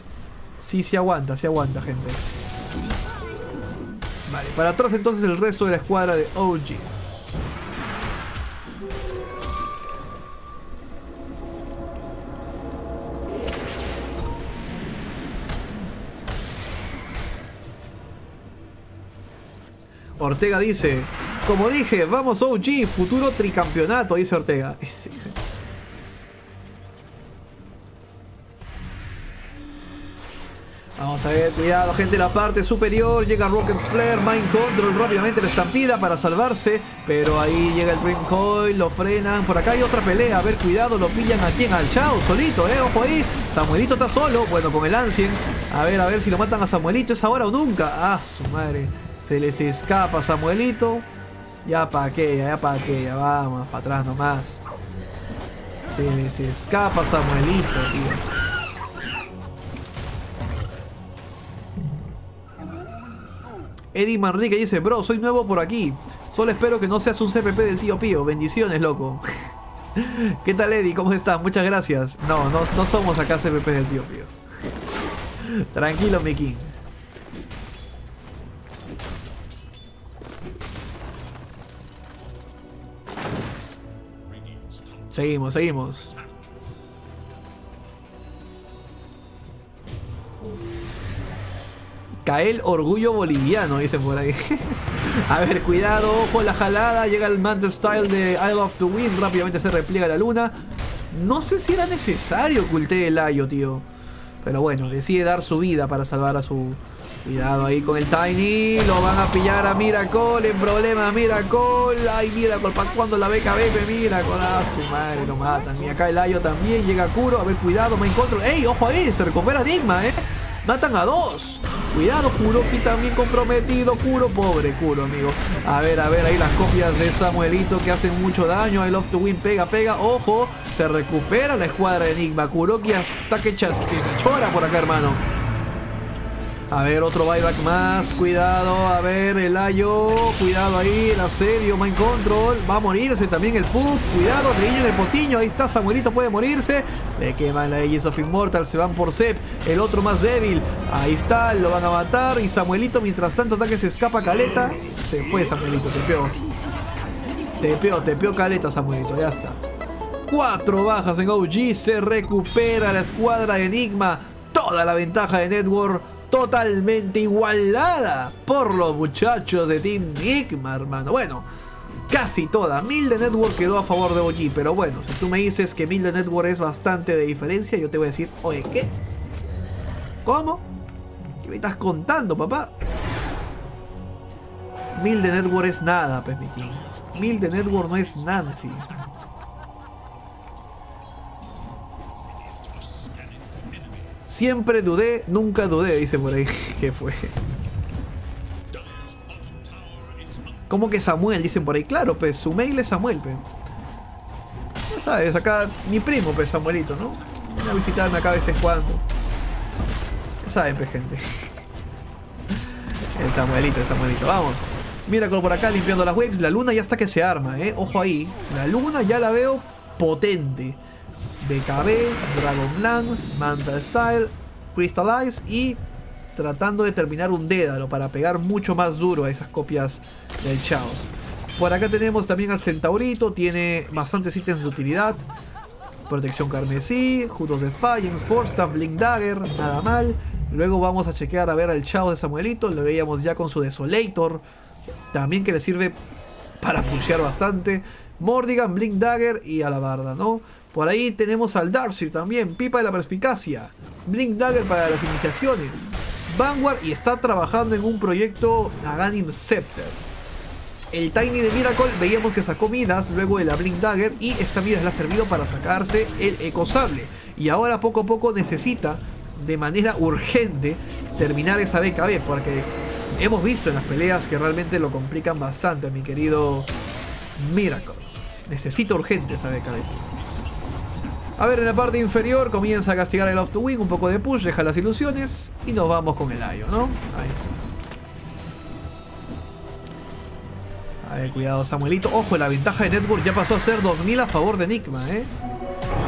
Sí, se aguanta, se aguanta, gente. Vale, para atrás entonces el resto de la escuadra de O G. Ortega dice, como dije, vamos O G, futuro tricampeonato, dice Ortega. Vamos a ver, cuidado gente, la parte superior, llega Rocket Flare, Mind Control, rápidamente la estampida para salvarse, pero ahí llega el Dream Coil, lo frenan, por acá hay otra pelea, a ver, cuidado, lo pillan a quien, al Chao, solito, eh, ojo ahí, Samuelito está solo, bueno, con el Ancien, a ver, a ver si lo matan a Samuelito, es ahora o nunca, ah, su madre, se les escapa Samuelito, ya pa' qué, ya pa' qué, ya vamos, para atrás nomás, se les escapa Samuelito, tío. Eddie Manrique dice, bro, soy nuevo por aquí. Solo espero que no seas un C P P del tío Pío. Bendiciones, loco. ¿Qué tal, Eddie? ¿Cómo estás? Muchas gracias. No, no, no somos acá C P P del tío Pío. Tranquilo, Miki. Seguimos, seguimos. Cae el orgullo boliviano, dicen por ahí. A ver, cuidado, ojo la jalada. Llega el Mantle Style de I Love to Win. Rápidamente se repliega la luna. No sé si era necesario que ultee el Ayo, tío. Pero bueno, decide dar su vida para salvar a su... Cuidado ahí con el Tiny. Lo van a pillar a Miracle. En problema, Miracle. Ay, Miracle, ¿para cuándo la beca bebe? Miracle, a su madre, lo matan. Y acá el Ayo también. Llega Kuro. A ver, cuidado, me encuentro. ¡Ey, ojo ahí! Se recupera Nigma, ¿eh? Matan a dos. Cuidado, Kuroky también comprometido. Kuro, pobre Kuro, amigo. A ver, a ver, ahí las copias de Samuelito que hacen mucho daño. I Love to Win, pega, pega. Ojo, se recupera la escuadra de Nigma. Kuroky hasta que, chas que se chora por acá, hermano. A ver, otro buyback más. Cuidado, a ver, el Ayo. Cuidado ahí, el asedio, Mind Control. Va a morirse también el Puck. Cuidado, Rillo en el potiño. Ahí está, Samuelito puede morirse. Le queman la Aegis of Immortal. Se van por Ceb. El otro más débil. Ahí está, lo van a matar. Y Samuelito, mientras tanto, ataque se escapa Caleta. Se fue Samuelito, tepeó. Tepeó, tepeó Caleta, Samuelito. Ya está. Cuatro bajas en O G. Se recupera la escuadra de Nigma. Toda la ventaja de Network. Totalmente igualada por los muchachos de Team Nigma, hermano. Bueno, casi toda. Mil de Network quedó a favor de O G. Pero bueno, si tú me dices que Mil de Network es bastante de diferencia, yo te voy a decir, oye, ¿qué? ¿Cómo? ¿Qué me estás contando, papá? Mil de Network es nada, pues, mi king. Mil de Network no es Nancy. Siempre dudé, nunca dudé, dice por ahí. ¿Qué fue? ¿Cómo que SumaiL? Dicen por ahí. Claro, pues, su mail es SumaiL, pues. Ya sabes, acá mi primo, pues, Samuelito, ¿no? Ven a visitarme acá a veces cuando. Ya saben, pues, gente. El Samuelito, el Samuelito. Vamos. Mira, por acá limpiando las waves. La luna ya está que se arma, ¿eh? Ojo ahí. La luna ya la veo potente. B K B, Dragonlance, Manta Style, Crystallize y tratando de terminar un Dédalo para pegar mucho más duro a esas copias del Chaos. Por acá tenemos también al Centaurito, tiene bastantes ítems de utilidad. Protección carmesí, Judos de Defiance, Force, Tumbling Dagger, nada mal. Luego vamos a chequear a ver al Chaos de Samuelito, lo veíamos ya con su Desolator, también que le sirve para pushear bastante. Mordigan, Blink Dagger y Alabarda, ¿no? Por ahí tenemos al Darcy también, Pipa de la Perspicacia, Blink Dagger para las iniciaciones, Vanguard y está trabajando en un proyecto Naganim Scepter. El Tiny de Miracle veíamos que sacó Midas luego de la Blink Dagger y esta Midas le ha servido para sacarse el Eco Sable. Y ahora poco a poco necesita de manera urgente terminar esa B K B porque hemos visto en las peleas que realmente lo complican bastante, mi querido... Miracle. Necesito urgente esa beca de push. A ver, en la parte inferior comienza a castigar el I Love to Win. Un poco de push, deja las ilusiones. Y nos vamos con el Ayo, ¿no? Ahí está. A ver, cuidado Samuelito. Ojo, la ventaja de Network ya pasó a ser dos mil a favor de Nigma, ¿eh?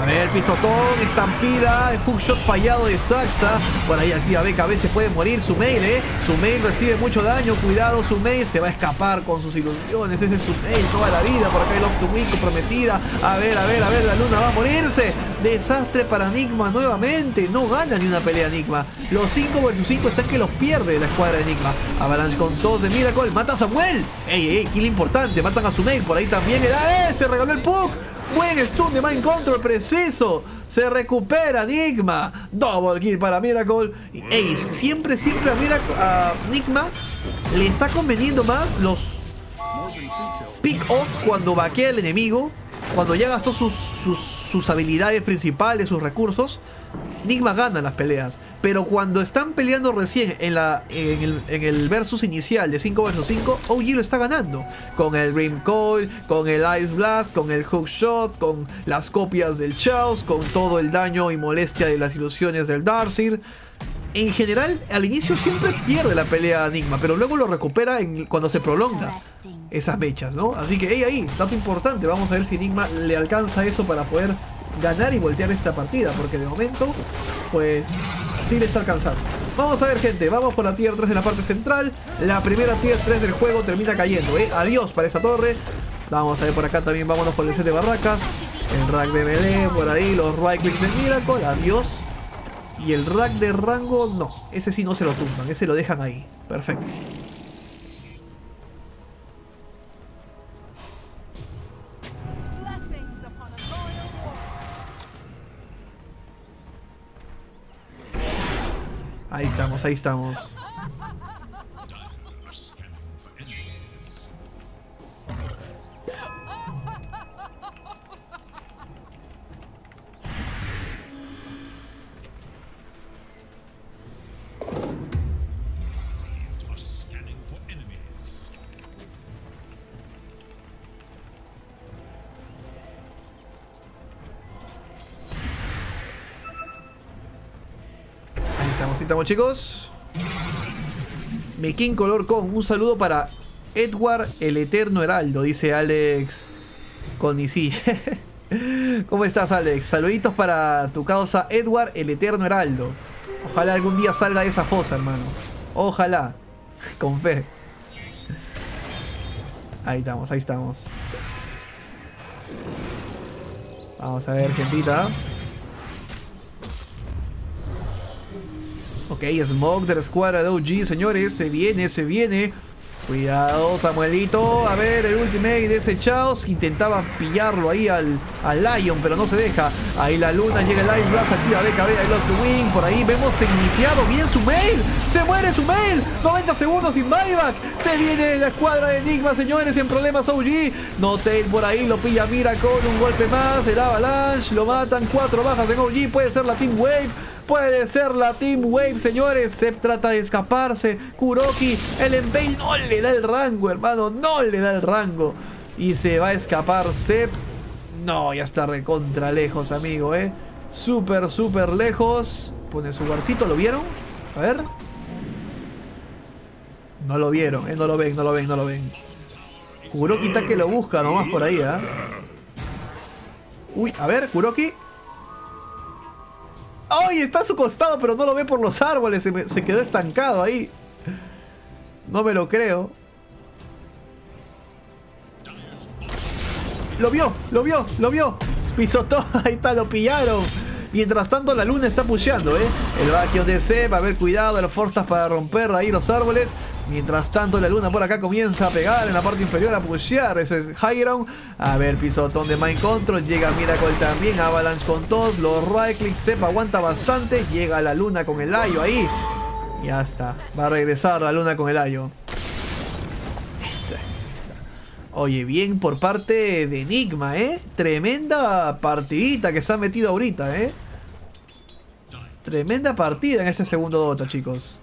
A ver, pisotón, estampida, hookshot fallado de Saksa. Por ahí activa B K B, se puede morir SumaiL, ¿eh? SumaiL recibe mucho daño. Cuidado SumaiL, se va a escapar con sus ilusiones. Ese es SumaiL toda la vida. Por acá I Love to Win comprometida. A ver, a ver, a ver, la luna va a morirse. Desastre para Nigma nuevamente. No gana ni una pelea Nigma. Los cinco versus cinco están que los pierde la escuadra de Nigma. Avalanche con dos de Miracle. Mata a SumaiL. Ey, ey, kill importante. Matan a SumaiL. Por ahí también. ¡Eh! Se regaló el P U C. Buen stun de Mind Control, preciso. Se recupera Nigma. Double kill para Miracle. Ey, siempre, siempre a, Miracle, a Nigma le está conveniendo más los pick-off cuando vaquea el enemigo. Cuando ya gastó sus, sus, sus habilidades principales, sus recursos, Nigma gana las peleas. Pero cuando están peleando recién en, la, en, el, en el versus inicial de cinco versus cinco, O G lo está ganando. Con el Rim Coil, con el Ice Blast, con el Hook Shot, con las copias del Chaos, con todo el daño y molestia de las ilusiones del Darkseer. En general, al inicio siempre pierde la pelea Nigma, pero luego lo recupera en, cuando se prolonga esas mechas, ¿no? Así que, hey, ahí, dato importante. Vamos a ver si Nigma le alcanza eso para poder ganar y voltear esta partida, porque de momento, pues, sí le está alcanzando. Vamos a ver, gente, vamos por la tier tres de la parte central. La primera tier tres del juego termina cayendo, ¿eh? Adiós para esa torre. Vamos a ver por acá también, vámonos por el set de barracas. El rack de melee, por ahí, los right clicks de Miracle, adiós. Y el rack de rango, no. Ese sí no se lo tumban, ese lo dejan ahí. Perfecto. Ahí estamos, ahí estamos. Estamos, chicos. Mekin Color con un saludo para Edward el Eterno Heraldo, dice Alex Conici. ¿Cómo estás, Alex? Saluditos para tu causa, Edward el Eterno Heraldo. Ojalá algún día salga de esa fosa, hermano. Ojalá. Con fe. Ahí estamos, ahí estamos. Vamos a ver, gentita. Ok, smoke de la escuadra de O G, señores. Se viene, se viene. Cuidado, Samuelito. A ver, el ultimate de ese Chaos. Intentaba pillarlo ahí al, al Lion, pero no se deja. Ahí la luna, llega el Ice Blast, activa B K B, I Love to Win. Por ahí vemos iniciado bien SumaiL. Se muere SumaiL. noventa segundos sin buyback. Se viene la escuadra de Nigma, señores. Sin problemas, O G. N0tail por ahí lo pilla Miracle. Un golpe más. El Avalanche. Lo matan. Cuatro bajas en O G. Puede ser la Team Wave. Puede ser la Team Wave, señores. Zep trata de escaparse. Kuroky, el Enveil no le da el rango, hermano. No le da el rango. Y se va a escapar Zep. No, ya está recontra lejos, amigo, eh. Súper, súper lejos. Pone su guarcito, ¿lo vieron? A ver. No lo vieron, eh. No lo ven, no lo ven, no lo ven. Kuroky está que lo busca nomás por ahí, ¿eh? Uy, a ver, Kuroky. ¡Ay! Está a su costado, pero no lo ve por los árboles. Se, me, se quedó estancado ahí. No me lo creo. Lo vio, lo vio, lo vio. Pisotó, ahí está, lo pillaron. Mientras tanto, la luna está pusheando, ¿eh? El vaqueo de Ceb, a ver, cuidado, las fuerzas para romper ahí los árboles. Mientras tanto, la luna por acá comienza a pegar en la parte inferior, a pushear. Ese es high ground. A ver, pisotón de Mind Control. Llega Miracle también. Avalanche con todos. Los right click. Zep aguanta bastante. Llega la luna con el ayo ahí. Ya está. Va a regresar la luna con el ayo. Oye, bien por parte de Nigma, ¿eh? Tremenda partidita que se ha metido ahorita, ¿eh? Tremenda partida en este segundo Dota, chicos.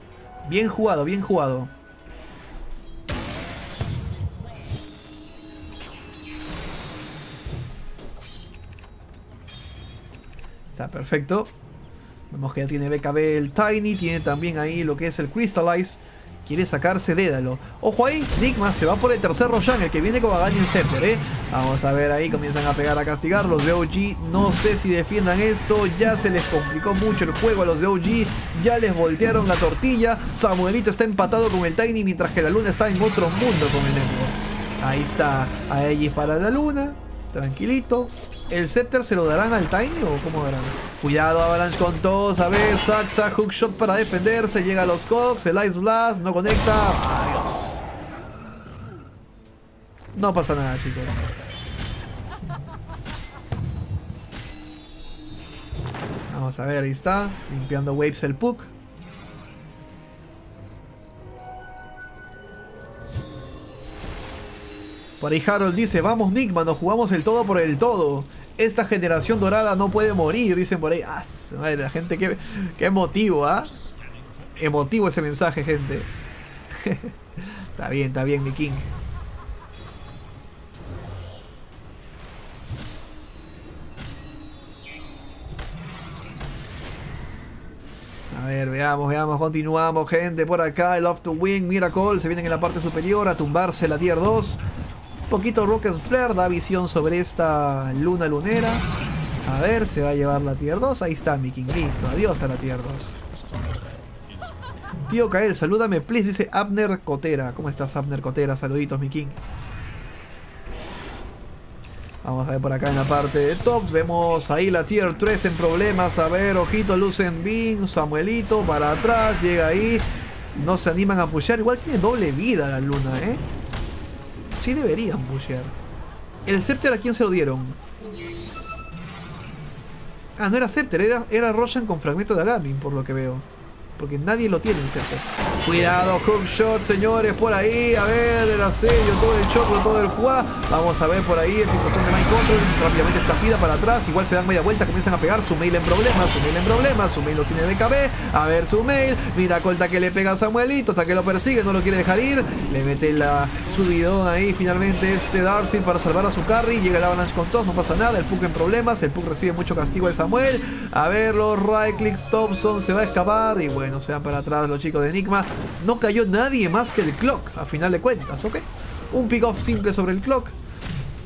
Bien jugado, bien jugado. Está perfecto. Vemos que ya tiene B K B el Tiny. Tiene también ahí lo que es el Crystallize. Quiere sacarse Dédalo. Ojo ahí, Nigma se va por el tercer Roshan, el que viene con Bagani en Sepper, ¿eh? Vamos a ver ahí, comienzan a pegar a castigar los de O G. No sé si defiendan esto, ya se les complicó mucho el juego a los de O G. Ya les voltearon la tortilla. Samuelito está empatado con el Tiny, mientras que la Luna está en otro mundo con el Network. Ahí está, a Aegis para la Luna. Tranquilito. ¿El Scepter se lo darán al Tiny o cómo verán? Cuidado, Avalanche con todos. A ver, Saksa, hookshot para defenderse. Llega a los Cox, el Ice Blast, no conecta. Adiós. No pasa nada, chicos. Vamos a ver, ahí está. Limpiando waves el Puck. Por ahí Harold dice, vamos Nigma, nos jugamos el todo por el todo. Esta generación dorada no puede morir, dicen por ahí. Ah, madre, la gente, qué, qué emotivo, ¿ah? ¿eh? Emotivo ese mensaje, gente. Está bien, está bien, mi king. A ver, veamos, veamos, continuamos, gente. Por acá, I Love to Win, Miracle, se vienen en la parte superior a tumbarse la tier dos. Poquito Rocket Flare, da visión sobre esta luna lunera. A ver, se va a llevar la tier dos. Ahí está mi king, listo, adiós a la tier dos. Tío Kael, salúdame please, dice Abner Cotera. ¿Cómo estás, Abner Cotera? Saluditos, mi king. Vamos a ver por acá en la parte de top. Vemos ahí la tier tres en problemas. A ver, ojito, Lucen Bean, Samuelito para atrás, llega ahí. No se animan a pushar, igual tiene doble vida la luna, eh. Sí deberían pushear. ¿El Scepter a quién se lo dieron? Ah, no era Scepter, era, era Roshan con fragmento de Agamin, por lo que veo. Porque nadie lo tiene, el Scepter. Cuidado, hookshot, señores, por ahí. A ver, el asedio, todo el choclo, todo el fuá. Vamos a ver por ahí el pisotón de Mind Control. Rápidamente estafida para atrás. Igual se dan media vuelta, comienzan a pegar. SumaiL en problemas, SumaiL en problemas. SumaiL lo tiene B K B. A ver, SumaiL. Mira, colta que le pega a Samuelito. Hasta que lo persigue, no lo quiere dejar ir. Le mete la subidón ahí. Finalmente este Darcy para salvar a su carry. Llega el Avalanche con todos, no pasa nada. El Puck en problemas. El Puck recibe mucho castigo de Samuel. A ver, los right clicks. Topson se va a escapar. Y bueno. Bueno, se van para atrás los chicos de Enigma. No cayó nadie más que el Clock, a final de cuentas, ¿ok? Un pick-off simple sobre el Clock.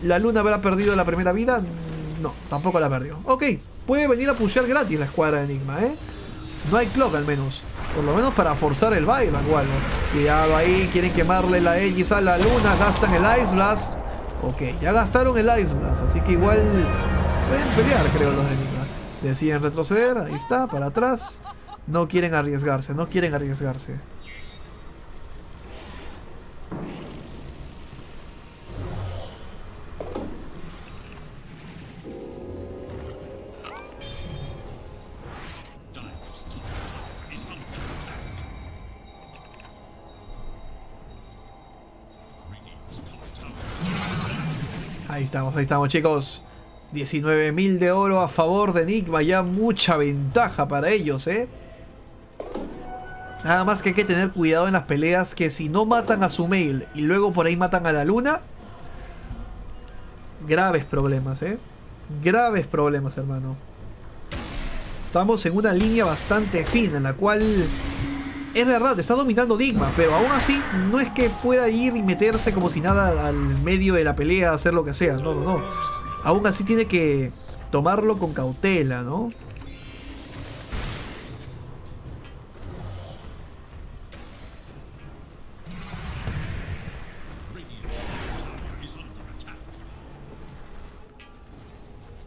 ¿La Luna habrá perdido la primera vida? No, tampoco la perdió. Ok, puede venir a pushear gratis la escuadra de Enigma, ¿eh? No hay Clock al menos. Por lo menos para forzar el buyback o algo. Cuidado ahí, quieren quemarle la Aegis a la Luna. Gastan el Ice Blast. Ok, ya gastaron el Ice Blast, así que igual pueden pelear, creo, los de Enigma. Deciden retroceder, ahí está, para atrás. No quieren arriesgarse, no quieren arriesgarse. Ahí estamos, ahí estamos, chicos. diecinueve mil de oro a favor de Enigma, ya mucha ventaja para ellos, ¿eh? Nada más que hay que tener cuidado en las peleas, que si no matan a SumaiL y luego por ahí matan a la Luna, graves problemas, eh. Graves problemas, hermano. Estamos en una línea bastante fina en la cual, es verdad, está dominando Nigma, pero aún así no es que pueda ir y meterse como si nada al medio de la pelea, hacer lo que sea, no, no, no. Aún así tiene que tomarlo con cautela, ¿no?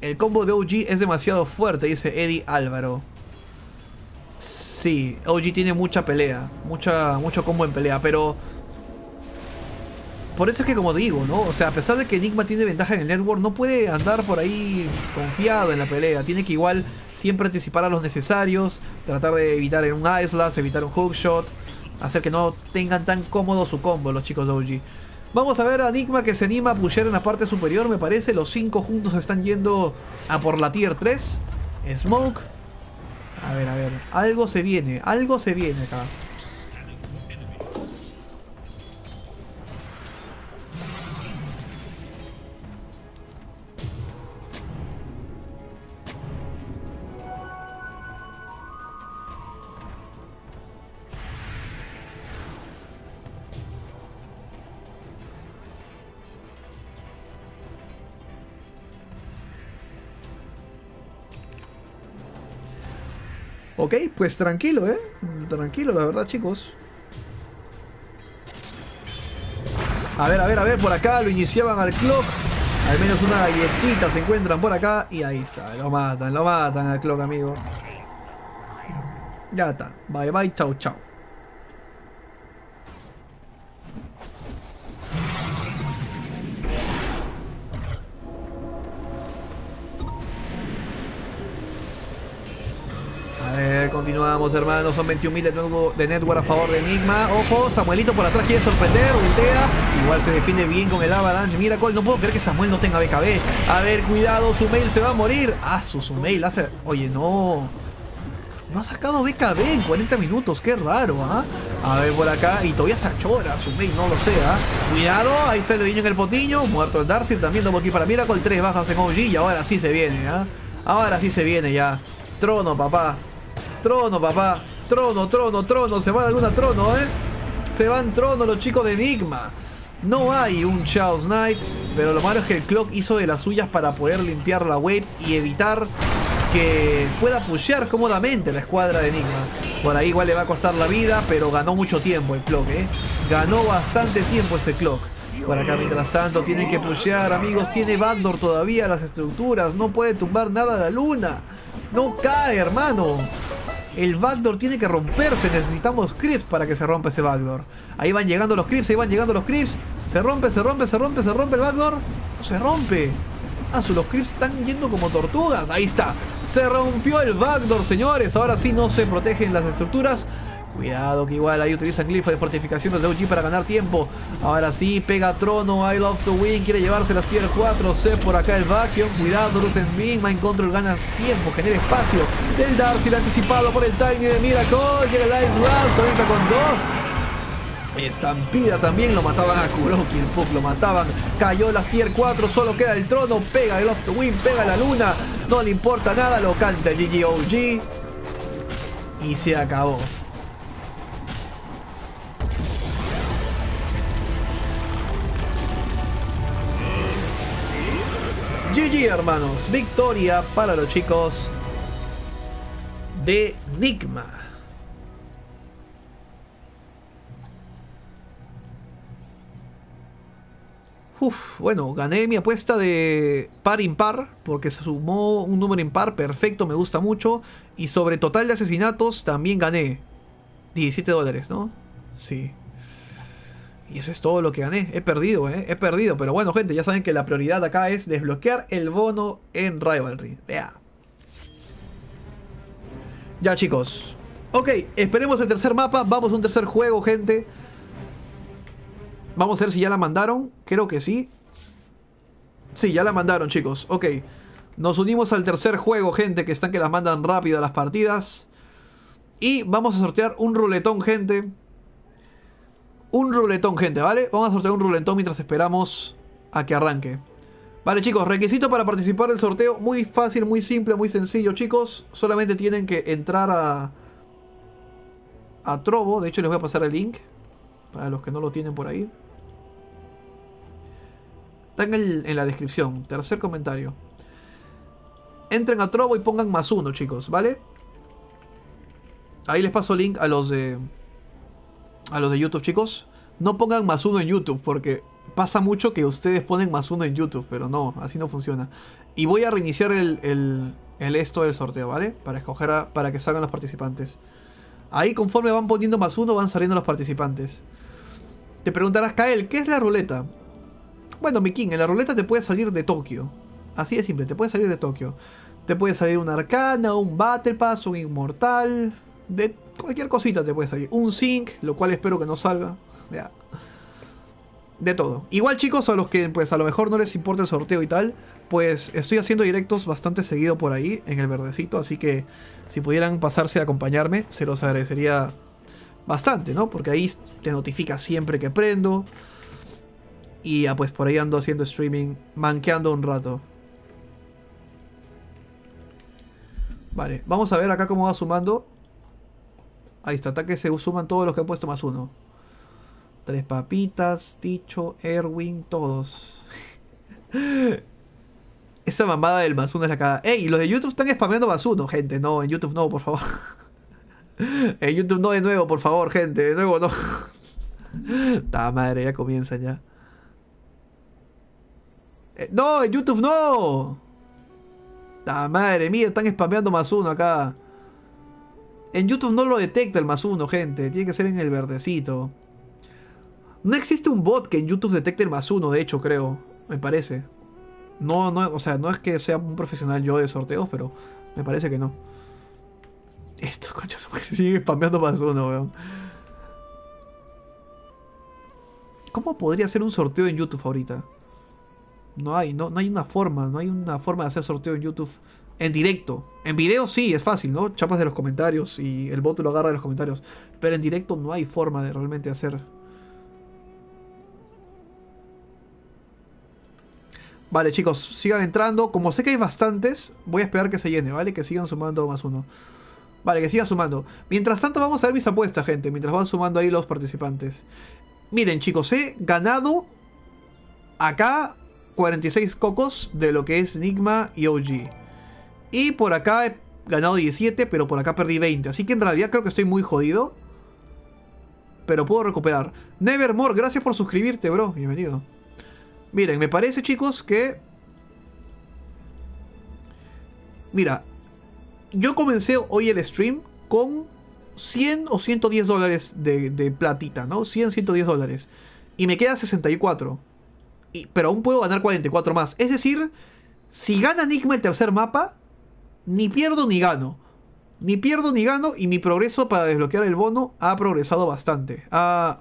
El combo de O G es demasiado fuerte, dice Eddie Álvaro. Sí, O G tiene mucha pelea, mucha, mucho combo en pelea, pero... Por eso es que, como digo, ¿no? O sea, a pesar de que Enigma tiene ventaja en el network, no puede andar por ahí confiado en la pelea. Tiene que igual siempre anticipar a los necesarios, tratar de evitar en un Ice Blast, evitar un hookshot, hacer que no tengan tan cómodo su combo los chicos de O G. Vamos a ver a Nigma que se anima a pushear en la parte superior, me parece. Los cinco juntos están yendo a por la tier tres. Smoke. A ver, a ver. Algo se viene. Algo se viene acá. Ok, pues tranquilo, eh. Tranquilo, la verdad, chicos. A ver, a ver, a ver, por acá lo iniciaban al Clock. Al menos una galletita se encuentran por acá. Y ahí está, lo matan, lo matan al Clock, amigo. Ya está, bye bye, chau, chau. A ver, continuamos, hermanos. Son veintiún mil de network a favor de Nigma. Ojo, Samuelito por atrás quiere sorprender, voltea. Igual se defiende bien con el Avalanche. Miracle, no puedo creer que SumaiL no tenga B K B. A ver, cuidado, SumaiL se va a morir. Ah, su SumaiL hace... Oye, no. No ha sacado B K B en cuarenta minutos. Qué raro, ¿ah? ¿eh? A ver, por acá. Y todavía se achora, SumaiL, no lo sé, ¿ah? ¿eh? Cuidado, ahí está el debiño en el potiño. Muerto el Darcy, también tomo aquí para Miracle. Tres bajas en O G y ahora sí se viene, ¿ah? ¿eh? Ahora sí se viene ya. Trono, papá. Trono, papá. Trono, trono, trono. Se va la luna, trono, ¿eh? Se van trono los chicos de Nigma. No hay un Chaos Knight. Pero lo malo es que el Clock hizo de las suyas para poder limpiar la wave y evitar que pueda pushear cómodamente la escuadra de Nigma. Por ahí igual le va a costar la vida, pero ganó mucho tiempo el Clock, ¿eh? Ganó bastante tiempo ese Clock. Por acá, mientras tanto, tienen que pushear, amigos. Tiene Bandor todavía las estructuras. No puede tumbar nada la luna. No cae, hermano. El backdoor tiene que romperse. Necesitamos creeps para que se rompa ese backdoor. Ahí van llegando los creeps, ahí van llegando los creeps. Se rompe, se rompe, se rompe, se rompe el backdoor. Se rompe. Ah, los creeps están yendo como tortugas. Ahí está. Se rompió el backdoor, señores. Ahora sí no se protegen las estructuras. Cuidado que igual ahí utilizan glifo de fortificaciones de O G para ganar tiempo. Ahora sí, pega trono, I Love to Win, quiere llevarse las tier cuatro, Ceb por acá el vacuum, cuidado, Lucen Big, Mind Control gana tiempo, genera espacio. Del Darcy anticipado por el Tiny de Miracle, llega el Ice Blast, conecta con dos. Estampida también, lo mataban a Kuroky, el Puck lo mataban. Cayó las tier cuatro, solo queda el trono, pega el Love to Win, pega la luna, no le importa nada, lo canta el G G O G. Y se acabó. G G, hermanos, victoria para los chicos de Nigma. Uf, bueno, gané mi apuesta de par impar porque se sumó un número impar, perfecto, me gusta mucho. Y sobre total de asesinatos también gané diecisiete dólares, ¿no? Sí. Y eso es todo lo que gané. He perdido, ¿eh? He perdido. Pero bueno, gente, ya saben que la prioridad acá es desbloquear el bono en Rivalry. Vea. Ya, chicos. Ok, esperemos el tercer mapa. Vamos a un tercer juego, gente. Vamos a ver si ya la mandaron. Creo que sí. Sí, ya la mandaron, chicos. Ok. Nos unimos al tercer juego, gente, que están que las mandan rápido las partidas. Y vamos a sortear un ruletón, gente. Un ruletón, gente, ¿vale? Vamos a sortear un ruletón mientras esperamos a que arranque. Vale, chicos, requisito para participar del sorteo. Muy fácil, muy simple, muy sencillo, chicos. Solamente tienen que entrar a... A Trovo. De hecho, les voy a pasar el link. Para los que no lo tienen por ahí. Está en, el, en la descripción. Tercer comentario. Entren a Trovo y pongan más uno, chicos, ¿vale? Ahí les paso el link a los de... A los de YouTube, chicos. No pongan más uno en YouTube, porque pasa mucho que ustedes ponen más uno en YouTube, pero no, así no funciona. Y voy a reiniciar el, el, el esto del sorteo, ¿vale? Para escoger a, para que salgan los participantes. Ahí conforme van poniendo más uno, van saliendo los participantes. Te preguntarás, Kael, ¿qué es la ruleta? Bueno, mi king, en la ruleta te puede salir de Tokio. Así de simple, te puede salir de Tokio. Te puede salir una arcana, un Battle Pass, un inmortal... De cualquier cosita te puede salir. Un zinc, lo cual espero que no salga. Ya. De todo. Igual, chicos, a los que pues a lo mejor no les importa el sorteo y tal, pues estoy haciendo directos bastante seguido por ahí, en el verdecito. Así que si pudieran pasarse a acompañarme, se los agradecería bastante, ¿no? Porque ahí te notifica siempre que prendo. Y ya, pues por ahí ando haciendo streaming, manqueando un rato. Vale, vamos a ver acá cómo va sumando. Ahí está, ataques se suman todos los que han puesto más uno. Tres papitas, Ticho, Erwin, todos. Esa mamada del más uno es la cagada. Ey, los de YouTube están spameando más uno, gente. No, en YouTube no, por favor. En YouTube no de nuevo, por favor, gente. De nuevo no. Ta madre, ya comienzan ya. Eh, no, en YouTube no. Ta madre, mira, están spameando más uno acá. En YouTube no lo detecta el más uno, gente. Tiene que ser en el verdecito. No existe un bot que en YouTube detecte el más uno, de hecho, creo. Me parece. No, no, o sea, no es que sea un profesional yo de sorteos, pero me parece que no. Estos conchos siguen spameando más uno, weón. ¿Cómo podría hacer un sorteo en YouTube ahorita? No hay, no, no hay una forma, no hay una forma de hacer sorteo en YouTube en directo. En video sí, es fácil, ¿no? Chapas de los comentarios y el bot lo agarra de los comentarios. Pero en directo no hay forma de realmente hacer. Vale, chicos, sigan entrando. Como sé que hay bastantes, voy a esperar que se llene, ¿vale? Que sigan sumando más uno. Vale, que sigan sumando. Mientras tanto vamos a ver mis apuestas, gente. Mientras van sumando ahí los participantes. Miren, chicos, he ganado acá cuarenta y seis cocos de lo que es Nigma y O G. Y por acá he ganado diecisiete, pero por acá perdí veinte. Así que en realidad creo que estoy muy jodido. Pero puedo recuperar. Nevermore, gracias por suscribirte, bro. Bienvenido. Miren, me parece, chicos, que... Mira, yo comencé hoy el stream con cien o ciento diez dólares de, de platita, ¿no? cien, ciento diez dólares. Y me queda sesenta y cuatro. Y, pero aún puedo ganar cuarenta y cuatro más. Es decir, si gana Nigma el tercer mapa, ni pierdo ni gano. Ni pierdo ni gano y mi progreso para desbloquear el bono ha progresado bastante. Ah,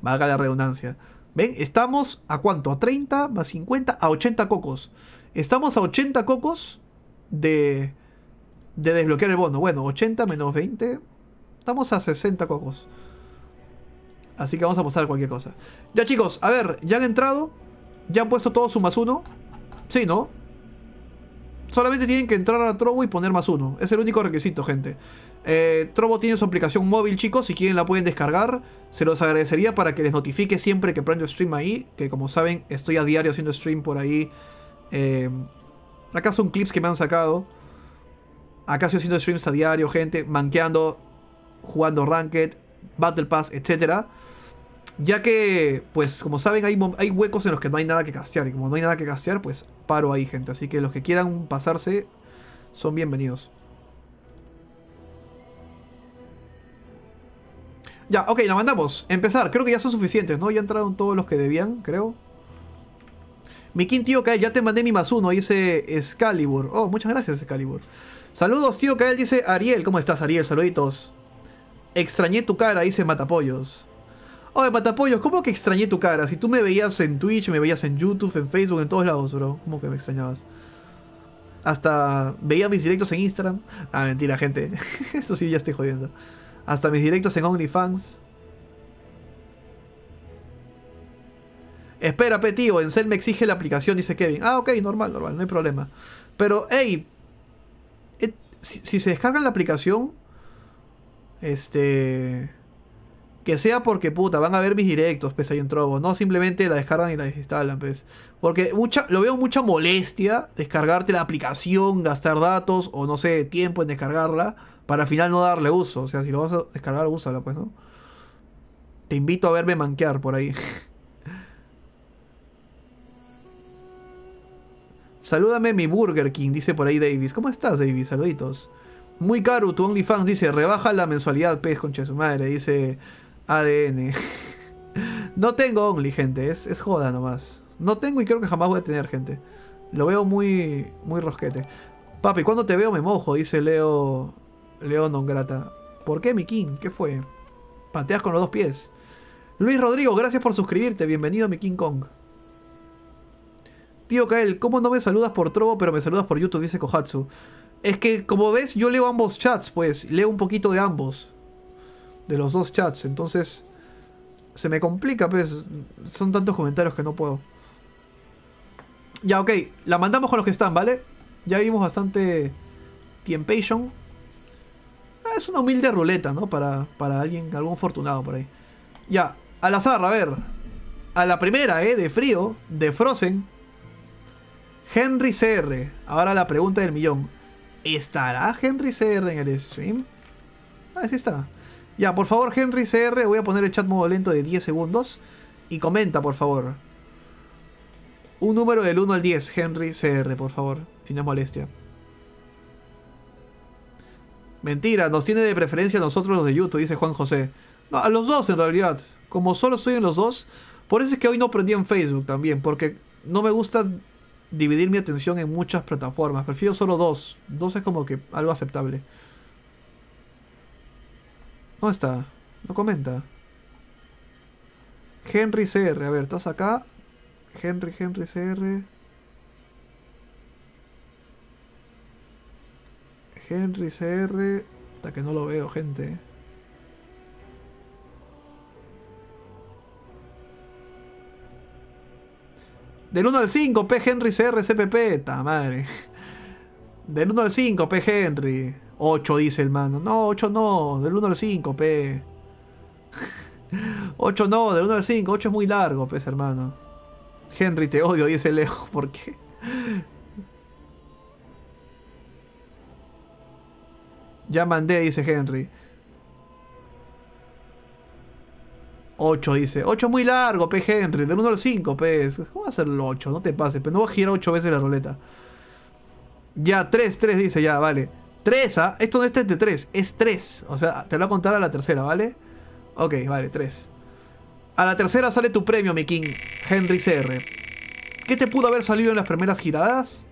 valga la redundancia. ¿Ven? Estamos a ¿cuánto? A treinta, más cincuenta, a ochenta cocos. Estamos a ochenta cocos de, de desbloquear el bono. Bueno, ochenta menos veinte. Estamos a sesenta cocos. Así que vamos a apostar cualquier cosa. Ya, chicos, a ver, ya han entrado. Ya han puesto todo su más uno. Sí, ¿no? Solamente tienen que entrar a Trovo y poner más uno. Es el único requisito, gente. Eh, Trovo tiene su aplicación móvil, chicos. Si quieren la pueden descargar. Se los agradecería para que les notifique siempre que prendo stream ahí. Que como saben, estoy a diario haciendo stream por ahí. Eh, acá son clips que me han sacado. Acá estoy haciendo streams a diario, gente. Manqueando, jugando Ranked, Battle Pass, etcétera. Ya que, pues, como saben, hay, hay huecos en los que no hay nada que castear. Y como no hay nada que castear, pues paro ahí, gente. Así que los que quieran pasarse son bienvenidos. Ya, ok, la mandamos. Empezar. Creo que ya son suficientes, ¿no? Ya entraron todos los que debían, creo. Mi King, tío Kael, ya te mandé mi más uno. Dice Excalibur. Oh, muchas gracias, Excalibur. Saludos, tío Kael. Dice Ariel. ¿Cómo estás, Ariel? Saluditos. Extrañé tu cara, dice Matapollos. Oye, Matapollos, ¿cómo que extrañé tu cara? Si tú me veías en Twitch, me veías en YouTube, en Facebook, en todos lados, bro. ¿Cómo que me extrañabas? Hasta veía mis directos en Instagram. Ah, mentira, gente. Eso sí, ya estoy jodiendo. Hasta mis directos en OnlyFans. Espera, tío, en Cel me exige la aplicación, dice Kevin. Ah, ok, normal, normal, no hay problema. Pero, hey, si, si se descargan la aplicación, este... que sea porque, puta, van a ver mis directos, pese ahí en Trovo. No simplemente la descargan y la desinstalan, pues. Porque mucha, lo veo mucha molestia descargarte la aplicación, gastar datos o, no sé, tiempo en descargarla para al final no darle uso. O sea, si lo vas a descargar, úsala, pues, ¿no? Te invito a verme manquear por ahí. Salúdame mi Burger King, dice por ahí Davis. ¿Cómo estás, Davis? Saluditos. Muy caro tu OnlyFans, dice. Rebaja la mensualidad, pez, concha de su madre, dice... A D N. No tengo Only, gente. Es, es joda nomás. No tengo y creo que jamás voy a tener, gente. Lo veo muy muy rosquete. Papi, cuando te veo me mojo, dice Leo Leo Nongrata. ¿Por qué, mi King? ¿Qué fue? Pateas con los dos pies. Luis Rodrigo, gracias por suscribirte. Bienvenido, mi King Kong. Tío Kael, ¿cómo no me saludas por Trovo, pero me saludas por YouTube? Dice Kohatsu. Es que, como ves, yo leo ambos chats, pues. Leo un poquito de ambos. De los dos chats, entonces se me complica, pues. Son tantos comentarios que no puedo. Ya, ok, la mandamos con los que están, ¿vale? Ya vimos bastante tiempation. Es una humilde ruleta, ¿no? Para, para alguien, algún afortunado por ahí. Ya, al azar, a ver. A la primera, ¿eh? De frío, de Frozen. Henry C R. Ahora la pregunta del millón. ¿Estará Henry C R en el stream? Así está. Ya, por favor, Henry C R, voy a poner el chat modo lento de diez segundos. Y comenta, por favor. Un número del uno al diez, Henry C R, por favor. Sin molestia. Mentira, nos tiene de preferencia a nosotros los de YouTube, dice Juan José. No, a los dos en realidad. Como solo estoy en los dos. Por eso es que hoy no prendí en Facebook también. Porque no me gusta dividir mi atención en muchas plataformas. Prefiero solo dos. Dos es como que algo aceptable. ¿Dónde está? No comenta. Henry C R. A ver, estás acá. Henry, Henry C R. Henry C R. Hasta que no lo veo, gente. Del uno al cinco, P. Henry C R. C P P. Ta madre. Del uno al cinco, P. Henry. ocho dice el mano. No, ocho no. Del uno al cinco, P. ocho no. Del uno al cinco. ocho es muy largo, P, hermano. Henry, te odio, dice Leo. ¿Por qué? Ya mandé, dice Henry. ocho dice. ocho es muy largo, P. Henry. Del uno al cinco, P. ¿Cómo va a ser el ocho? No te pases, pero no voy a girar ocho veces la ruleta. Ya, tres, tres dice, ya, vale. tres, ¿ah? Esto no es tres de tres, es tres. O sea, te lo voy a contar a la tercera, ¿vale? Ok, vale, tres. A la tercera sale tu premio, mi king. Henry C R. ¿Qué te pudo haber salido en las primeras giradas?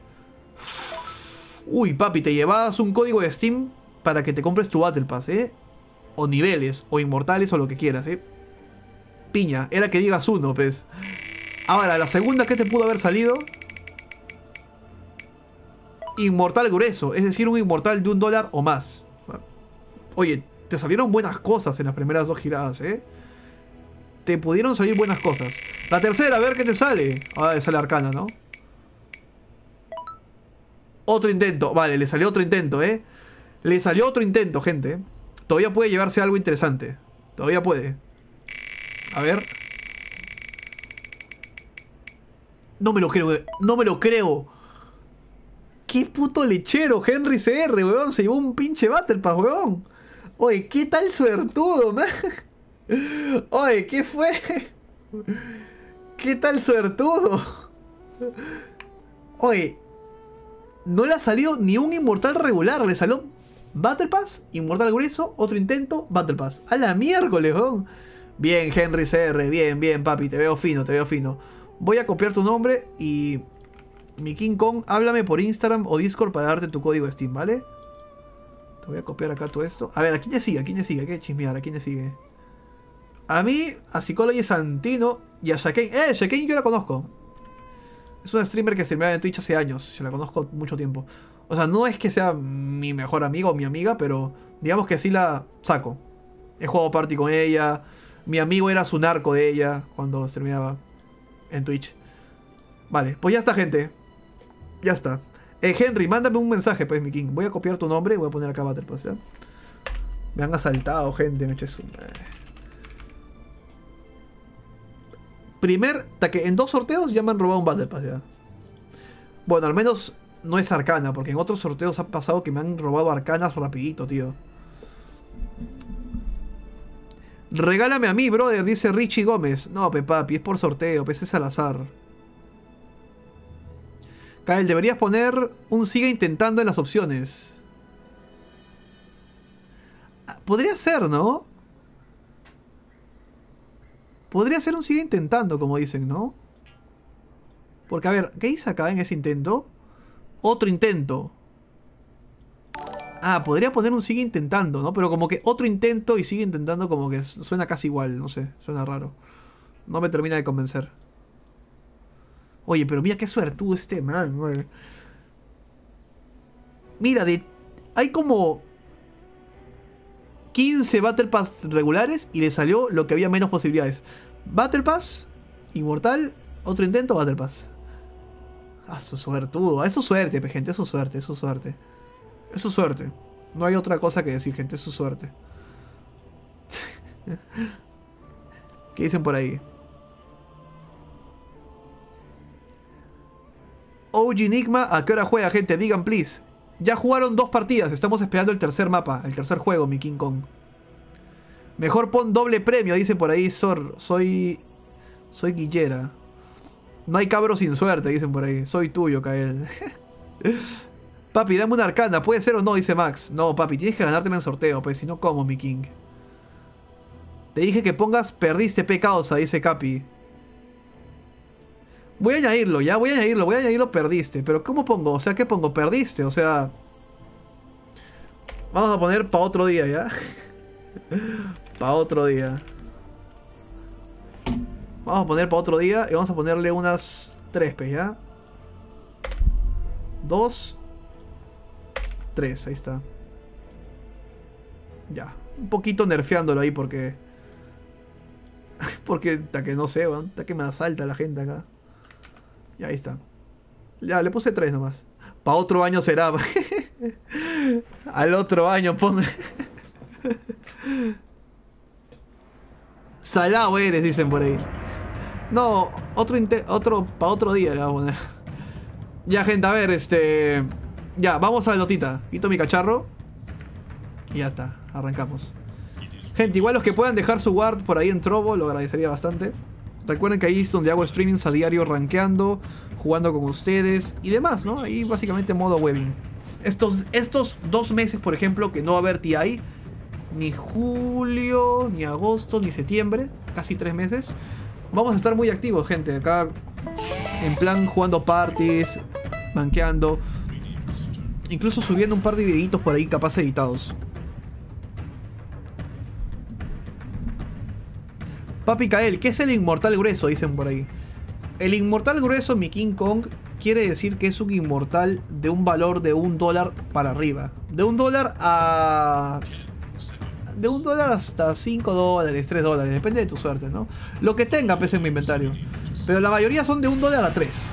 Uy, papi, te llevas un código de Steam para que te compres tu Battle Pass, ¿eh? O niveles, o inmortales, o lo que quieras, ¿eh? Piña, era que digas uno, pues. Ahora, la segunda, ¿qué te pudo haber salido? Inmortal grueso, es decir, un inmortal de un dólar o más. Oye, te salieron buenas cosas en las primeras dos giradas, ¿eh? Te pudieron salir buenas cosas. La tercera, a ver qué te sale. Ah, sale arcana, ¿no? Otro intento, vale, le salió otro intento, ¿eh? Le salió otro intento, gente. Todavía puede llevarse algo interesante. Todavía puede. A ver. No me lo creo, no me lo creo. ¡Qué puto lechero! Henry C R, weón. Se llevó un pinche Battle Pass, weón. Oye, qué tal suertudo, man. Oye, ¿qué fue? ¿Qué tal suertudo? Oye. No le ha salido ni un inmortal regular. Le salió Battle Pass, inmortal grueso, otro intento, Battle Pass. ¡A la miércoles, weón! Bien, Henry C R. Bien, bien, papi. Te veo fino, te veo fino. Voy a copiar tu nombre y... Mi King Kong, háblame por Instagram o Discord para darte tu código Steam, ¿vale? Te voy a copiar acá todo esto. A ver, ¿a quién le sigue? ¿A quién le sigue? Hay que chismear, ¿a quién le sigue? A mí, a Psicology Santino y a Shaken. ¡Eh! Shaken yo la conozco. Es una streamer que se me da en Twitch hace años. Yo la conozco mucho tiempo. O sea, no es que sea mi mejor amigo o mi amiga, pero digamos que sí la saco. He jugado party con ella. Mi amigo era su narco de ella cuando streameaba en Twitch. Vale, pues ya está, gente. Ya está. Eh, Henry, mándame un mensaje, pues, mi king. Voy a copiar tu nombre y voy a poner acá Battle Pass, ¿ya? Me han asaltado, gente. Me eché su madre. Primer taque. En dos sorteos ya me han robado un Battle Pass, ¿ya? Bueno, al menos no es arcana, porque en otros sorteos ha pasado que me han robado arcanas rapidito, tío. Regálame a mí, brother, dice Richie Gómez. No, pe papi, es por sorteo, pe, es al azar. Kael, deberías poner un sigue intentando en las opciones. Podría ser, ¿no? Podría ser un sigue intentando, como dicen, ¿no? Porque, a ver, ¿qué hice acá en ese intento? Otro intento. Ah, podría poner un sigue intentando, ¿no? Pero como que otro intento y sigue intentando como que suena casi igual, no sé, suena raro. No me termina de convencer. Oye, pero mira qué suertudo este man, güey. Mira, de, hay como quince Battle Pass regulares y le salió lo que había menos posibilidades. Battle Pass, inmortal, otro intento, Battle Pass. A su suertudo, a su suerte, gente, a su suerte, a su suerte. Es su suerte. No hay otra cosa que decir, gente, es su suerte. ¿Qué dicen por ahí? O G Nigma, ¿a qué hora juega, gente? Digan, please. Ya jugaron dos partidas, estamos esperando el tercer mapa, el tercer juego, mi King Kong. Mejor pon doble premio, dice por ahí Sor. Soy... Soy Guillera. No hay cabro sin suerte, dicen por ahí. Soy tuyo, Kael. Papi, dame una arcana. ¿Puede ser o no? Dice Max. No, papi, tienes que ganártela en sorteo, pues si no, ¿cómo, mi King? Te dije que pongas perdiste P causa, dice Capi. Voy a añadirlo, ya, voy a añadirlo, voy a añadirlo perdiste. Pero ¿cómo pongo? O sea, ¿qué pongo? Perdiste, o sea... Vamos a poner para otro día, ¿ya? Para otro día. Vamos a poner para otro día y vamos a ponerle unas tres, ¿ya? Dos. Tres, ahí está. Ya, un poquito nerfeándolo ahí porque... Porque, hasta que no sé, ¿no? Hasta que me asalta la gente acá. Y ahí está. Ya, le puse tres nomás. Para otro año será. Al otro año pone. Salado eres, dicen por ahí. No, otro otro para otro día le voy a poner. Ya, gente, a ver, este... Ya, vamos a la notita. Quito mi cacharro. Y ya está, arrancamos. Gente, igual los que puedan dejar su guard por ahí en Trovo, lo agradecería bastante. Recuerden que ahí es donde hago streamings a diario, rankeando, jugando con ustedes y demás, ¿no? Ahí básicamente modo webbing. Estos, estos dos meses, por ejemplo, que no va a haber T I, ni julio, ni agosto, ni septiembre, casi tres meses, vamos a estar muy activos, gente. Acá, en plan, jugando parties, rankeando, incluso subiendo un par de videitos por ahí, capaz editados. Papi Kael, ¿qué es el inmortal grueso? Dicen por ahí. El inmortal grueso, mi King Kong, quiere decir que es un inmortal de un valor de un dólar para arriba. De un dólar a... De un dólar hasta cinco dólares, tres dólares. Depende de tu suerte, ¿no? Lo que tenga, pese en mi inventario. Pero la mayoría son de un dólar a tres.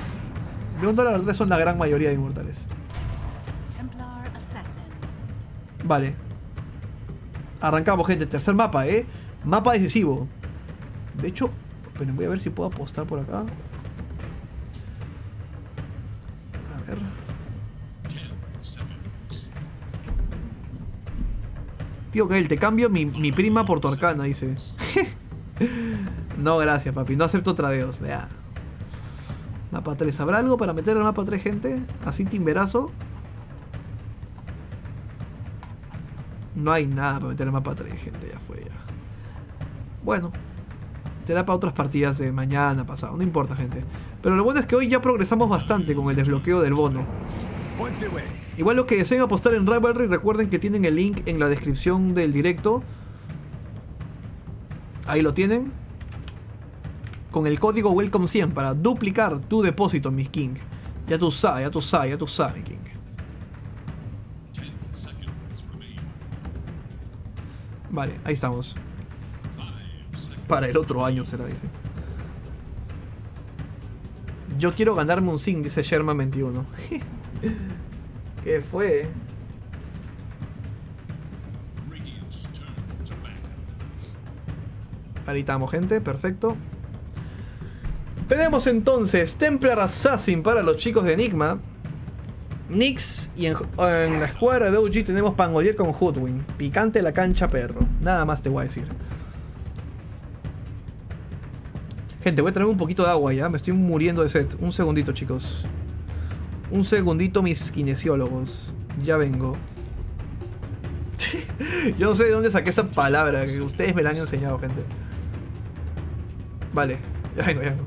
De un dólar a tres son la gran mayoría de inmortales. Vale. Arrancamos, gente. Tercer mapa, ¿eh? Mapa decisivo. De hecho, pero voy a ver si puedo apostar por acá. A ver. Tío Gael, te cambio mi, mi prima por tu arcana, dice. No, gracias, papi. No acepto tradeos. Ya. Mapa tres. ¿Habrá algo para meter al mapa tres, gente? Así timberazo. No hay nada para meter al mapa tres, gente. Ya fue, ya. Bueno. Será para otras partidas de mañana, pasado. No importa, gente. Pero lo bueno es que hoy ya progresamos bastante con el desbloqueo del bono. Igual los que deseen apostar en Rivalry, recuerden que tienen el link en la descripción del directo. Ahí lo tienen. Con el código Welcome cien para duplicar tu depósito, mis King. Ya tú sabes, ya tú sabes, ya tú sabes, mi King. Vale, ahí estamos. Para el otro año será, dice. Yo quiero ganarme un zinc, dice Sherman veintiuno. ¿Qué fue? Ahí estamos, gente, perfecto. Tenemos entonces Templar Assassin para los chicos de Nigma, Nix, y en, en la escuadra de O G tenemos Pangolier con Hoodwin. Picante la cancha, perro. Nada más te voy a decir. Gente, voy a traer un poquito de agua ya. Me estoy muriendo de sed. Un segundito, chicos. Un segundito, mis kinesiólogos. Ya vengo. Yo no sé de dónde saqué esa palabra. Que ustedes me la han enseñado, gente. Vale. Ya vengo, ya vengo.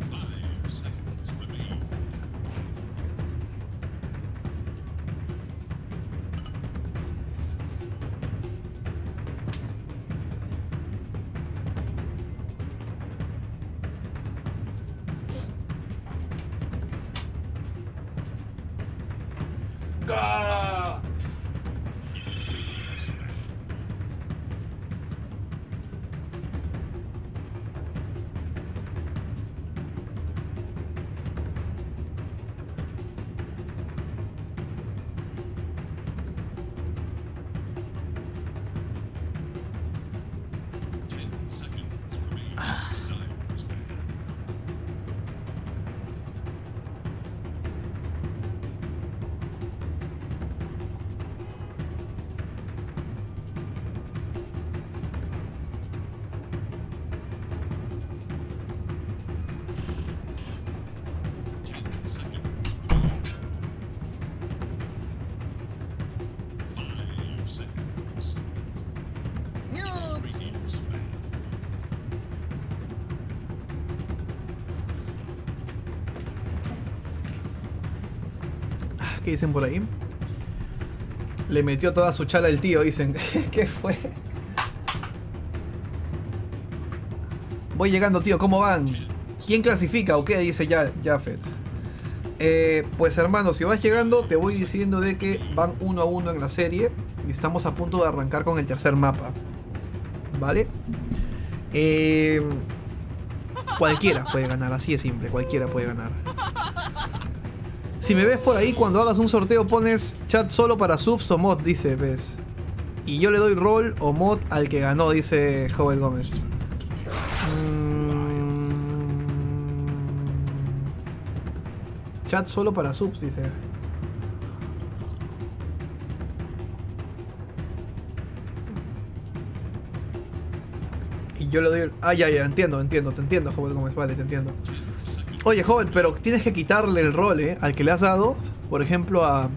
que dicen por ahí. Le metió toda su chala el tío, dicen. ¿Qué fue? Voy llegando, tío, ¿cómo van? ¿Quién clasifica o qué? Dice ya Jafet. Eh, pues hermano, si vas llegando, te voy diciendo de que van uno a uno en la serie. Y estamos a punto de arrancar con el tercer mapa. ¿Vale? Eh, cualquiera puede ganar, así de simple, cualquiera puede ganar. Si me ves por ahí, cuando hagas un sorteo pones chat solo para subs o mod, dice, ves. Y yo le doy rol o mod al que ganó, dice Joel Gómez. Mm... Chat solo para subs, dice. Yo le doy el... Ah, ya, ya, entiendo, entiendo, te entiendo, Joven Gómez, vale, te entiendo. Oye, Joven, pero tienes que quitarle el rol, ¿eh? Al que le has dado, por ejemplo, a...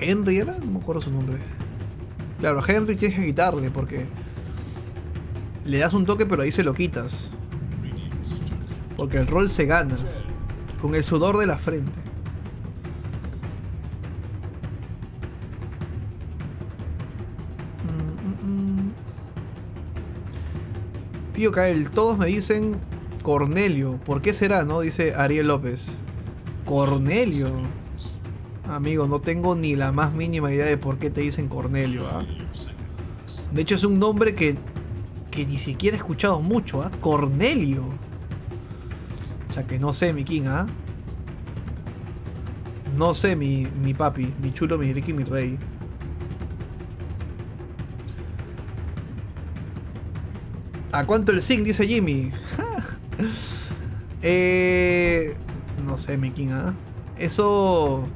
Henry, ¿era? No me acuerdo su nombre. Claro, a Henry tienes que quitarle, porque... Le das un toque, pero ahí se lo quitas. Porque el rol se gana. Con el sudor de la frente. Tío Kael, todos me dicen Cornelio. ¿Por qué será, no? Dice Ariel López. Cornelio. Amigo, no tengo ni la más mínima idea de por qué te dicen Cornelio, ¿ah? De hecho, es un nombre que, que ni siquiera he escuchado mucho, ¿ah? Cornelio. O sea, que no sé, mi king, ¿ah? No sé, mi, mi papi, mi chulo, mi riqui, mi rey. ¿A cuánto el zinc? Dice Jimmy. eh, no sé, mi king, ¿ah? Eso...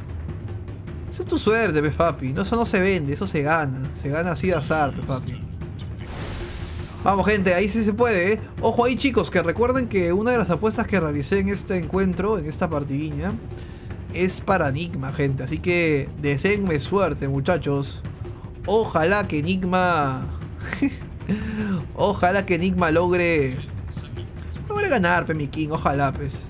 Eso es tu suerte, pe papi. No, eso no se vende, eso se gana. Se gana así de azar, pe papi. Vamos, gente, ahí sí se puede, ¿eh? Ojo ahí, chicos, que recuerden que una de las apuestas que realicé en este encuentro, en esta partidiña, es para Nigma, gente. Así que deseenme suerte, muchachos. Ojalá que Nigma... Ojalá que Nigma logre Logre ganar, pe, mi king. Ojalá, pues.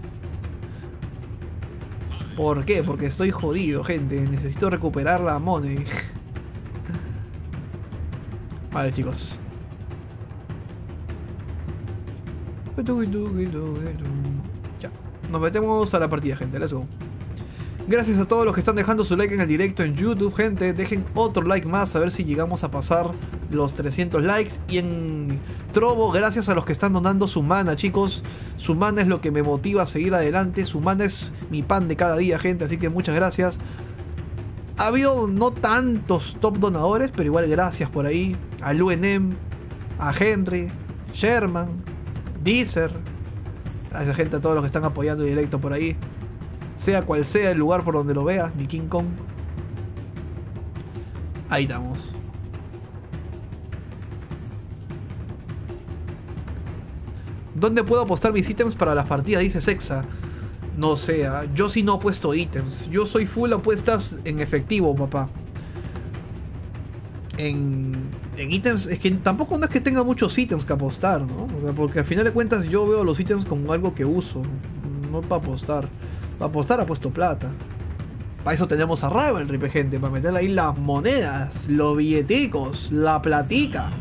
¿Por qué? Porque estoy jodido, gente. Necesito recuperar la money. Vale, chicos. Ya. Nos metemos a la partida, gente. Let's go. Gracias a todos los que están dejando su like en el directo en YouTube, gente. Dejen otro like más, a ver si llegamos a pasar los trescientos likes. Y en Trovo, gracias a los que están donando su mana, chicos. Su mana es lo que me motiva a seguir adelante. Su mana es mi pan de cada día, gente. Así que muchas gracias. Ha habido no tantos top donadores, pero igual gracias por ahí. A Luenem, a Henry, Sherman, Deezer. Gracias, gente, a todos los que están apoyando el directo por ahí. Sea cual sea el lugar por donde lo veas, mi King Kong. Ahí estamos. ¿Dónde puedo apostar mis ítems para las partidas? Dice Saksa. No sé, yo sí no apuesto ítems. Yo soy full apuestas en efectivo, papá. En, en ítems, es que tampoco no es que tenga muchos ítems que apostar, ¿no? O sea, porque al final de cuentas yo veo los ítems como algo que uso. No para apostar. Para apostar ha puesto plata. Para eso tenemos a Rivalry, gente. Para meter ahí las monedas, los billeticos, la platica.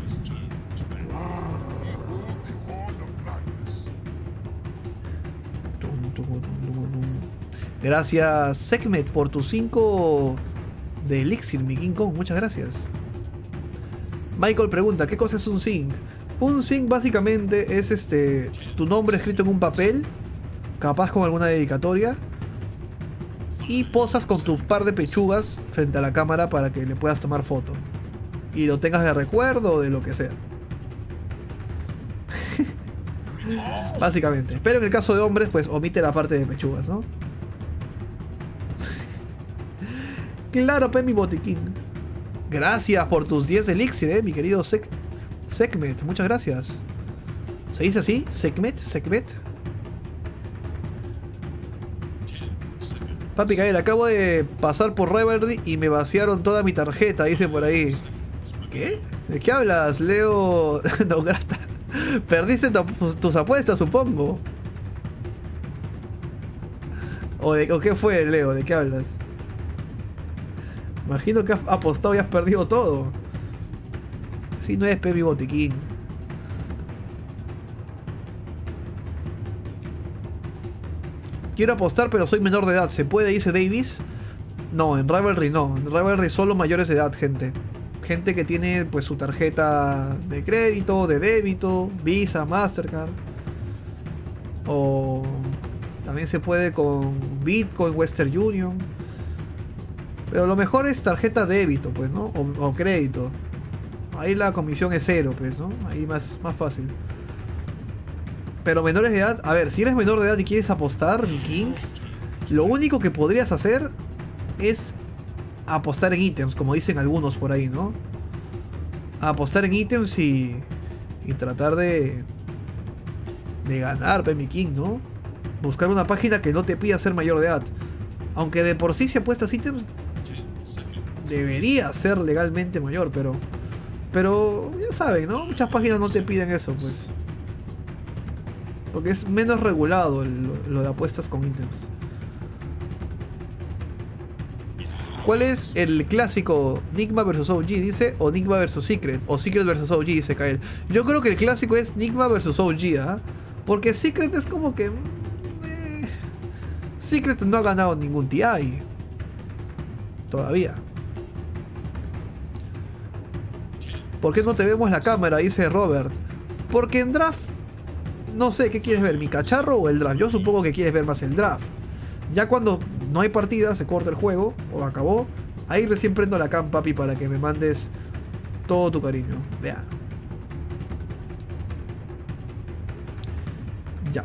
Gracias, Sekhmet, por tus cinco de elixir, mi King Kong. Muchas gracias. Michael pregunta, ¿qué cosa es un zinc? Un zinc básicamente es este tu nombre escrito en un papel, capaz con alguna dedicatoria, y posas con tu par de pechugas frente a la cámara para que le puedas tomar foto y lo tengas de recuerdo o de lo que sea. Básicamente. Pero en el caso de hombres, pues omite la parte de pechugas, ¿no? Claro, pe, mi botiquín. Gracias por tus diez elixir, eh, mi querido Sek Sekhmet. Muchas gracias. ¿Se dice así? Sekhmet, Sekhmet. Papi Kael, acabo de pasar por Rivalry y me vaciaron toda mi tarjeta, dice por ahí. ¿Qué? ¿De qué hablas, Leo? No, grata. Perdiste tu, tus apuestas, supongo. ¿O, de, o qué fue, Leo? ¿De qué hablas? Imagino que has apostado y has perdido todo. Así no es, pe, mi botiquín. Quiero apostar, pero soy menor de edad. ¿Se puede? Dice Davis. No, en Rivalry no. En Rivalry solo mayores de edad, gente. Gente que tiene pues su tarjeta de crédito, de débito, Visa, Mastercard. O también se puede con Bitcoin, Western Union. Pero lo mejor es tarjeta de débito, pues, ¿no? O, o crédito. Ahí la comisión es cero, pues, ¿no? Ahí más, más fácil. Pero menores de edad, a ver, si eres menor de edad y quieres apostar, mi king, lo único que podrías hacer es apostar en ítems, como dicen algunos por ahí, ¿no? Apostar en ítems y, y tratar de de ganar, pe, mi king, ¿no? Buscar una página que no te pida ser mayor de edad. Aunque de por sí si apuestas ítems, debería ser legalmente mayor, pero... Pero ya saben, ¿no? Muchas páginas no te piden eso, pues. Porque es menos regulado el, lo de apuestas con ítems. ¿Cuál es el clásico? Nigma versus O G, dice, o Nigma versus Secret, o Secret versus O G, dice Kael. Yo creo que el clásico es Nigma versus O G, ¿ah? ¿eh? Porque Secret es como que... Eh, Secret no ha ganado ningún T I. Todavía. ¿Por qué no te vemos la cámara? Dice Robert. Porque en draft... No sé, ¿qué quieres ver? ¿Mi cacharro o el draft? Yo supongo que quieres ver más el draft. Ya cuando no hay partida, se corta el juego o acabó, ahí recién prendo la cam, papi, para que me mandes todo tu cariño. Ya. Ya.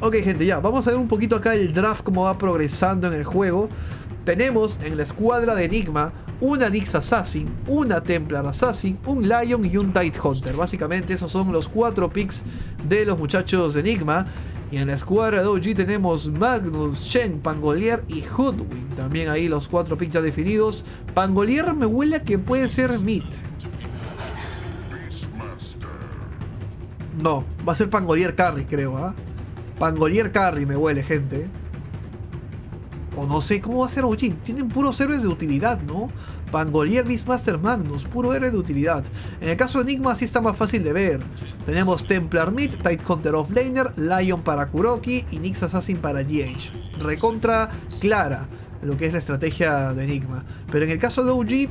Ok, gente, ya. Vamos a ver un poquito acá el draft, cómo va progresando en el juego. Tenemos en la escuadra de Enigma una Nyx Assassin, una Templar Assassin, un Lion y un Tide Hunter. Básicamente esos son los cuatro picks de los muchachos de Enigma. Y en la escuadra de O G tenemos Magnus, Shen, Pangolier y Hoodwin. También ahí los cuatro picks ya definidos. Pangolier me huele a que puede ser mid. No, va a ser Pangolier carry, creo, ¿ah? ¿eh? Pangolier carry me huele, gente. O no sé cómo va a ser O G. Tienen puros héroes de utilidad, ¿no? Pangolier, Beastmaster, Magnus, puro héroe de utilidad. En el caso de Enigma sí está más fácil de ver. Tenemos Templar mid, Tide Hunter offlaner, Lion para Kuroky y Nyx Assassin para G H. Recontra clara lo que es la estrategia de Enigma. Pero en el caso de O G,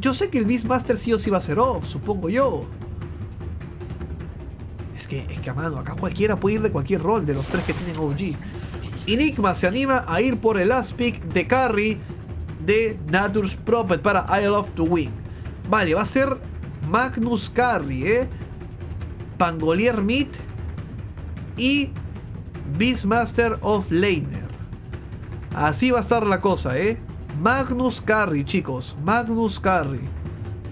yo sé que el Beastmaster sí o sí va a ser off, supongo yo. Es que, es que a mano, acá cualquiera puede ir de cualquier rol de los tres que tienen O G. Enigma se anima a ir por el last pick de carry de Natur's Prophet para I Love to Win. Vale, va a ser Magnus carry, ¿eh? Pangolier mid y Beastmaster of Laner. Así va a estar la cosa, ¿eh? Magnus carry, chicos. Magnus carry.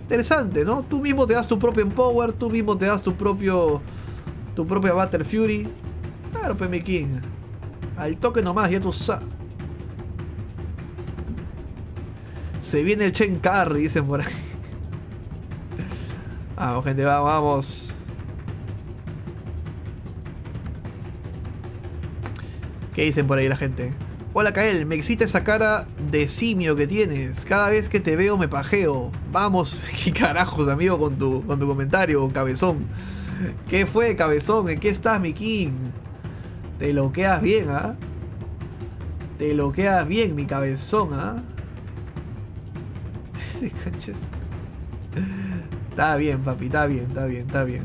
Interesante, ¿no? Tú mismo te das tu propio Empower, tú mismo te das tu propio... Tu propia Battle Fury. Claro, P M King. Al toque nomás, ya tú sabes. Se viene el Chen carry, dicen por ahí. Vamos, gente, vamos, vamos. ¿Qué dicen por ahí la gente? Hola, Kael, me excita esa cara de simio que tienes. Cada vez que te veo me pajeo. Vamos, qué carajos, amigo, con tu, con tu comentario, cabezón. ¿Qué fue, cabezón? ¿En qué estás, mi king? Te loqueas bien, ¿ah? ¿eh? Te loqueas bien, mi cabezón, ¿ah? ¿eh? Está bien, papi, está bien, está bien, está bien.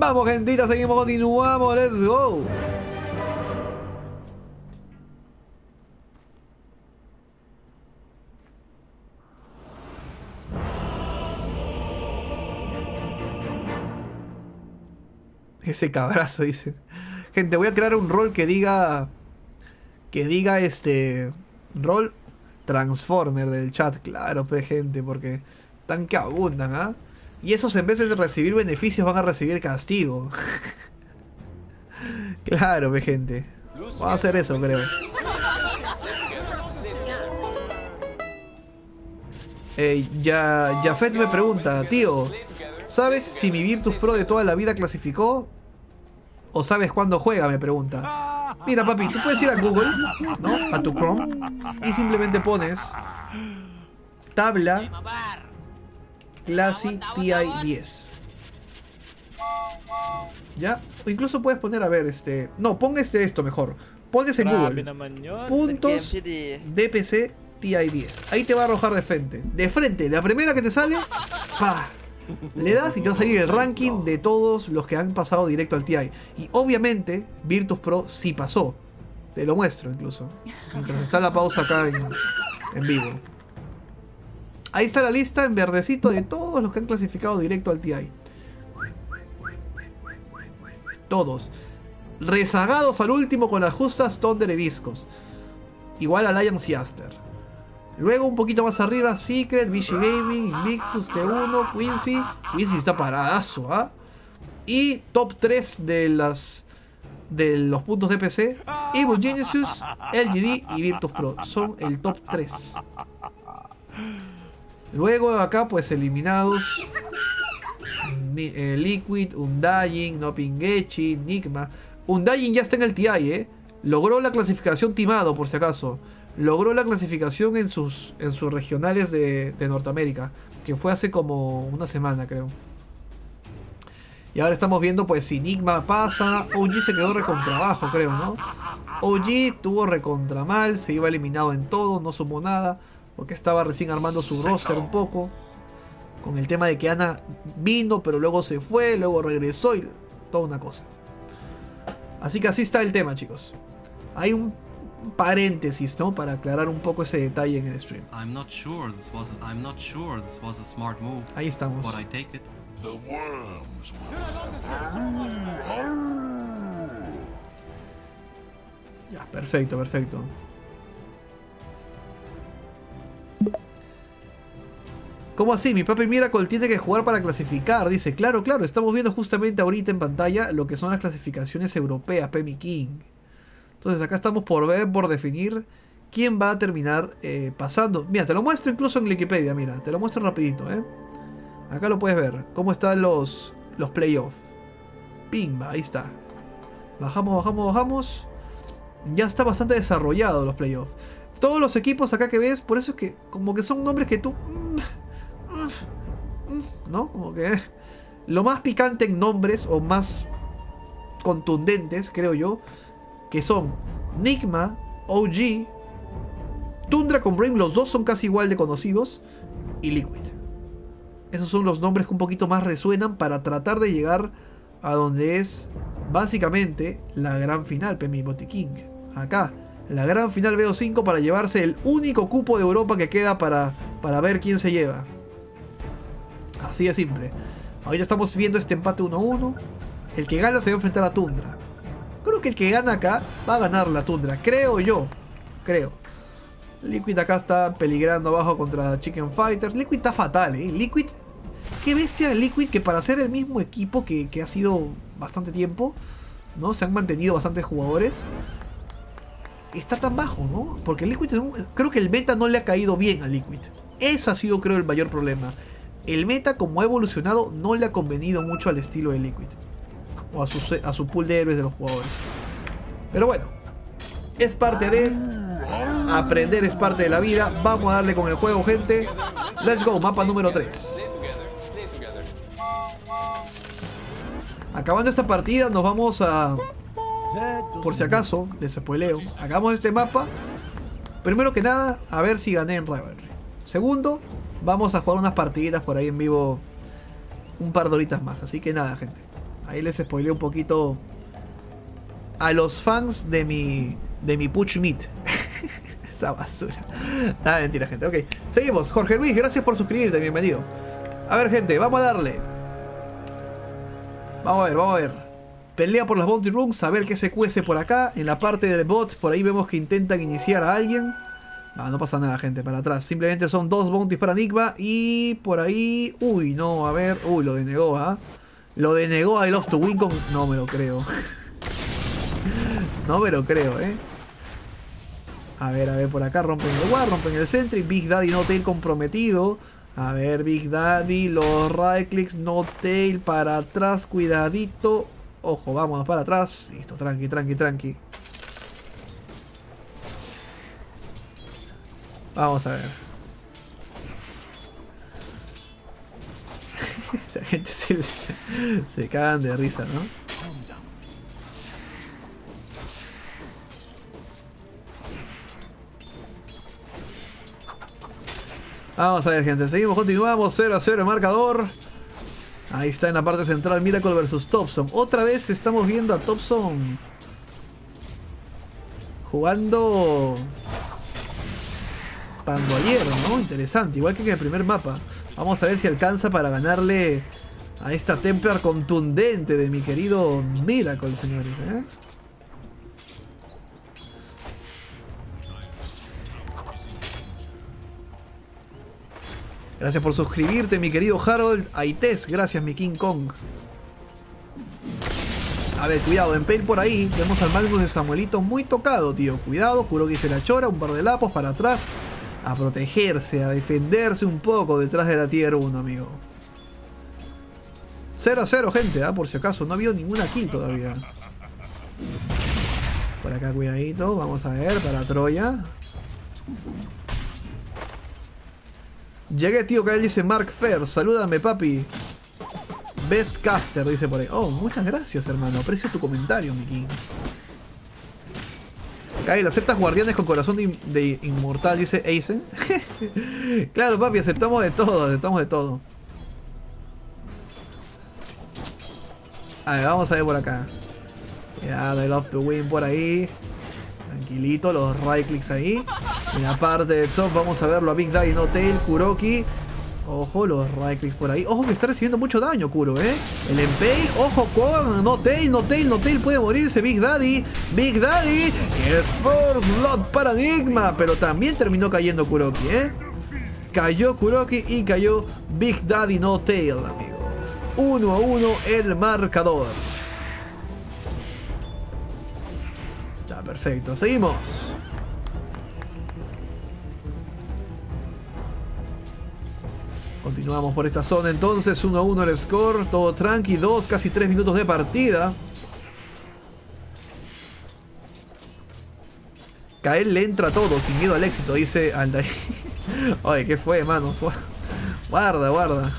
Vamos, gentita, seguimos, continuamos, let's go. Ese cabrazo, dicen. Gente, voy a crear un rol que diga... Que diga este... Rol Transformer del chat. Claro, pues, gente, porque... Tan que abundan, ¿ah? ¿eh? Y esos, en vez de recibir beneficios, van a recibir castigo. Claro, pues, gente. Vamos a hacer eso, creo. Eh, ya... Jafet me pregunta, tío... ¿Sabes si mi Virtus Pro de toda la vida clasificó? ¿O sabes cuándo juega? Me pregunta. Mira, papi, tú puedes ir a Google, ¿no? A tu Chrome, y simplemente pones tabla Classy T I diez. ¿Ya? O incluso puedes poner, a ver, este... No, pon este esto mejor. Pones en Google puntos D P C T I diez. Ahí te va a arrojar de frente. De frente, la primera que te sale, pa. Le das y te va a salir el ranking de todos los que han pasado directo al T I. Y obviamente, Virtus Pro sí pasó. Te lo muestro incluso. Mientras está la pausa acá en, en vivo. Ahí está la lista en verdecito de todos los que han clasificado directo al T I. Todos. Rezagados al último con las justas Thunder y Viscos. Igual Alliance y Aster. Luego un poquito más arriba, Secret, V G Gaming, Invictus, T uno, Quincy. Quincy está paradazo, ¿ah? ¿eh? Y top tres de las de los puntos de P C. Evil Geniuses, L G D y Virtus Pro. Son el top tres. Luego acá pues eliminados. Ni, eh, Liquid, Undying, Nopingechi, Nigma. Undying ya está en el T I, eh. Logró la clasificación timado, por si acaso. Logró la clasificación en sus, en sus regionales de, de Norteamérica, que fue hace como una semana, creo. Y ahora estamos viendo pues si Nigma pasa. O G se quedó recontra abajo, creo, ¿no? O G tuvo recontra mal, se iba eliminado en todo, no sumó nada, porque estaba recién armando su roster un poco. Con el tema de que Ana vino, pero luego se fue, luego regresó y toda una cosa. Así que así está el tema, chicos. Hay un paréntesis, ¿no? Para aclarar un poco ese detalle en el stream. I'm not sure this was a, I'm not sure this was a smart move. Ahí estamos. But I take it. The worms. Ya, perfecto, perfecto. ¿Cómo así? Mi papi Miracle tiene que jugar para clasificar. Dice, claro, claro, estamos viendo justamente ahorita en pantalla lo que son las clasificaciones europeas, Pemi King. Entonces acá estamos por ver, por definir quién va a terminar eh, pasando. Mira, te lo muestro incluso en Wikipedia, mira, te lo muestro rapidito, ¿eh? Acá lo puedes ver, cómo están los, los playoffs. Pimba, ahí está. Bajamos, bajamos, bajamos. Ya está bastante desarrollado los playoffs. Todos los equipos acá que ves, por eso es que como que son nombres que tú... Mmm, ¿no? Como que lo más picante en nombres o más contundentes, creo yo, que son Nigma, O G, Tundra con Brain, los dos son casi igual de conocidos, y Liquid. Esos son los nombres que un poquito más resuenan para tratar de llegar a donde es básicamente la gran final, Pemi Botiquín. Acá, la gran final B O cinco para llevarse el único cupo de Europa que queda para, para ver quién se lleva. Así de simple. Ahorita estamos viendo este empate uno a uno. El que gana se va a enfrentar a Tundra. Creo que el que gana acá va a ganar la Tundra. Creo yo. Creo. Liquid acá está peligrando abajo contra Chicken Fighters. Liquid está fatal, ¿eh? Liquid... Qué bestia Liquid, que para ser el mismo equipo que, que ha sido bastante tiempo, ¿no? Se han mantenido bastantes jugadores. Está tan bajo, ¿no? Porque Liquid... Es un... Creo que el meta no le ha caído bien a Liquid. Eso ha sido, creo, el mayor problema. El meta, como ha evolucionado, no le ha convenido mucho al estilo de Liquid. O a su, a su pool de héroes de los jugadores. Pero bueno, es parte de... Aprender es parte de la vida. Vamos a darle con el juego, gente. Let's go, mapa número tres. Acabando esta partida, nos vamos a... Por si acaso, les spoileo. Acabamos este mapa. Primero que nada, a ver si gané en Rivalry. Segundo... Vamos a jugar unas partiditas por ahí en vivo un par de horitas más. Así que nada, gente. Ahí les spoileé un poquito a los fans de mi de mi Puch Meet. Esa basura. Nada, mentira, gente. Ok, seguimos. Jorge Luis, gracias por suscribirte. Bienvenido. A ver, gente, vamos a darle. Vamos a ver, vamos a ver. Pelea por las bounty rooms. A ver qué se cuece por acá. En la parte del bot, por ahí vemos que intentan iniciar a alguien. No, no pasa nada, gente, para atrás. Simplemente son dos bounties para Nigma. Y por ahí... Uy, no, a ver... Uy, lo denegó, ¿ah? ¿eh? Lo denegó a I Love to Win con... No me lo creo. No me lo creo, ¿eh? A ver, a ver, por acá rompen el guard, rompen el sentry. Big Daddy N O tail comprometido. A ver, Big Daddy, los right clicks, N O tail para atrás, cuidadito. Ojo, vámonos para atrás. Listo, tranqui, tranqui, tranqui. Vamos a ver. Esa gente se, se cagan de risa, ¿no? Vamos a ver, gente. Seguimos, continuamos. cero a cero el marcador. Ahí está en la parte central. Miracle versus Topson. Otra vez estamos viendo a Topson jugando Pandolero, ¿no? Interesante. Igual que en el primer mapa. Vamos a ver si alcanza para ganarle a esta Templar contundente de mi querido Miracle, señores, ¿eh? Gracias por suscribirte, mi querido Harold. Aites, gracias, mi King Kong. A ver, cuidado, en Pale por ahí. Vemos al Magnus de Samuelito muy tocado, tío. Cuidado, Kuroky se la chora, un par de lapos para atrás. A protegerse, a defenderse un poco detrás de la tier uno, amigo. cero a cero, gente, ¿eh? Por si acaso, no ha habido ninguna kill todavía. Por acá, cuidadito. Vamos a ver, para Troya. Llegué, tío, que él dice Mark Fair. Salúdame, papi. Best caster, dice por ahí. Oh, muchas gracias, hermano. Aprecio tu comentario, mi king. Kyle, ¿aceptas guardianes con corazón de, in de inmortal? Dice Aizen. Claro, papi, aceptamos de todo, aceptamos de todo. A ver, vamos a ver por acá. Cuidado, I Love to Win por ahí. Tranquilito, los right clicks ahí. En la parte de top vamos a verlo a Big Daddy, N O tail, Kuroky. Ojo, los right clicks por ahí. Ojo que está recibiendo mucho daño, Kuro, ¿eh? El Empale, ojo con N O tail, N O tail, N O tail puede morirse. Big Daddy, Big Daddy. Y el first blood para Nigma. Pero también terminó cayendo Kuroky, ¿eh? Cayó Kuroky y cayó Big Daddy, N O tail, amigo. Uno a uno el marcador. Está perfecto, seguimos. Continuamos por esta zona entonces, uno a uno el score, todo tranqui, dos, casi tres minutos de partida. Kael le entra todo, sin miedo al éxito, dice Undying. Oye, ¿qué fue, hermanos? Guarda, guarda.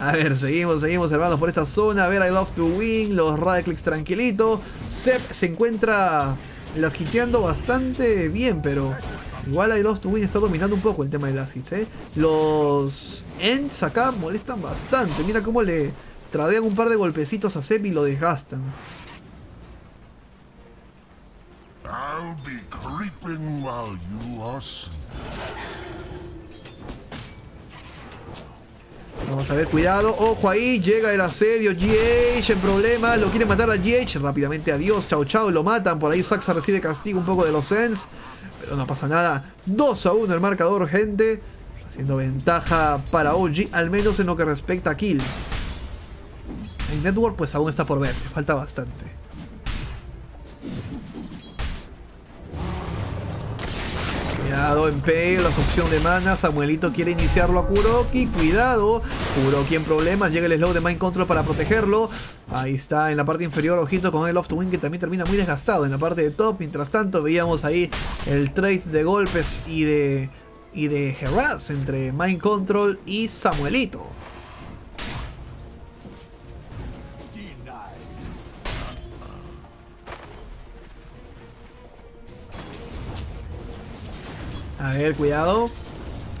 A ver, seguimos, seguimos, hermanos, por esta zona. A ver, I Love to Win, los right clicks tranquilito. Ceb se encuentra las hiteando bastante bien, pero... igual I Love to Win está dominando un poco el tema de las hits, ¿eh? Los ends acá molestan bastante. Mira cómo le tradean un par de golpecitos a Ceb y lo desgastan. I'll be creeping while you are sleeping. Vamos a ver, cuidado. Ojo ahí, llega el asedio. G H en problemas, lo quiere matar a G H. Rápidamente, adiós, chao chao, lo matan. Por ahí Saksa recibe castigo un poco de los ends. Pero no pasa nada, dos a uno el marcador, gente. Haciendo ventaja para O G, al menos en lo que respecta a kills. El network pues aún está por verse, falta bastante. Cuidado en P, la opción de mana, Samuelito quiere iniciarlo a Kuroky, cuidado. Kuroky en problemas, llega el slow de Mind Control para protegerlo. Ahí está en la parte inferior, ojito con el Love to Win que también termina muy desgastado en la parte de top. Mientras tanto veíamos ahí el trade de golpes y de, y de harass entre Mind Control y Samuelito. A ver, cuidado.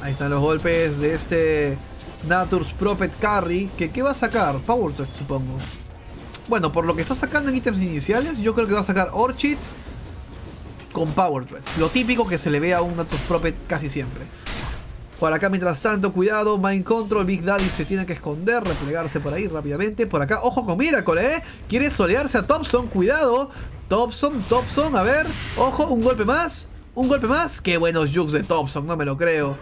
Ahí están los golpes de este Natur's Prophet Carry. ¿Qué, qué va a sacar? Power Touch, supongo. Bueno, por lo que está sacando en ítems iniciales, yo creo que va a sacar Orchid con Power Touch. Lo típico que se le ve a un Natur's Prophet casi siempre. Por acá, mientras tanto, cuidado. Mind Control, Big Daddy se tiene que esconder, replegarse por ahí rápidamente. Por acá, ojo con Miracle, ¿eh? Quiere solearse a Topson, cuidado. Topson, Topson, a ver. Ojo, un golpe más. Un golpe más, qué buenos jukes de Topson, no me lo creo.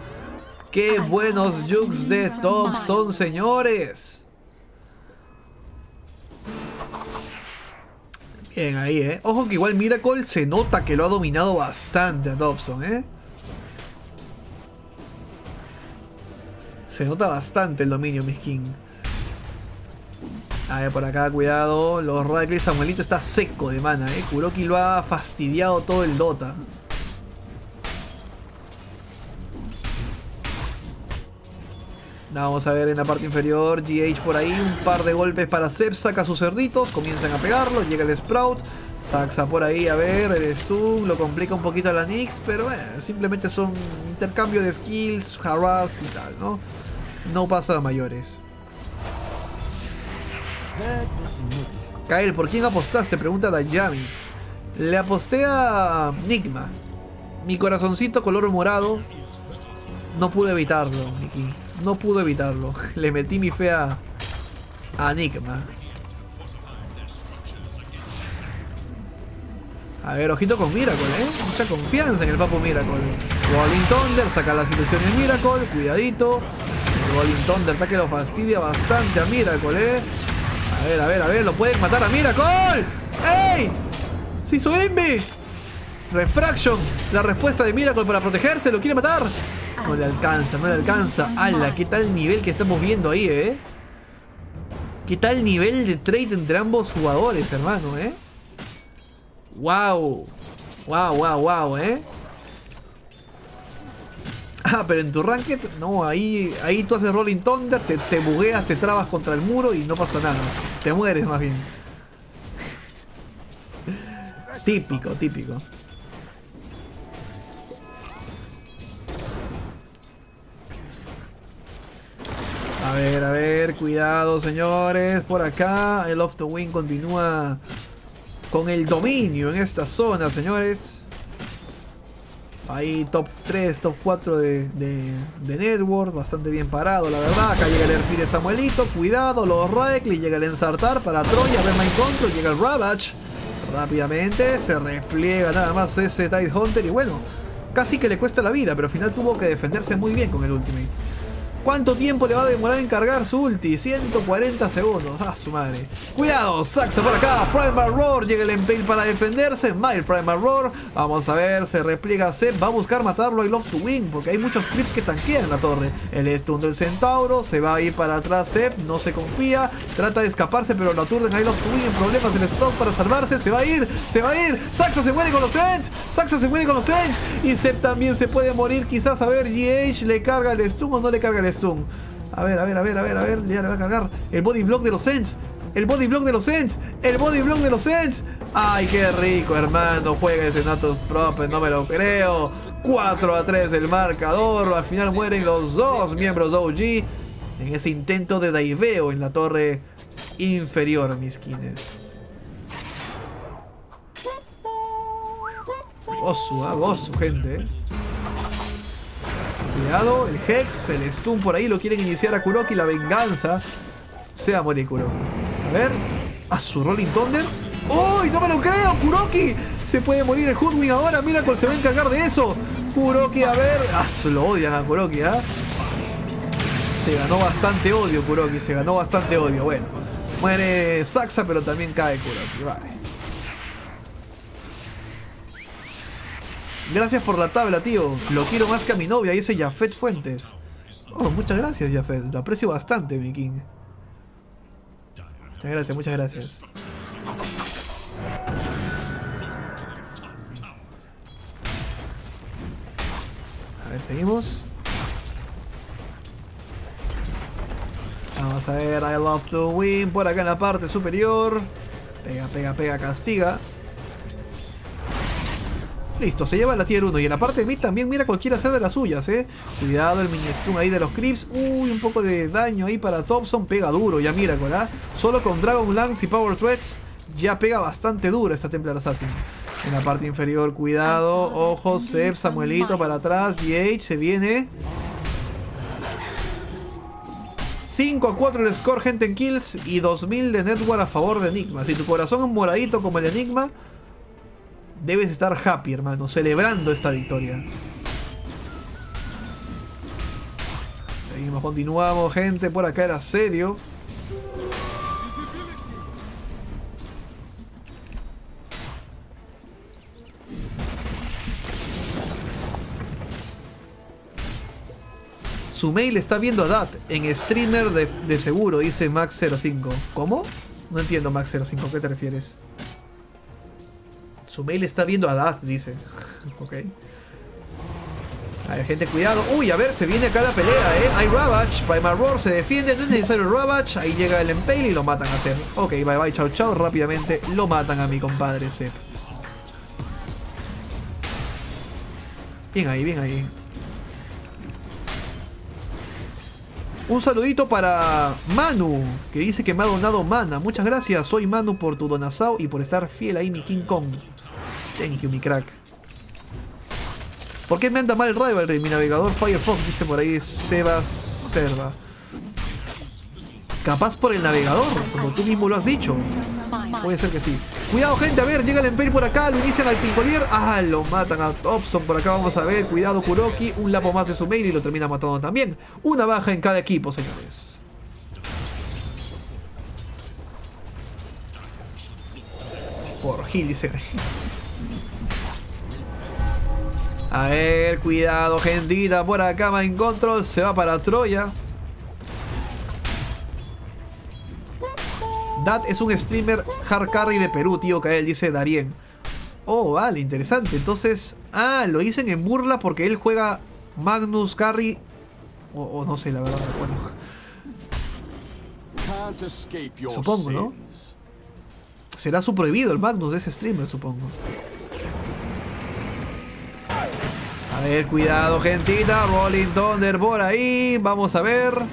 Qué buenos jukes de Topson, señores. Bien, ahí, eh. Ojo que igual Miracle se nota que lo ha dominado bastante a Topson, eh. Se nota bastante el dominio, mis king. A ver, por acá, cuidado. Los Radcliffe, Samuelito está seco de mana, eh. Kuroky lo ha fastidiado todo el Dota. Vamos a ver en la parte inferior, G H por ahí, un par de golpes para Ceb, saca sus cerditos, comienzan a pegarlo, llega el Sprout, Saksa por ahí, a ver, el stun, lo complica un poquito a la Nyx, pero bueno, simplemente son intercambio de skills, harass y tal, ¿no? No pasa a mayores. Kael, ¿por quién apostaste? Pregunta Dayamix. Le aposté a Nigma. Mi corazoncito color morado. No pude evitarlo, Niki. No pude evitarlo. Le metí mi fe a, a Nigma. A ver, ojito con Miracle, ¿eh? Mucha confianza en el papo Miracle. Rolling Thunder, saca las ilusiones Miracle. Cuidadito. El Rolling Thunder ataque lo fastidia bastante a Miracle, ¿eh? A ver, a ver, a ver. Lo pueden matar a Miracle. ¡Ey! ¡Se hizo envy! Refraction. La respuesta de Miracle para protegerse. Lo quiere matar. No le alcanza, no le alcanza. ¡Hala! ¿Qué tal nivel que estamos viendo ahí, eh? ¿Qué tal nivel de trade entre ambos jugadores, hermano, eh? Wow, wow, wow, wow, eh. Ah, pero en tu ranked, no, ahí, ahí tú haces Rolling Thunder, te, te bugueas, te trabas contra el muro y no pasa nada. Te mueres más bien. Típico, típico. A ver, a ver, cuidado señores. Por acá, I Love to Win continúa con el dominio en esta zona, señores. Ahí top tres, top cuatro de, de, de Network. Bastante bien parado, la verdad. Acá llega el Erpi de SumaiLito. Cuidado, los Radcliffe. Llega el Ensartar para Troya. Ver Mind Control. Llega el Ravage. Rápidamente se repliega nada más ese Tidehunter. Y bueno, casi que le cuesta la vida, pero al final tuvo que defenderse muy bien con el Ultimate. ¿Cuánto tiempo le va a demorar en cargar su ulti? ciento cuarenta segundos. ¡Ah, su madre! ¡Cuidado! Saksa por acá. Primal Roar. Llega el Impale para defenderse. Mal Primal Roar. Vamos a ver. Se repliega Zep. Va a buscar matarlo. I Love to Win. Porque hay muchos creeps que tanquean la torre. El stun del Centauro. Se va a ir para atrás Zep. No se confía. Trata de escaparse. Pero lo aturden. I Love to Win. En problemas el Sprout para salvarse. Se va a ir. Se va a ir. Saksa se muere con los Ents. Saksa se muere con los Ents. Y Zep también se puede morir. Quizás a ver. G H le carga el stun o no le carga el stun. Stun. A ver, a ver, a ver, a ver, a ver. Ya le va a cargar. El body block de los Ents. El body block de los Ents. El body block de los Ents. Ay, qué rico, hermano. Juega ese Natus Propes. No me lo creo. cuatro a tres el marcador. Al final mueren los dos miembros de O G en ese intento de daiveo en la torre inferior, mis skins. Gozu, ah, gozu, gente, eh. Cuidado, el Hex, el stun por ahí, lo quieren iniciar a Kuroky, la venganza. Se va a morir Kuroky. A ver, a su Rolling Thunder. ¡Uy, no me lo creo, Kuroky! Se puede morir el Hoodwing ahora, Miracle se va a encargar de eso. Kuroky, a ver, ah, lo odian a Kuroky, ¿ah? ¿eh? Se ganó bastante odio Kuroky, se ganó bastante odio. Bueno, muere Saksa, pero también cae Kuroky, vale. Gracias por la tabla, tío. Lo quiero más que a mi novia, dice Jafet Fuentes. Oh, muchas gracias, Jafet. Lo aprecio bastante, mi king. Muchas gracias, muchas gracias. A ver, seguimos. Vamos a ver, I Love to Win por acá en la parte superior. Pega, pega, pega, castiga. Listo, se lleva la tier uno. Y en la parte de mid también mira cualquiera sea de las suyas, eh. Cuidado el mini stun ahí de los creeps. Uy, un poco de daño ahí para Topson. Pega duro, ya mira, ¿verdad? Solo con Dragon Lance y Power Threats ya pega bastante duro esta Templar Assassin. En la parte inferior, cuidado. Ojo, Ceb, SumaiLito para atrás. G H se viene. cinco a cuatro el score, gente, en kills. Y dos mil de network a favor de Enigma. Si tu corazón es moradito como el Enigma, debes estar happy, hermano, celebrando esta victoria. Seguimos, continuamos, gente. Por acá el asedio. SumaiL está viendo a Dat en streamer de, de seguro, dice Max cero cinco. ¿Cómo? No entiendo, Max cero cinco, ¿a qué te refieres? SumaiL está viendo a Daz, dice. Ok. A ver, gente, cuidado. Uy, a ver, se viene acá la pelea, ¿eh? Hay Ravage. Primal Roar se defiende. No es necesario el Ravage. Ahí llega el Empale y lo matan a Zep. Ok, bye bye, chao, chao. Rápidamente lo matan a mi compadre Zep. Bien ahí, bien ahí. Un saludito para Manu, que dice que me ha donado mana. Muchas gracias, soy Manu, por tu donazao y por estar fiel ahí, mi King Kong. Thank you, mi crack. ¿Por qué me anda mal el Rivalry? Mi navegador Firefox, dice por ahí Sebas Serva. Capaz por el navegador, como tú mismo lo has dicho. Puede ser que sí. Cuidado, gente, a ver, llega el Empire por acá, lo inician al Pincolier. Ah, lo matan a Topson por acá, vamos a ver. Cuidado, Kuroky, un lapo más de SumaiL y lo termina matando también. Una baja en cada equipo, señores. Por Gil, dice. A ver, cuidado, gentita, por acá Mind Control se va para Troya. Dat es un streamer hard carry de Perú, tío, que él dice Darien. Oh, vale, interesante. Entonces, ah, lo dicen en burla porque él juega Magnus Carry. O oh, oh, no sé, la verdad, bueno. Supongo, ¿no? Será su prohibido el Magnus de ese streamer, supongo. A ver, cuidado, gentita. Rolling Thunder por ahí. Vamos a ver.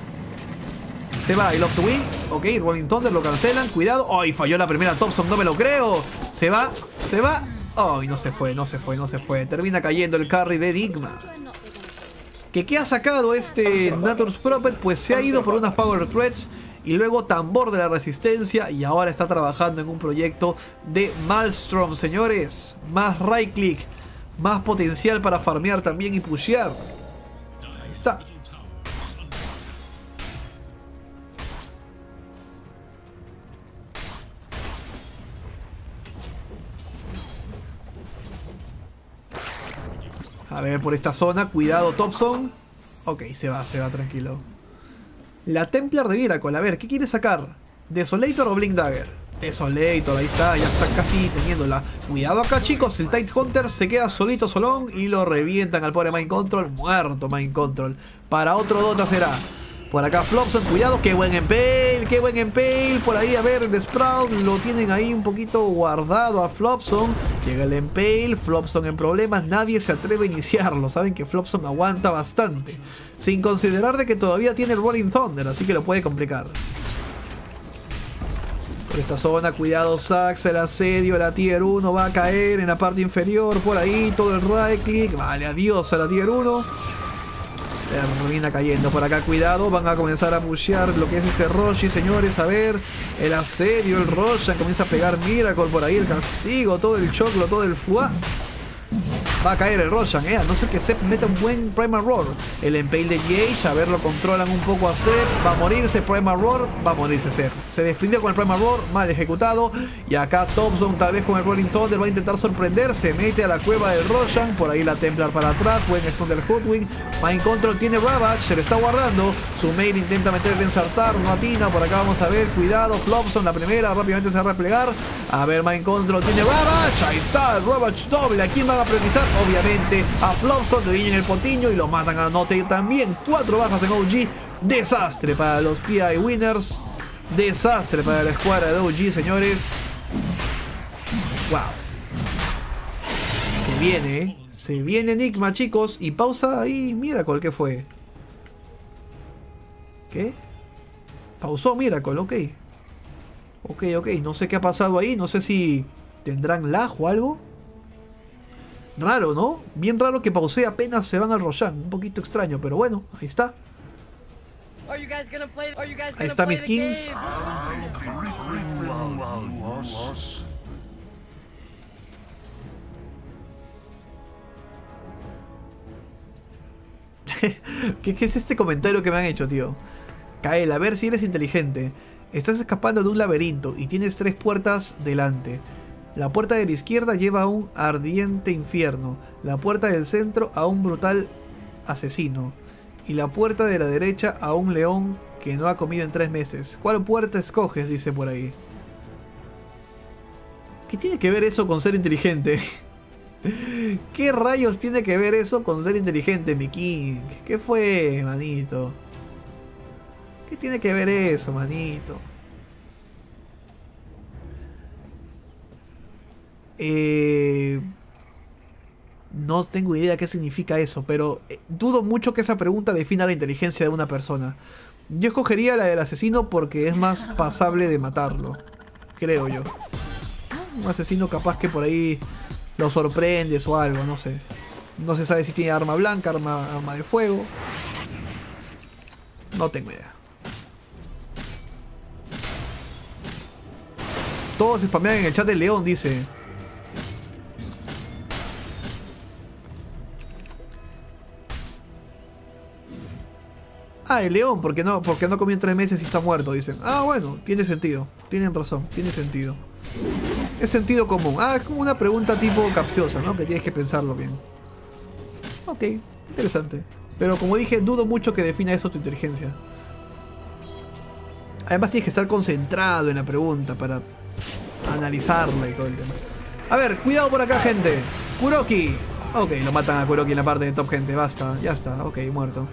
Se va I Love to Win. Ok, Rolling Thunder lo cancelan. Cuidado. ¡Ay! Falló la primera Topson, no me lo creo. Se va, se va. ¡Ay! No se fue, no se fue, no se fue. Termina cayendo el carry de Nigma. ¿Qué, ¿Qué ha sacado este Nature's Prophet? Pues se ha ido por unas Power Threads y luego Tambor de la Resistencia. Y ahora está trabajando en un proyecto de Maelstrom, señores. Más right click. Más potencial para farmear también y pushear. Ahí está. A ver, por esta zona, cuidado Topson. Ok, se va, se va, tranquilo. La Templar de Miracle, a ver, ¿qué quiere sacar? ¿Desolator o Blink Dagger? Desolator, ahí está, ya está casi teniéndola. Cuidado acá, chicos, el Tide Hunter se queda solito, solón, y lo revientan al pobre Mind Control. Muerto Mind Control. Para otro Dota será. Por acá Flopson, cuidado, qué buen Empale, qué buen Empale. Por ahí, a ver, de Sprout lo tienen ahí un poquito guardado a Flopson. Llega el Empale, Flopson en problemas, nadie se atreve a iniciarlo. Saben que Flopson aguanta bastante. Sin considerar de que todavía tiene el Rolling Thunder, así que lo puede complicar. Por esta zona, cuidado Saksa, el asedio, la tier uno va a caer en la parte inferior. Por ahí, todo el right click. Vale, adiós a la tier uno. Termina cayendo por acá, cuidado. Van a comenzar a pushear lo que es este Roshi, señores. A ver, el asedio, el Roshan comienza a pegar Miracle por ahí, el castigo, todo el choclo, todo el fuá. Va a caer el Roshan, eh, a no ser que Zep meta un buen Primal Roar. El Empale de G H, a ver, lo controlan un poco a Zep. Va a morirse Primal Roar, va a morirse Zep. Se desprendió con el Primal Roar, mal ejecutado. Y acá Topson, tal vez con el Rolling Thunder, va a intentar sorprenderse. Mete a la cueva del Roshan, por ahí la Templar para atrás. Buen stun del Hoodwing. Mind Control tiene Ravage, se lo está guardando. SumaiL intenta meterle en saltar, no atina. Por acá vamos a ver, cuidado, Flopson la primera, rápidamente se va a replegar. A ver, Mind Control tiene Ravage, ahí está, el Ravage doble. Aquí va a priorizar, obviamente, a Flopson, le guiñan el potiño y lo matan a N0tail también. Cuatro bajas en O G. Desastre para los T I Winners. Desastre para la escuadra de O G, señores. Wow. Se viene, ¿eh? Se viene Nigma, chicos. Y pausa ahí Miracle, ¿qué fue? ¿Qué? Pausó Miracle, ok. Ok, ok. No sé qué ha pasado ahí. No sé si tendrán lag o algo. Raro, ¿no? Bien raro que pausee apenas se van al Roshan. Un poquito extraño, pero bueno, ahí está. Ahí está mis skins. ¿Qué, ¿Qué es este comentario que me han hecho, tío? Kael, a ver si eres inteligente. Estás escapando de un laberinto y tienes tres puertas delante. La puerta de la izquierda lleva a un ardiente infierno, la puerta del centro a un brutal asesino y la puerta de la derecha a un león que no ha comido en tres meses. ¿Cuál puerta escoges? Dice por ahí. ¿Qué tiene que ver eso con ser inteligente? ¿Qué rayos tiene que ver eso con ser inteligente, mi King? ¿Qué fue, manito? ¿Qué tiene que ver eso, manito? Eh... No tengo idea qué significa eso, pero dudo mucho que esa pregunta defina la inteligencia de una persona. Yo escogería la del asesino porque es más pasable de matarlo, creo yo. Un asesino capaz que por ahí lo sorprendes o algo, no sé. No se sabe si tiene arma blanca, arma, arma de fuego. No tengo idea. Todos spamean en el chat del león, dice. Ah, el león, porque no, porque no comió en tres meses y está muerto, dicen. Ah, bueno, tiene sentido. Tienen razón, tiene sentido. Es sentido común. Ah, es como una pregunta tipo capciosa, ¿no? Que tienes que pensarlo bien. Ok, interesante. Pero como dije, dudo mucho que defina eso tu inteligencia. Además tienes que estar concentrado en la pregunta para analizarla y todo el tema. A ver, cuidado por acá, gente. Kuroky. Ok, lo matan a Kuroky en la parte de top, gente. Basta, ya está. Ok, muerto.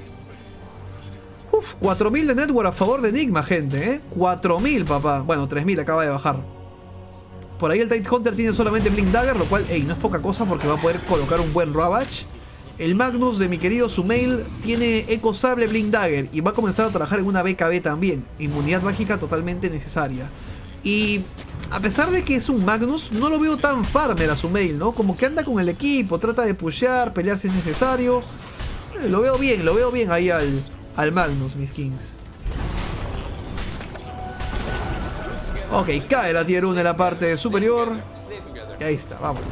Uf, cuatro mil de network a favor de Nigma, gente, ¿eh? cuatro mil, papá. Bueno, tres mil acaba de bajar. Por ahí el Tide Hunter tiene solamente Blink Dagger, lo cual, ey, no es poca cosa porque va a poder colocar un buen Ravage. El Magnus de mi querido SumaiL tiene Eco Sable, Blink Dagger y va a comenzar a trabajar en una B K B también. Inmunidad mágica totalmente necesaria. Y a pesar de que es un Magnus, no lo veo tan farmer a SumaiL, ¿no? Como que anda con el equipo, trata de pushear, pelear si es necesario. Eh, lo veo bien, lo veo bien ahí al... Al Magnus, mis Kings. Ok, cae la tier uno en la parte superior. Y ahí está, vámonos.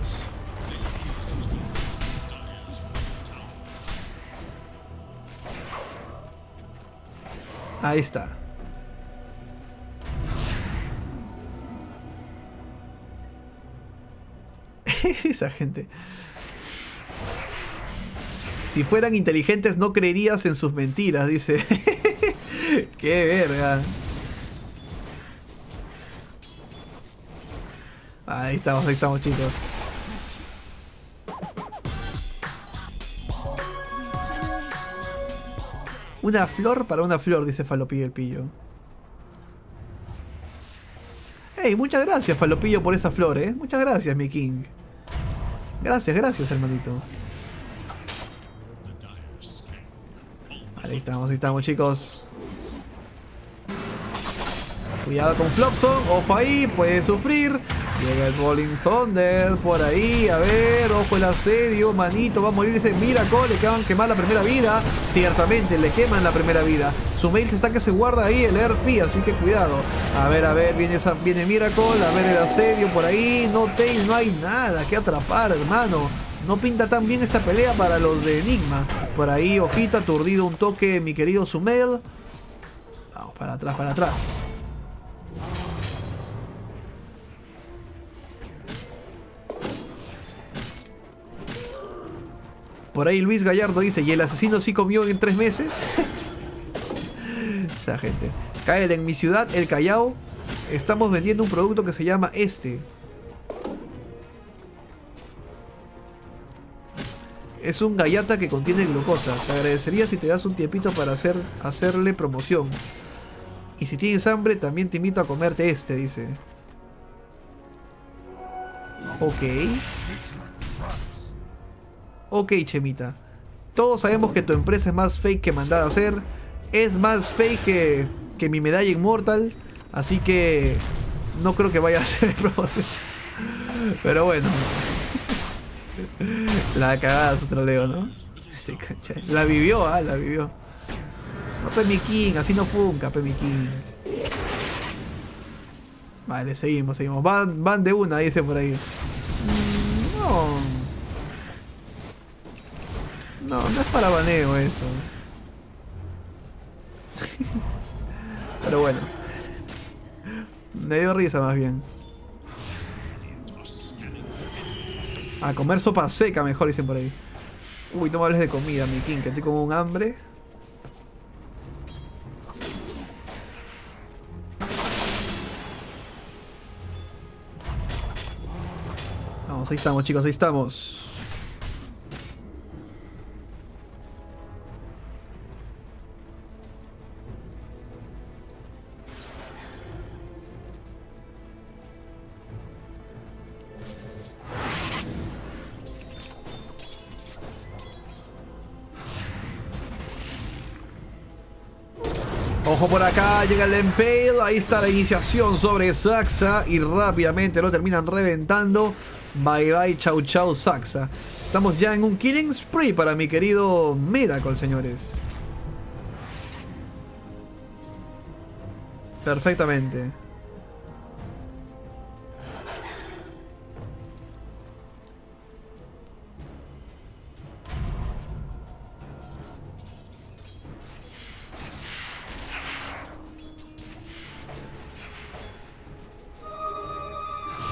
Ahí está. Es esa gente. Si fueran inteligentes no creerías en sus mentiras, dice. ¡Qué verga! Ahí estamos, ahí estamos, chicos. Una flor para una flor, dice Falopillo el Pillo. ¡Ey! Muchas gracias, Falopillo, por esa flor, ¿eh? Muchas gracias, mi King. Gracias, gracias, hermanito. Ahí estamos, ahí estamos, chicos. Cuidado con Flopson, ojo ahí, puede sufrir. Llega el Rolling Thunder por ahí, a ver, ojo el asedio, manito, va a morirse. Miracle, le acaban de quemar la primera vida. Ciertamente, le queman la primera vida. SumaiL se está que se guarda ahí el R P, así que cuidado. A ver, a ver, viene, esa, viene Miracle, a ver el asedio por ahí. N0tail, no hay nada que atrapar, hermano. No pinta tan bien esta pelea para los de Nigma. Por ahí, hojita, aturdido un toque, mi querido SumaiL. Vamos, para atrás, para atrás. Por ahí Luis Gallardo dice, ¿y el asesino sí comió en tres meses? O sea, gente. Cae en mi ciudad, el Callao. Estamos vendiendo un producto que se llama este. Es un gallata que contiene glucosa. Te agradecería si te das un tiempito para hacer, hacerle promoción. Y si tienes hambre, también te invito a comerte este, dice. Ok. Ok, Chemita. Todos sabemos que tu empresa es más fake que mandada a hacer. Es más fake que, que mi medalla inmortal. Así que no creo que vaya a hacer promoción. Pero bueno. La cagada su troleo, ¿no? Sí, la vivió, ah, ¿eh? La vivió. No, Pemiquín, así no funca, Pemiquín. Vale, seguimos, seguimos. Van, van de una, dice por ahí. No. No, no es para baneo eso. Pero bueno. Me dio risa más bien. A comer sopa seca mejor, dicen por ahí. Uy, no me hables de comida, mi King, que estoy como un hambre. Vamos, ahí estamos, chicos, ahí estamos. Ojo por acá, llega el N0tail. Ahí está la iniciación sobre Saksa y rápidamente lo terminan reventando. Bye bye, chau chau Saksa. Estamos ya en un killing spree para mi querido Miracle, señores. Perfectamente.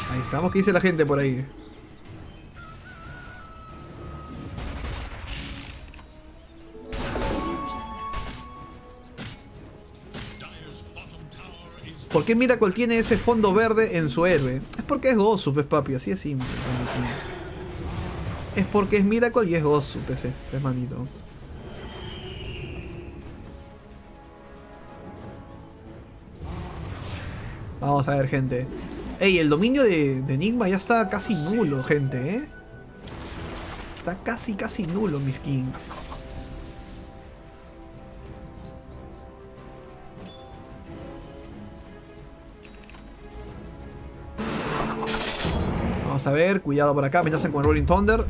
Ahí estamos, ¿qué dice la gente por ahí? ¿Por qué Miracle tiene ese fondo verde en su héroe? Es porque es Gosu, pues papi, así es simple. Es porque es Miracle y es Gosu, pues, pues manito. Vamos a ver, gente. Ey, el dominio de, de Nigma ya está casi nulo, gente, ¿eh? Está casi, casi nulo, mis kings. Vamos a ver, cuidado por acá, amenazan con Rolling Thunder.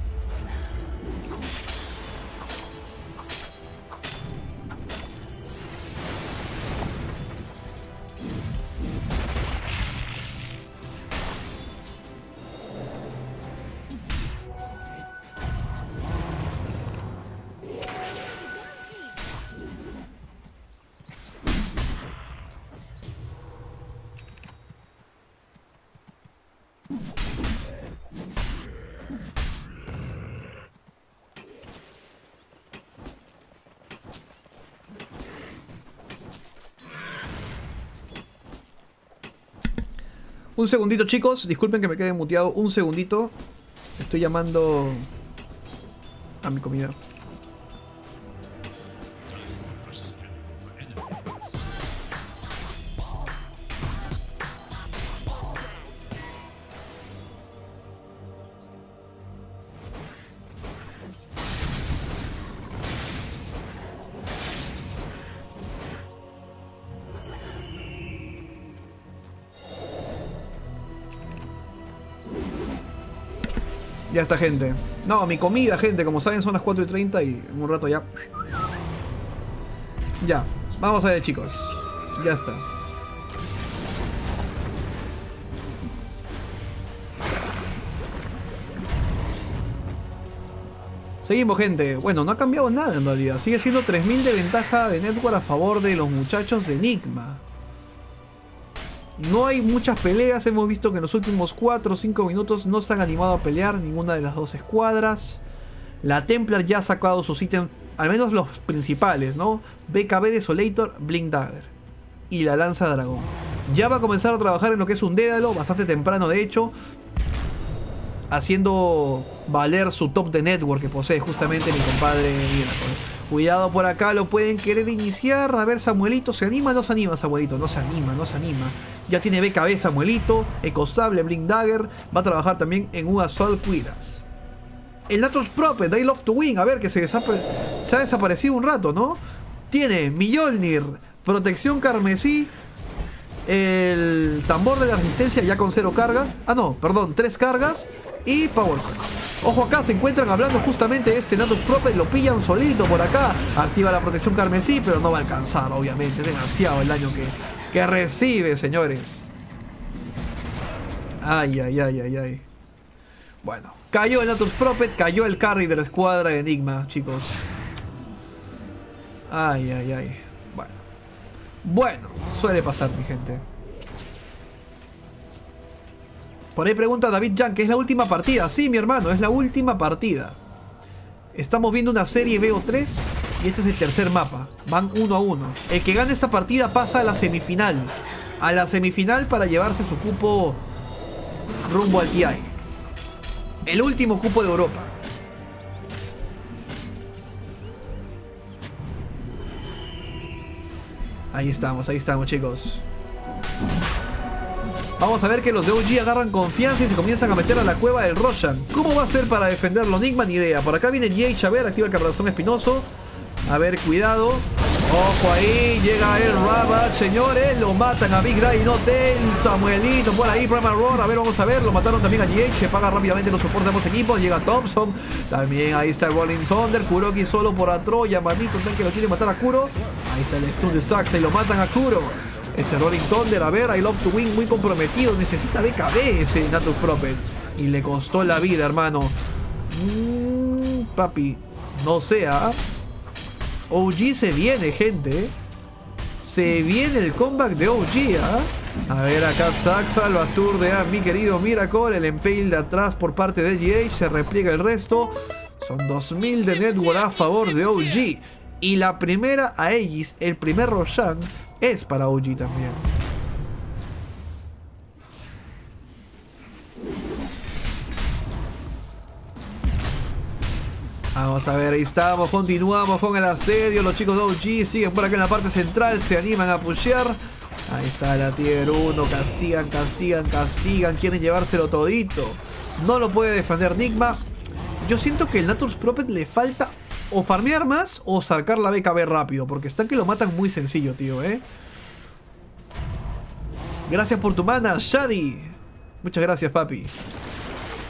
Un segundito, chicos, disculpen que me quede muteado un segundito. Estoy llamando a mi comida. Ya está, gente. No, mi comida, gente. Como saben, son las cuatro y treinta y en un rato ya. Ya. Vamos a ver, chicos. Ya está. Seguimos, gente. Bueno, no ha cambiado nada en realidad. Sigue siendo tres mil de ventaja de network a favor de los muchachos de Nigma. No hay muchas peleas, hemos visto que en los últimos cuatro o cinco minutos no se han animado a pelear ninguna de las dos escuadras. La Templar ya ha sacado sus ítems, al menos los principales, ¿no? B K B, Desolator, Blink Dagger y la Lanza Dragón. Ya va a comenzar a trabajar en lo que es un Dédalo, bastante temprano de hecho, haciendo valer su top de network que posee justamente mi compadre Miracle. Cuidado por acá, lo pueden querer iniciar. A ver, Samuelito, ¿se anima o no se anima, Samuelito? No se anima, no se anima. Ya tiene B K B, Samuelito, Ecosable, Blink Dagger. Va a trabajar también en un Assault Cuiras. El Natural Prophet, I Love to Win. A ver, que se, se ha desaparecido un rato, ¿no? Tiene Mjolnir, Protección Carmesí, el Tambor de la Resistencia ya con cero cargas. Ah, no, perdón, tres cargas. Y Power Cards. Ojo acá, se encuentran hablando justamente de este N0tail Prophet. Lo pillan solito por acá. Activa la protección carmesí, pero no va a alcanzar, obviamente. Es demasiado el daño que, que recibe, señores. Ay, ay, ay, ay, ay. Bueno, cayó el N0tail Prophet. Cayó el carry de la escuadra de Nigma, chicos. Ay, ay, ay. Bueno. Bueno, suele pasar, mi gente. Por ahí pregunta David Jan, ¿que es la última partida? Sí, mi hermano, es la última partida. Estamos viendo una serie B O tres y este es el tercer mapa. Van uno a uno. El que gane esta partida pasa a la semifinal. A la semifinal para llevarse su cupo rumbo al T I. El último cupo de Europa. Ahí estamos, ahí estamos, chicos. Vamos a ver que los de O G agarran confianza y se comienzan a meter a la cueva del Roshan. ¿Cómo va a ser para defenderlo? Nigma ni idea. Por acá viene G H, a ver, activa el caparazón espinoso. A ver, cuidado. Ojo ahí, llega el Rabat, señores. Lo matan a Big Daddy N O tail, Samuelito por ahí, Prime Roar. A ver, vamos a ver. Lo mataron también a G H. Se paga rápidamente los soportes de ambos equipos. Llega Topson. También ahí está el Rolling Thunder. Kuroky solo por atrás. Yamanito, un tanque que lo quiere matar a Kuro. Ahí está el stun de Saksa y lo matan a Kuro. Ese Rolling Thunder, a ver, I Love to Win muy comprometido. Necesita B K B ese Natus Prophet. Y le costó la vida, hermano. Mm, papi, no sea. O G se viene, gente. Se viene el comeback de O G, ¿eh? A ver, acá Saksa lo aturdea, mi querido Miracle. El Impale de atrás por parte de G H. Se repliega el resto. Son dos mil de network a favor de O G. Y la primera Aegis, el primer Roshan, es para O G también. Vamos a ver, ahí estamos, continuamos con el asedio. Los chicos de O G siguen por acá en la parte central, se animan a pushear. Ahí está la tier uno, castigan, castigan, castigan, quieren llevárselo todito. No lo puede defender Nigma. Yo siento que el Natus Prophet le falta o farmear más o sacar la B K B rápido, porque están que lo matan muy sencillo, tío, ¿eh? Gracias por tu mana, Shadi. Muchas gracias, papi.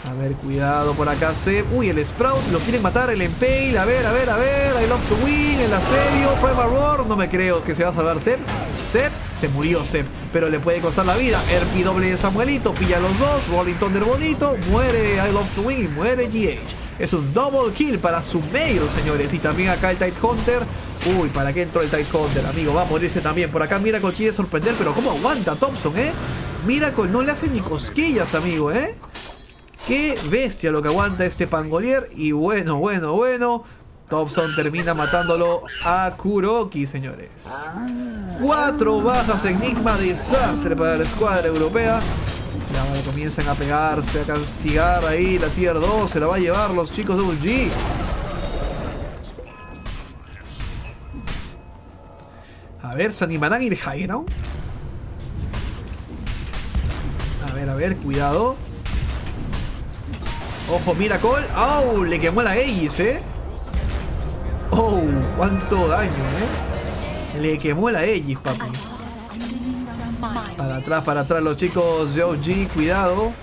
A ver, cuidado por acá, Ceb. Uy, el Sprout, lo quieren matar, el Impale. A ver, a ver, a ver, I Love to Win. El asedio, Prima Roar, no me creo que se va a salvar Ceb. Ceb, se murió Ceb, pero le puede costar la vida. R P doble de Samuelito, pilla a los dos. Rolling Thunder bonito, muere I Love to Win y muere G H. Es un double kill para SumaiL, señores. Y también acá el Tide Hunter. Uy, ¿para qué entró el Tide Hunter, amigo? Va a morirse también. Por acá Miracle quiere sorprender, pero ¿cómo aguanta Topson, eh? Miracle no le hace ni cosquillas, amigo, eh. Qué bestia lo que aguanta este pangolier. Y bueno, bueno, bueno, Topson termina matándolo a Kuroky, señores. Cuatro bajas Enigma, desastre para la escuadra europea. Y ahora comienzan a pegarse, a castigar ahí la tier dos. Se la va a llevar los chicos de O G. A ver, ¿se animarán a ir high, no? A ver, a ver, cuidado. Ojo, Miracle. ¡Au! Le quemó la Aegis, ¿eh? ¡Oh! ¡Cuánto daño, eh! Le quemó la Aegis, papi. Para atrás, para atrás los chicos de O G. Cuidado.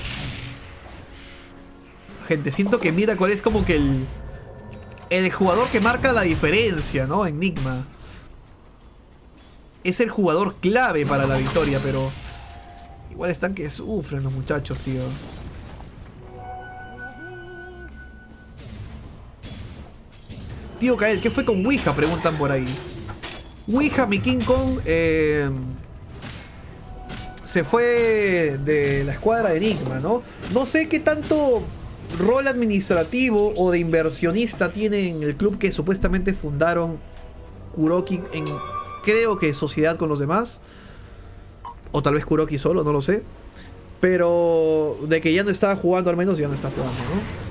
Gente, siento que Miracle es como que el... el jugador que marca la diferencia, ¿no? Enigma. Es el jugador clave para la victoria, pero... igual están que sufren los muchachos, tío. Tío Kael, ¿qué fue con Ouija? Preguntan por ahí. Ouija, mi King Kong, eh, se fue de la escuadra de Enigma, ¿no? No sé qué tanto rol administrativo o de inversionista tiene en el club que supuestamente fundaron Kuroky en, creo que sociedad con los demás. O tal vez Kuroky solo, no lo sé. Pero de que ya no estaba jugando, al menos ya no está jugando, ¿no?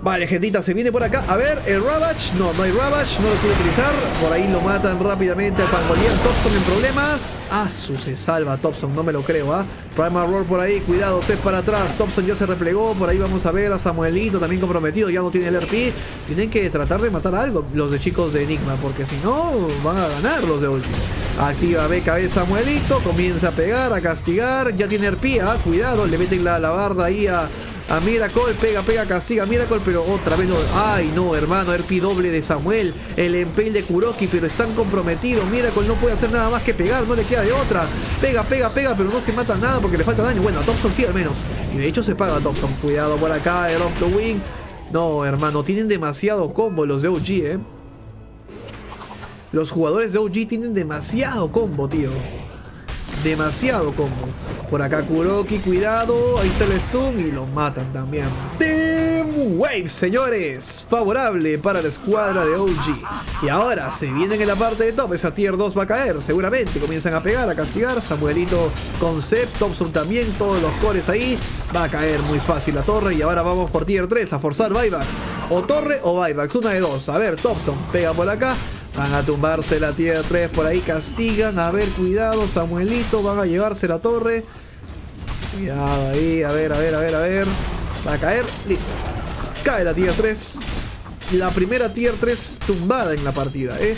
Vale, gentita, se viene por acá. A ver, el Ravage. No, no hay Ravage. No lo puede utilizar. Por ahí lo matan rápidamente al pangolier. Topson en problemas. Asu, se salva Topson. No me lo creo, ¿ah? ¿eh? Primal Roar por ahí. Cuidado, Ceb para atrás. Topson ya se replegó. Por ahí vamos a ver a Samuelito también comprometido. Ya no tiene el R P. Tienen que tratar de matar algo los de chicos de Enigma, porque si no, van a ganar los de último. Activa B K B Samuelito. Comienza a pegar, a castigar. Ya tiene R P, ¿ah? ¿eh? Cuidado, le meten la, la barda ahí a... a Miracle, pega, pega, castiga, Miracle, pero otra vez no. Ay, no, hermano, R P doble de SumaiL, el Impale de Kuroky, pero están comprometidos. Miracle no puede hacer nada más que pegar, no le queda de otra. Pega, pega, pega, pero no se mata nada porque le falta daño. Bueno, a Topson sí, al menos. Y de hecho se paga a Topson. Cuidado por acá, el off the wing. No, hermano, tienen demasiado combo los de O G, eh. Los jugadores de O G tienen demasiado combo, tío. Demasiado combo. Por acá Kuroky, cuidado. Ahí está el stun y lo matan también. Team Wave, señores. Favorable para la escuadra de O G. Y ahora se vienen en la parte de top. Esa tier dos va a caer, seguramente. Comienzan a pegar, a castigar. Samuelito con Ceb, Topson también. Todos los cores ahí. Va a caer muy fácil la torre. Y ahora vamos por tier tres a forzar buybacks. O torre o buybacks. Una de dos. A ver, Topson pega por acá. Van a tumbarse la tier tres por ahí, castigan. A ver, cuidado, Samuelito. Van a llevarse la torre. Cuidado ahí, a ver, a ver, a ver, a ver. Va a caer, listo. Cae la tier tres. la primera tier tres tumbada en la partida, ¿eh?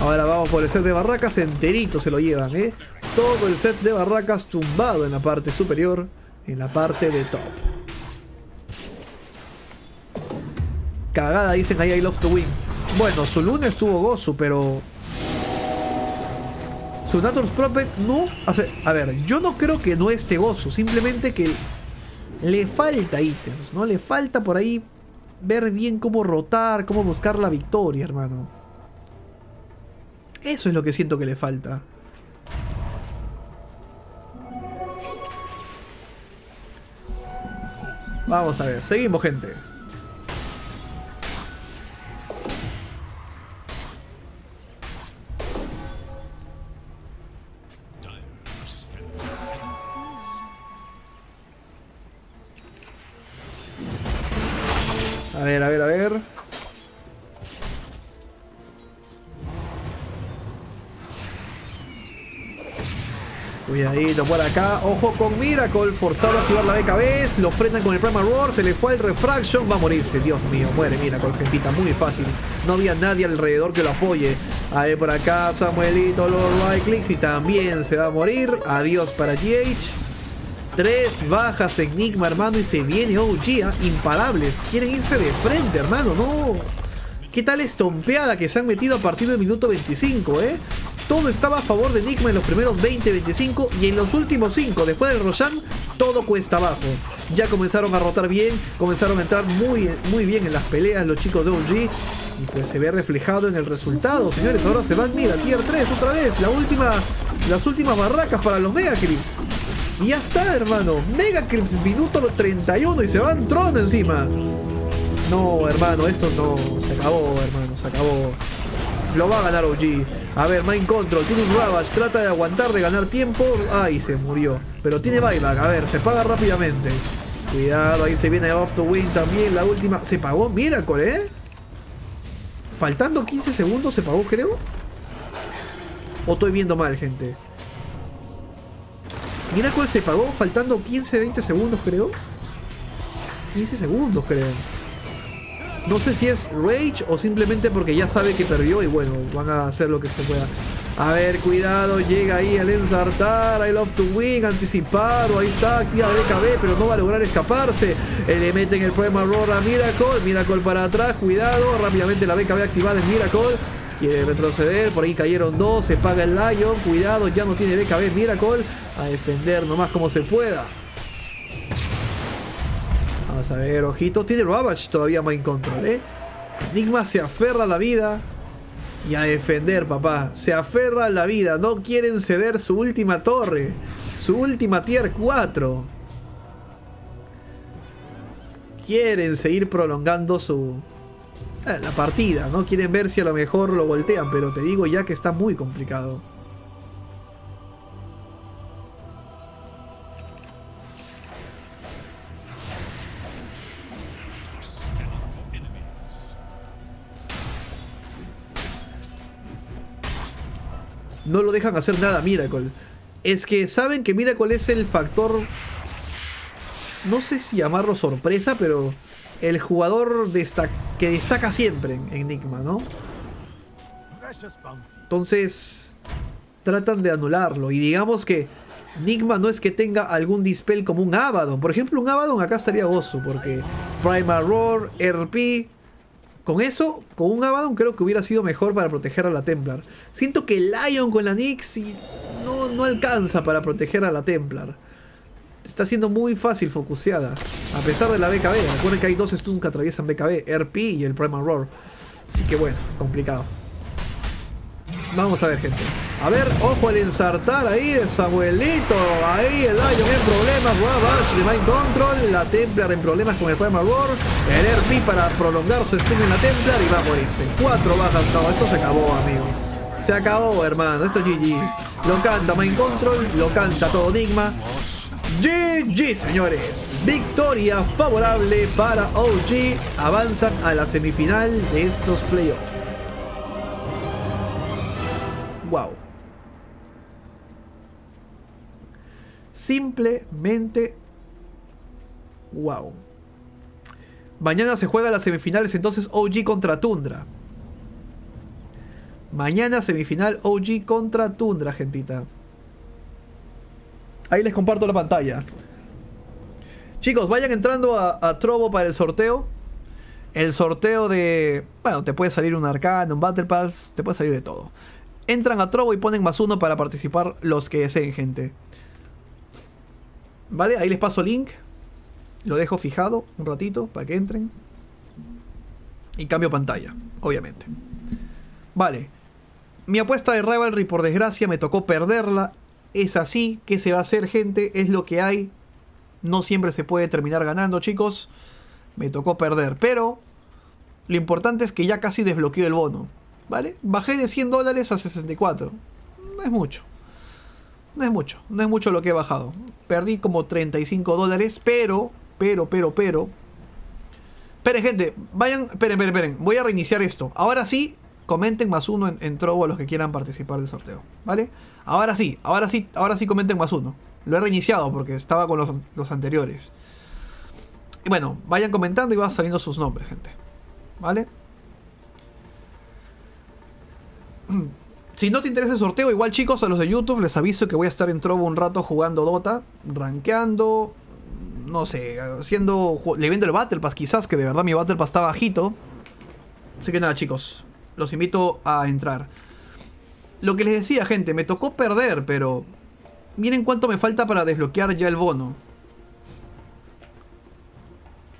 Ahora vamos por el set de barracas, enterito se lo llevan, ¿eh? Todo el set de barracas tumbado en la parte superior, en la parte de top. Cagada, dicen ahí I Love to Win. Bueno, su luna estuvo gozo, pero... su Nature's Prophet no... O sea, a ver, yo no creo que no esté gozo, simplemente que le falta ítems, ¿no? Le falta por ahí ver bien cómo rotar, cómo buscar la victoria, hermano. Eso es lo que siento que le falta. Vamos a ver, seguimos, gente. A ver, a ver, a ver. Cuidadito por acá. Ojo con Miracle. Forzado a activar la B K B. Lo frenan con el Primal Roar. Se le fue el Refraction. Va a morirse. Dios mío. Muere Miracle, gentita. Muy fácil. No había nadie alrededor que lo apoye. A ver por acá. Samuelito. Los right clicks. Y también se va a morir. Adiós para G H. Tres bajas en Nigma, hermano, y se viene O G, ¿eh? Imparables. Quieren irse de frente, hermano, no. ¿Qué tal estompeada que se han metido a partir del minuto veinticinco, eh? Todo estaba a favor de Nigma en los primeros veinte, veinticinco y en los últimos cinco, después del Roshan, todo cuesta abajo. Ya comenzaron a rotar bien, comenzaron a entrar muy, muy bien en las peleas los chicos de O G. Y pues se ve reflejado en el resultado, señores. Ahora se van, mira, tier tres otra vez. La última, las últimas barracas para los Mega Creeps. Y ya está, hermano. Mega Crips, minuto treinta y uno y se van trono encima. No, hermano, esto no. Se acabó, hermano, se acabó. Lo va a ganar O G. A ver, Mind Control, tiene un Ravage, trata de aguantar, de ganar tiempo. Ay, se murió. Pero tiene buyback, a ver, se paga rápidamente. Cuidado, ahí se viene el Off to Win también, la última. Se pagó Miracle, ¿eh? Faltando quince segundos se pagó, creo. O estoy viendo mal, gente. Miracle se pagó faltando quince, veinte segundos, creo. quince segundos, creo. No sé si es rage o simplemente porque ya sabe que perdió y bueno, van a hacer lo que se pueda. A ver, cuidado, llega ahí al ensartar, I Love to Win, anticipado, ahí está, activa B K B, pero no va a lograr escaparse. Le meten el problema Roar a Miracle, Miracle para atrás, cuidado, rápidamente la B K B activada en Miracle. Quiere retroceder, por ahí cayeron dos, se paga el Lion, cuidado, ya no tiene B K B Miracle, a defender nomás como se pueda. Vamos a ver, ojito, tiene Ravage todavía Mind Control, ¿eh? Nigma se aferra a la vida y a defender, papá, se aferra a la vida, no quieren ceder su última torre, su última tier cuatro. Quieren seguir prolongando su... la partida, ¿no? Quieren ver si a lo mejor lo voltean, pero te digo ya que está muy complicado. No lo dejan hacer nada, Miracle. Es que saben que Miracle es el factor... no sé si llamarlo sorpresa, pero... el jugador destac que destaca siempre en Nigma, ¿no? Entonces, tratan de anularlo. Y digamos que Nigma no es que tenga algún dispel como un Abaddon. Por ejemplo, un Abaddon acá estaría gozo, porque Primal Roar, R P... con eso, con un Abaddon creo que hubiera sido mejor para proteger a la Templar. Siento que Lion con la Nyx no, no alcanza para proteger a la Templar. Está siendo muy fácil focuseada. A pesar de la B K B. Recuerden que hay dos stuns que atraviesan B K B. R P y el Primal Roar. Así que bueno, complicado. Vamos a ver, gente. A ver, ojo al ensartar ahí el Samuelito. Ahí el Lion en problemas. Ravage de Mind Control. La Templar en problemas con el Primal Roar. El R P para prolongar su stun en la Templar. Y va a morirse. Cuatro bajas. No, esto se acabó, amigos. Se acabó, hermano. Esto es G G. Lo canta Mind Control. Lo canta todo Nigma. G G, señores, victoria favorable para O G, avanzan a la semifinal de estos playoffs. Wow. Simplemente wow. Mañana se juegan las semifinales, entonces O G contra Tundra. Mañana semifinal O G contra Tundra, gentita. Ahí les comparto la pantalla. Chicos, vayan entrando a, a Trovo para el sorteo. El sorteo de... Bueno, te puede salir un arcano, un Battle Pass, te puede salir de todo. Entran a Trovo y ponen más uno para participar los que deseen, gente. Vale, ahí les paso el link. Lo dejo fijado un ratito para que entren. Y cambio pantalla, obviamente. Vale. Mi apuesta de Rivalry, por desgracia, me tocó perderla. Es así, que se va a hacer, gente. Es lo que hay. No siempre se puede terminar ganando, chicos. Me tocó perder, pero lo importante es que ya casi desbloqueó el bono, ¿vale? Bajé de cien dólares a sesenta y cuatro. No es mucho. No es mucho. No es mucho lo que he bajado. Perdí como treinta y cinco dólares, pero... Pero, pero, pero... Esperen, gente. Vayan... Esperen, esperen, esperen. Voy a reiniciar esto. Ahora sí, comenten más uno en, en Trovo a los que quieran participar del sorteo, ¿vale? Ahora sí. Ahora sí. Ahora sí comenten más uno. Lo he reiniciado porque estaba con los, los anteriores. Y bueno, vayan comentando y van saliendo sus nombres, gente. ¿Vale? Si no te interesa el sorteo, igual, chicos, a los de YouTube les aviso que voy a estar en Trovo un rato jugando Dota, rankeando, no sé, haciendo... Le vendo el Battle Pass, quizás, que de verdad mi Battle Pass está bajito. Así que nada, chicos, los invito a entrar. Lo que les decía, gente, me tocó perder, pero... Miren cuánto me falta para desbloquear ya el bono.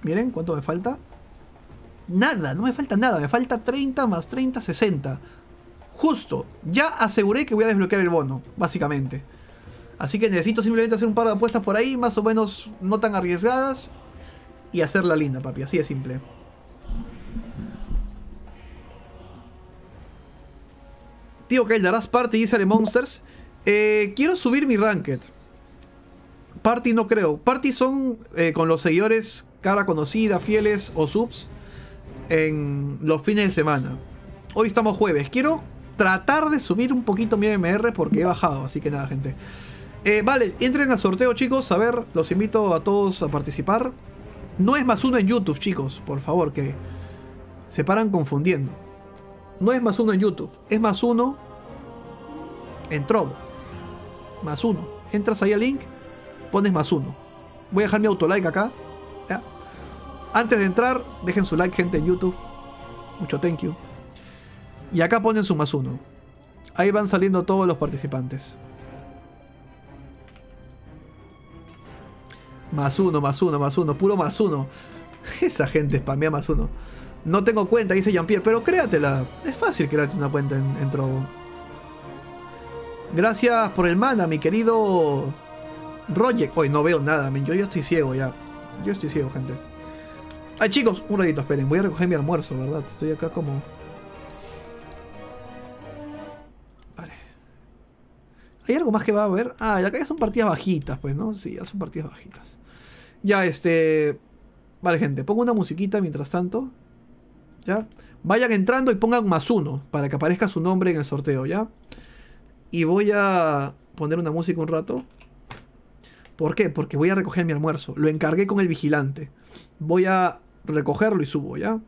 Miren, ¿cuánto me falta? Nada, no me falta nada. Me falta treinta más treinta, sesenta. Justo. Ya aseguré que voy a desbloquear el bono, básicamente. Así que necesito simplemente hacer un par de apuestas por ahí, más o menos no tan arriesgadas. Y hacerla linda, papi. Así de simple. Tío, ¿qué? ¿Darás party y sale Monsters? Eh, quiero subir mi ranked. Party no creo. Party son eh, con los seguidores cara conocida, fieles o subs en los fines de semana. Hoy estamos jueves. Quiero tratar de subir un poquito mi M M R porque he bajado. Así que nada, gente. Eh, vale, entren al sorteo, chicos. A ver, los invito a todos a participar. No es más uno en YouTube, chicos. Por favor, que se paran confundiendo. No es más uno en YouTube. Es más uno en Trovo. Más uno. Entras ahí al link. Pones más uno. Voy a dejar mi autolike acá. ¿Ya? Antes de entrar, dejen su like, gente, en YouTube. Mucho thank you. Y acá ponen su más uno. Ahí van saliendo todos los participantes. Más uno, más uno, más uno. Puro más uno. Esa gente spamea más uno. No tengo cuenta, dice Jean-Pierre. Pero créatela. Es fácil crearte una cuenta en, en Trovo. Gracias por el mana, mi querido... Roger. Hoy no veo nada, men. Yo ya estoy ciego, ya. Yo estoy ciego, gente. Ay, chicos, un ratito, esperen. Voy a recoger mi almuerzo, ¿verdad? Estoy acá como... Vale. ¿Hay algo más que va a haber? Ah, y acá ya son partidas bajitas, pues, ¿no? Sí, ya son partidas bajitas. Ya, este... Vale, gente. Pongo una musiquita mientras tanto. Ya. Vayan entrando y pongan más uno para que aparezca su nombre en el sorteo, ¿ya? Y voy a poner una música un rato. ¿Por qué? Porque voy a recoger mi almuerzo. Lo encargué con el vigilante. Voy a recogerlo y subo, ¿ya?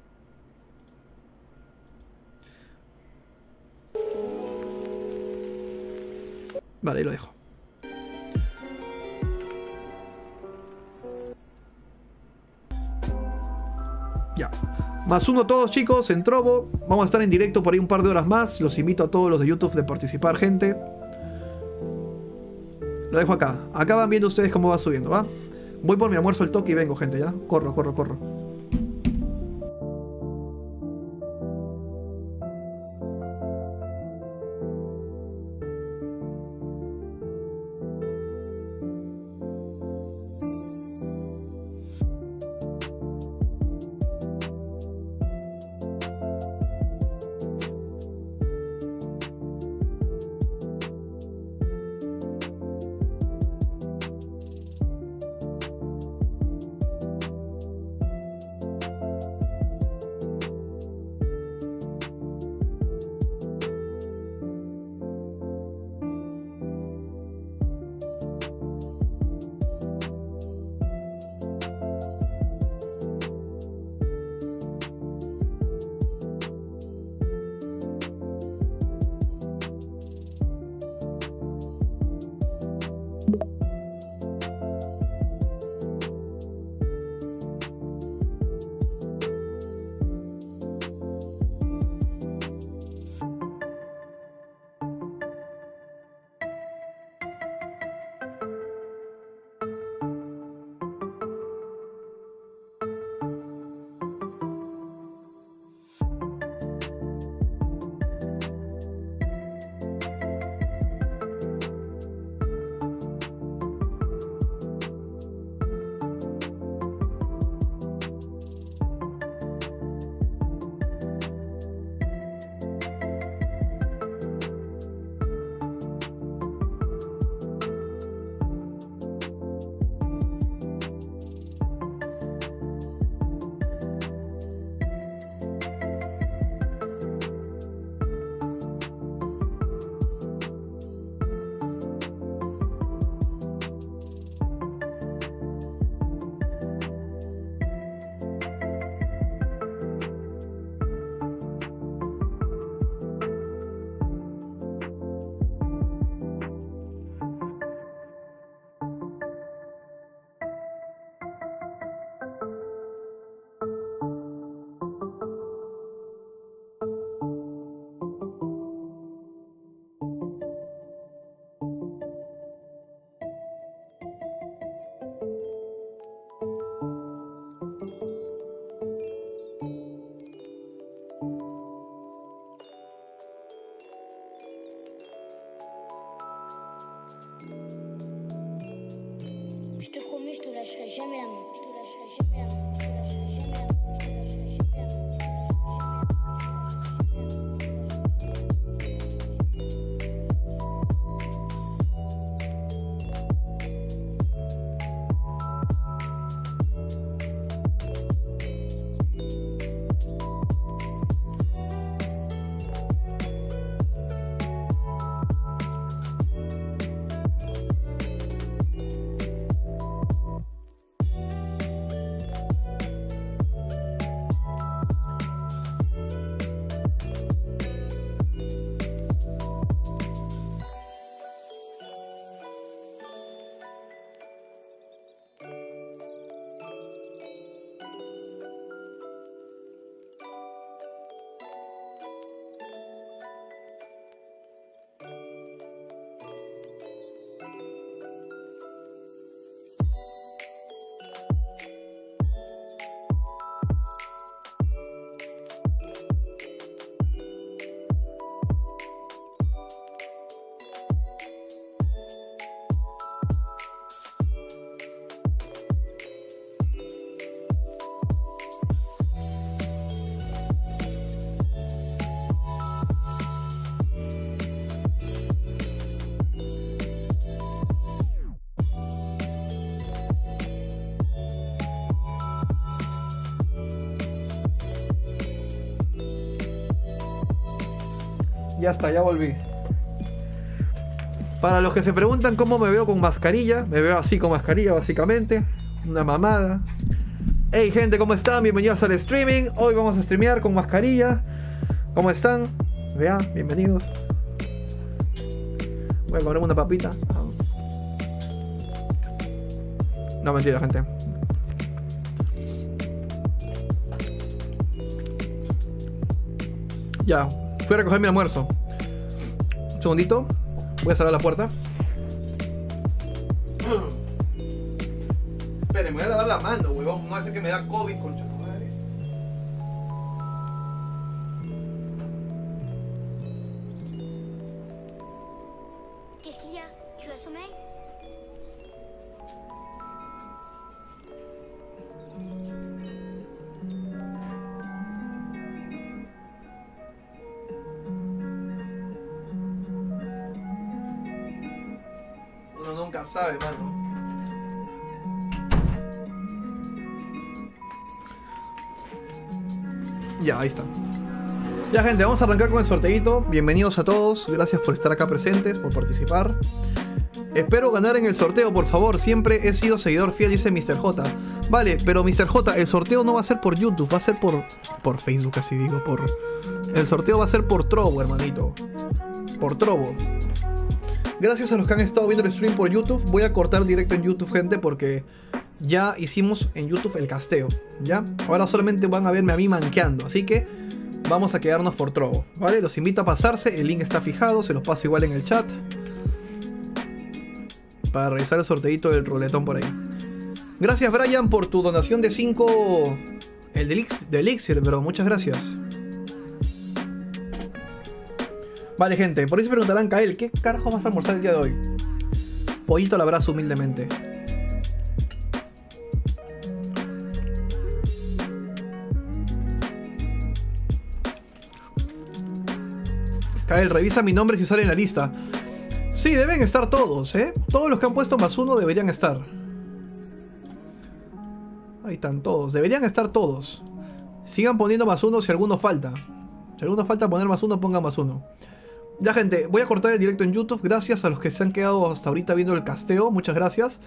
Vale, ahí lo dejo. Ya. Más uno todos, chicos, en Trovo. Vamos a estar en directo por ahí un par de horas más. Los invito a todos los de YouTube de participar, gente. Lo dejo acá. Acá van viendo ustedes cómo va subiendo, ¿va? Voy por mi almuerzo al toque y vengo, gente, ¿ya? Corro, corro, corro. Ya está, ya volví. Para los que se preguntan cómo me veo con mascarilla, me veo así con mascarilla básicamente. Una mamada. Hey gente, ¿cómo están? Bienvenidos al streaming. Hoy vamos a streamear con mascarilla. ¿Cómo están? Vean, bienvenidos. Voy a comer una papita. No, mentira, gente. Ya, fui a recoger mi almuerzo. Un segundito. Voy a cerrar la puerta. Esperen, me voy a lavar la mano, huevón. No va a ser que me da COVID, concha tu madre. ¿Qué es que ya? ¿Yo a SumaiL? Sabe, mano. Ya, ahí está. Ya, gente, vamos a arrancar con el sorteito. Bienvenidos a todos, gracias por estar acá presentes, por participar. Espero ganar en el sorteo, por favor. Siempre he sido seguidor fiel, dice míster J. Vale, pero míster J, el sorteo no va a ser por YouTube, va a ser por... Por Facebook, así digo, por... El sorteo va a ser por Trovo, hermanito. Por Trovo. Gracias a los que han estado viendo el stream por YouTube. Voy a cortar directo en YouTube, gente, porque ya hicimos en YouTube el casteo, ¿ya? Ahora solamente van a verme a mí manqueando, así que vamos a quedarnos por Trovo, ¿vale? Los invito a pasarse, el link está fijado, se los paso igual en el chat para realizar el sorteito del roletón por ahí. Gracias, Brian, por tu donación de cinco... El de Elixir, bro, muchas gracias. Vale, gente, por ahí se preguntarán, Kael, ¿qué carajo vas a almorzar el día de hoy? Pollito al abrazo, humildemente. Kael, revisa mi nombre si sale en la lista. Sí, deben estar todos, ¿eh? Todos los que han puesto más uno deberían estar. Ahí están todos, deberían estar todos. Sigan poniendo más uno si alguno falta. Si alguno falta poner más uno, pongan más uno. Ya, gente, voy a cortar el directo en YouTube. Gracias a los que se han quedado hasta ahorita viendo el casteo, muchas gracias.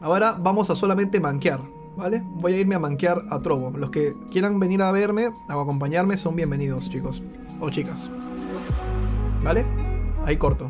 Ahora vamos a solamente manquear, ¿vale? Voy a irme a manquear a Trovo. Los que quieran venir a verme o acompañarme son bienvenidos, chicos. O chicas, ¿vale? Ahí corto.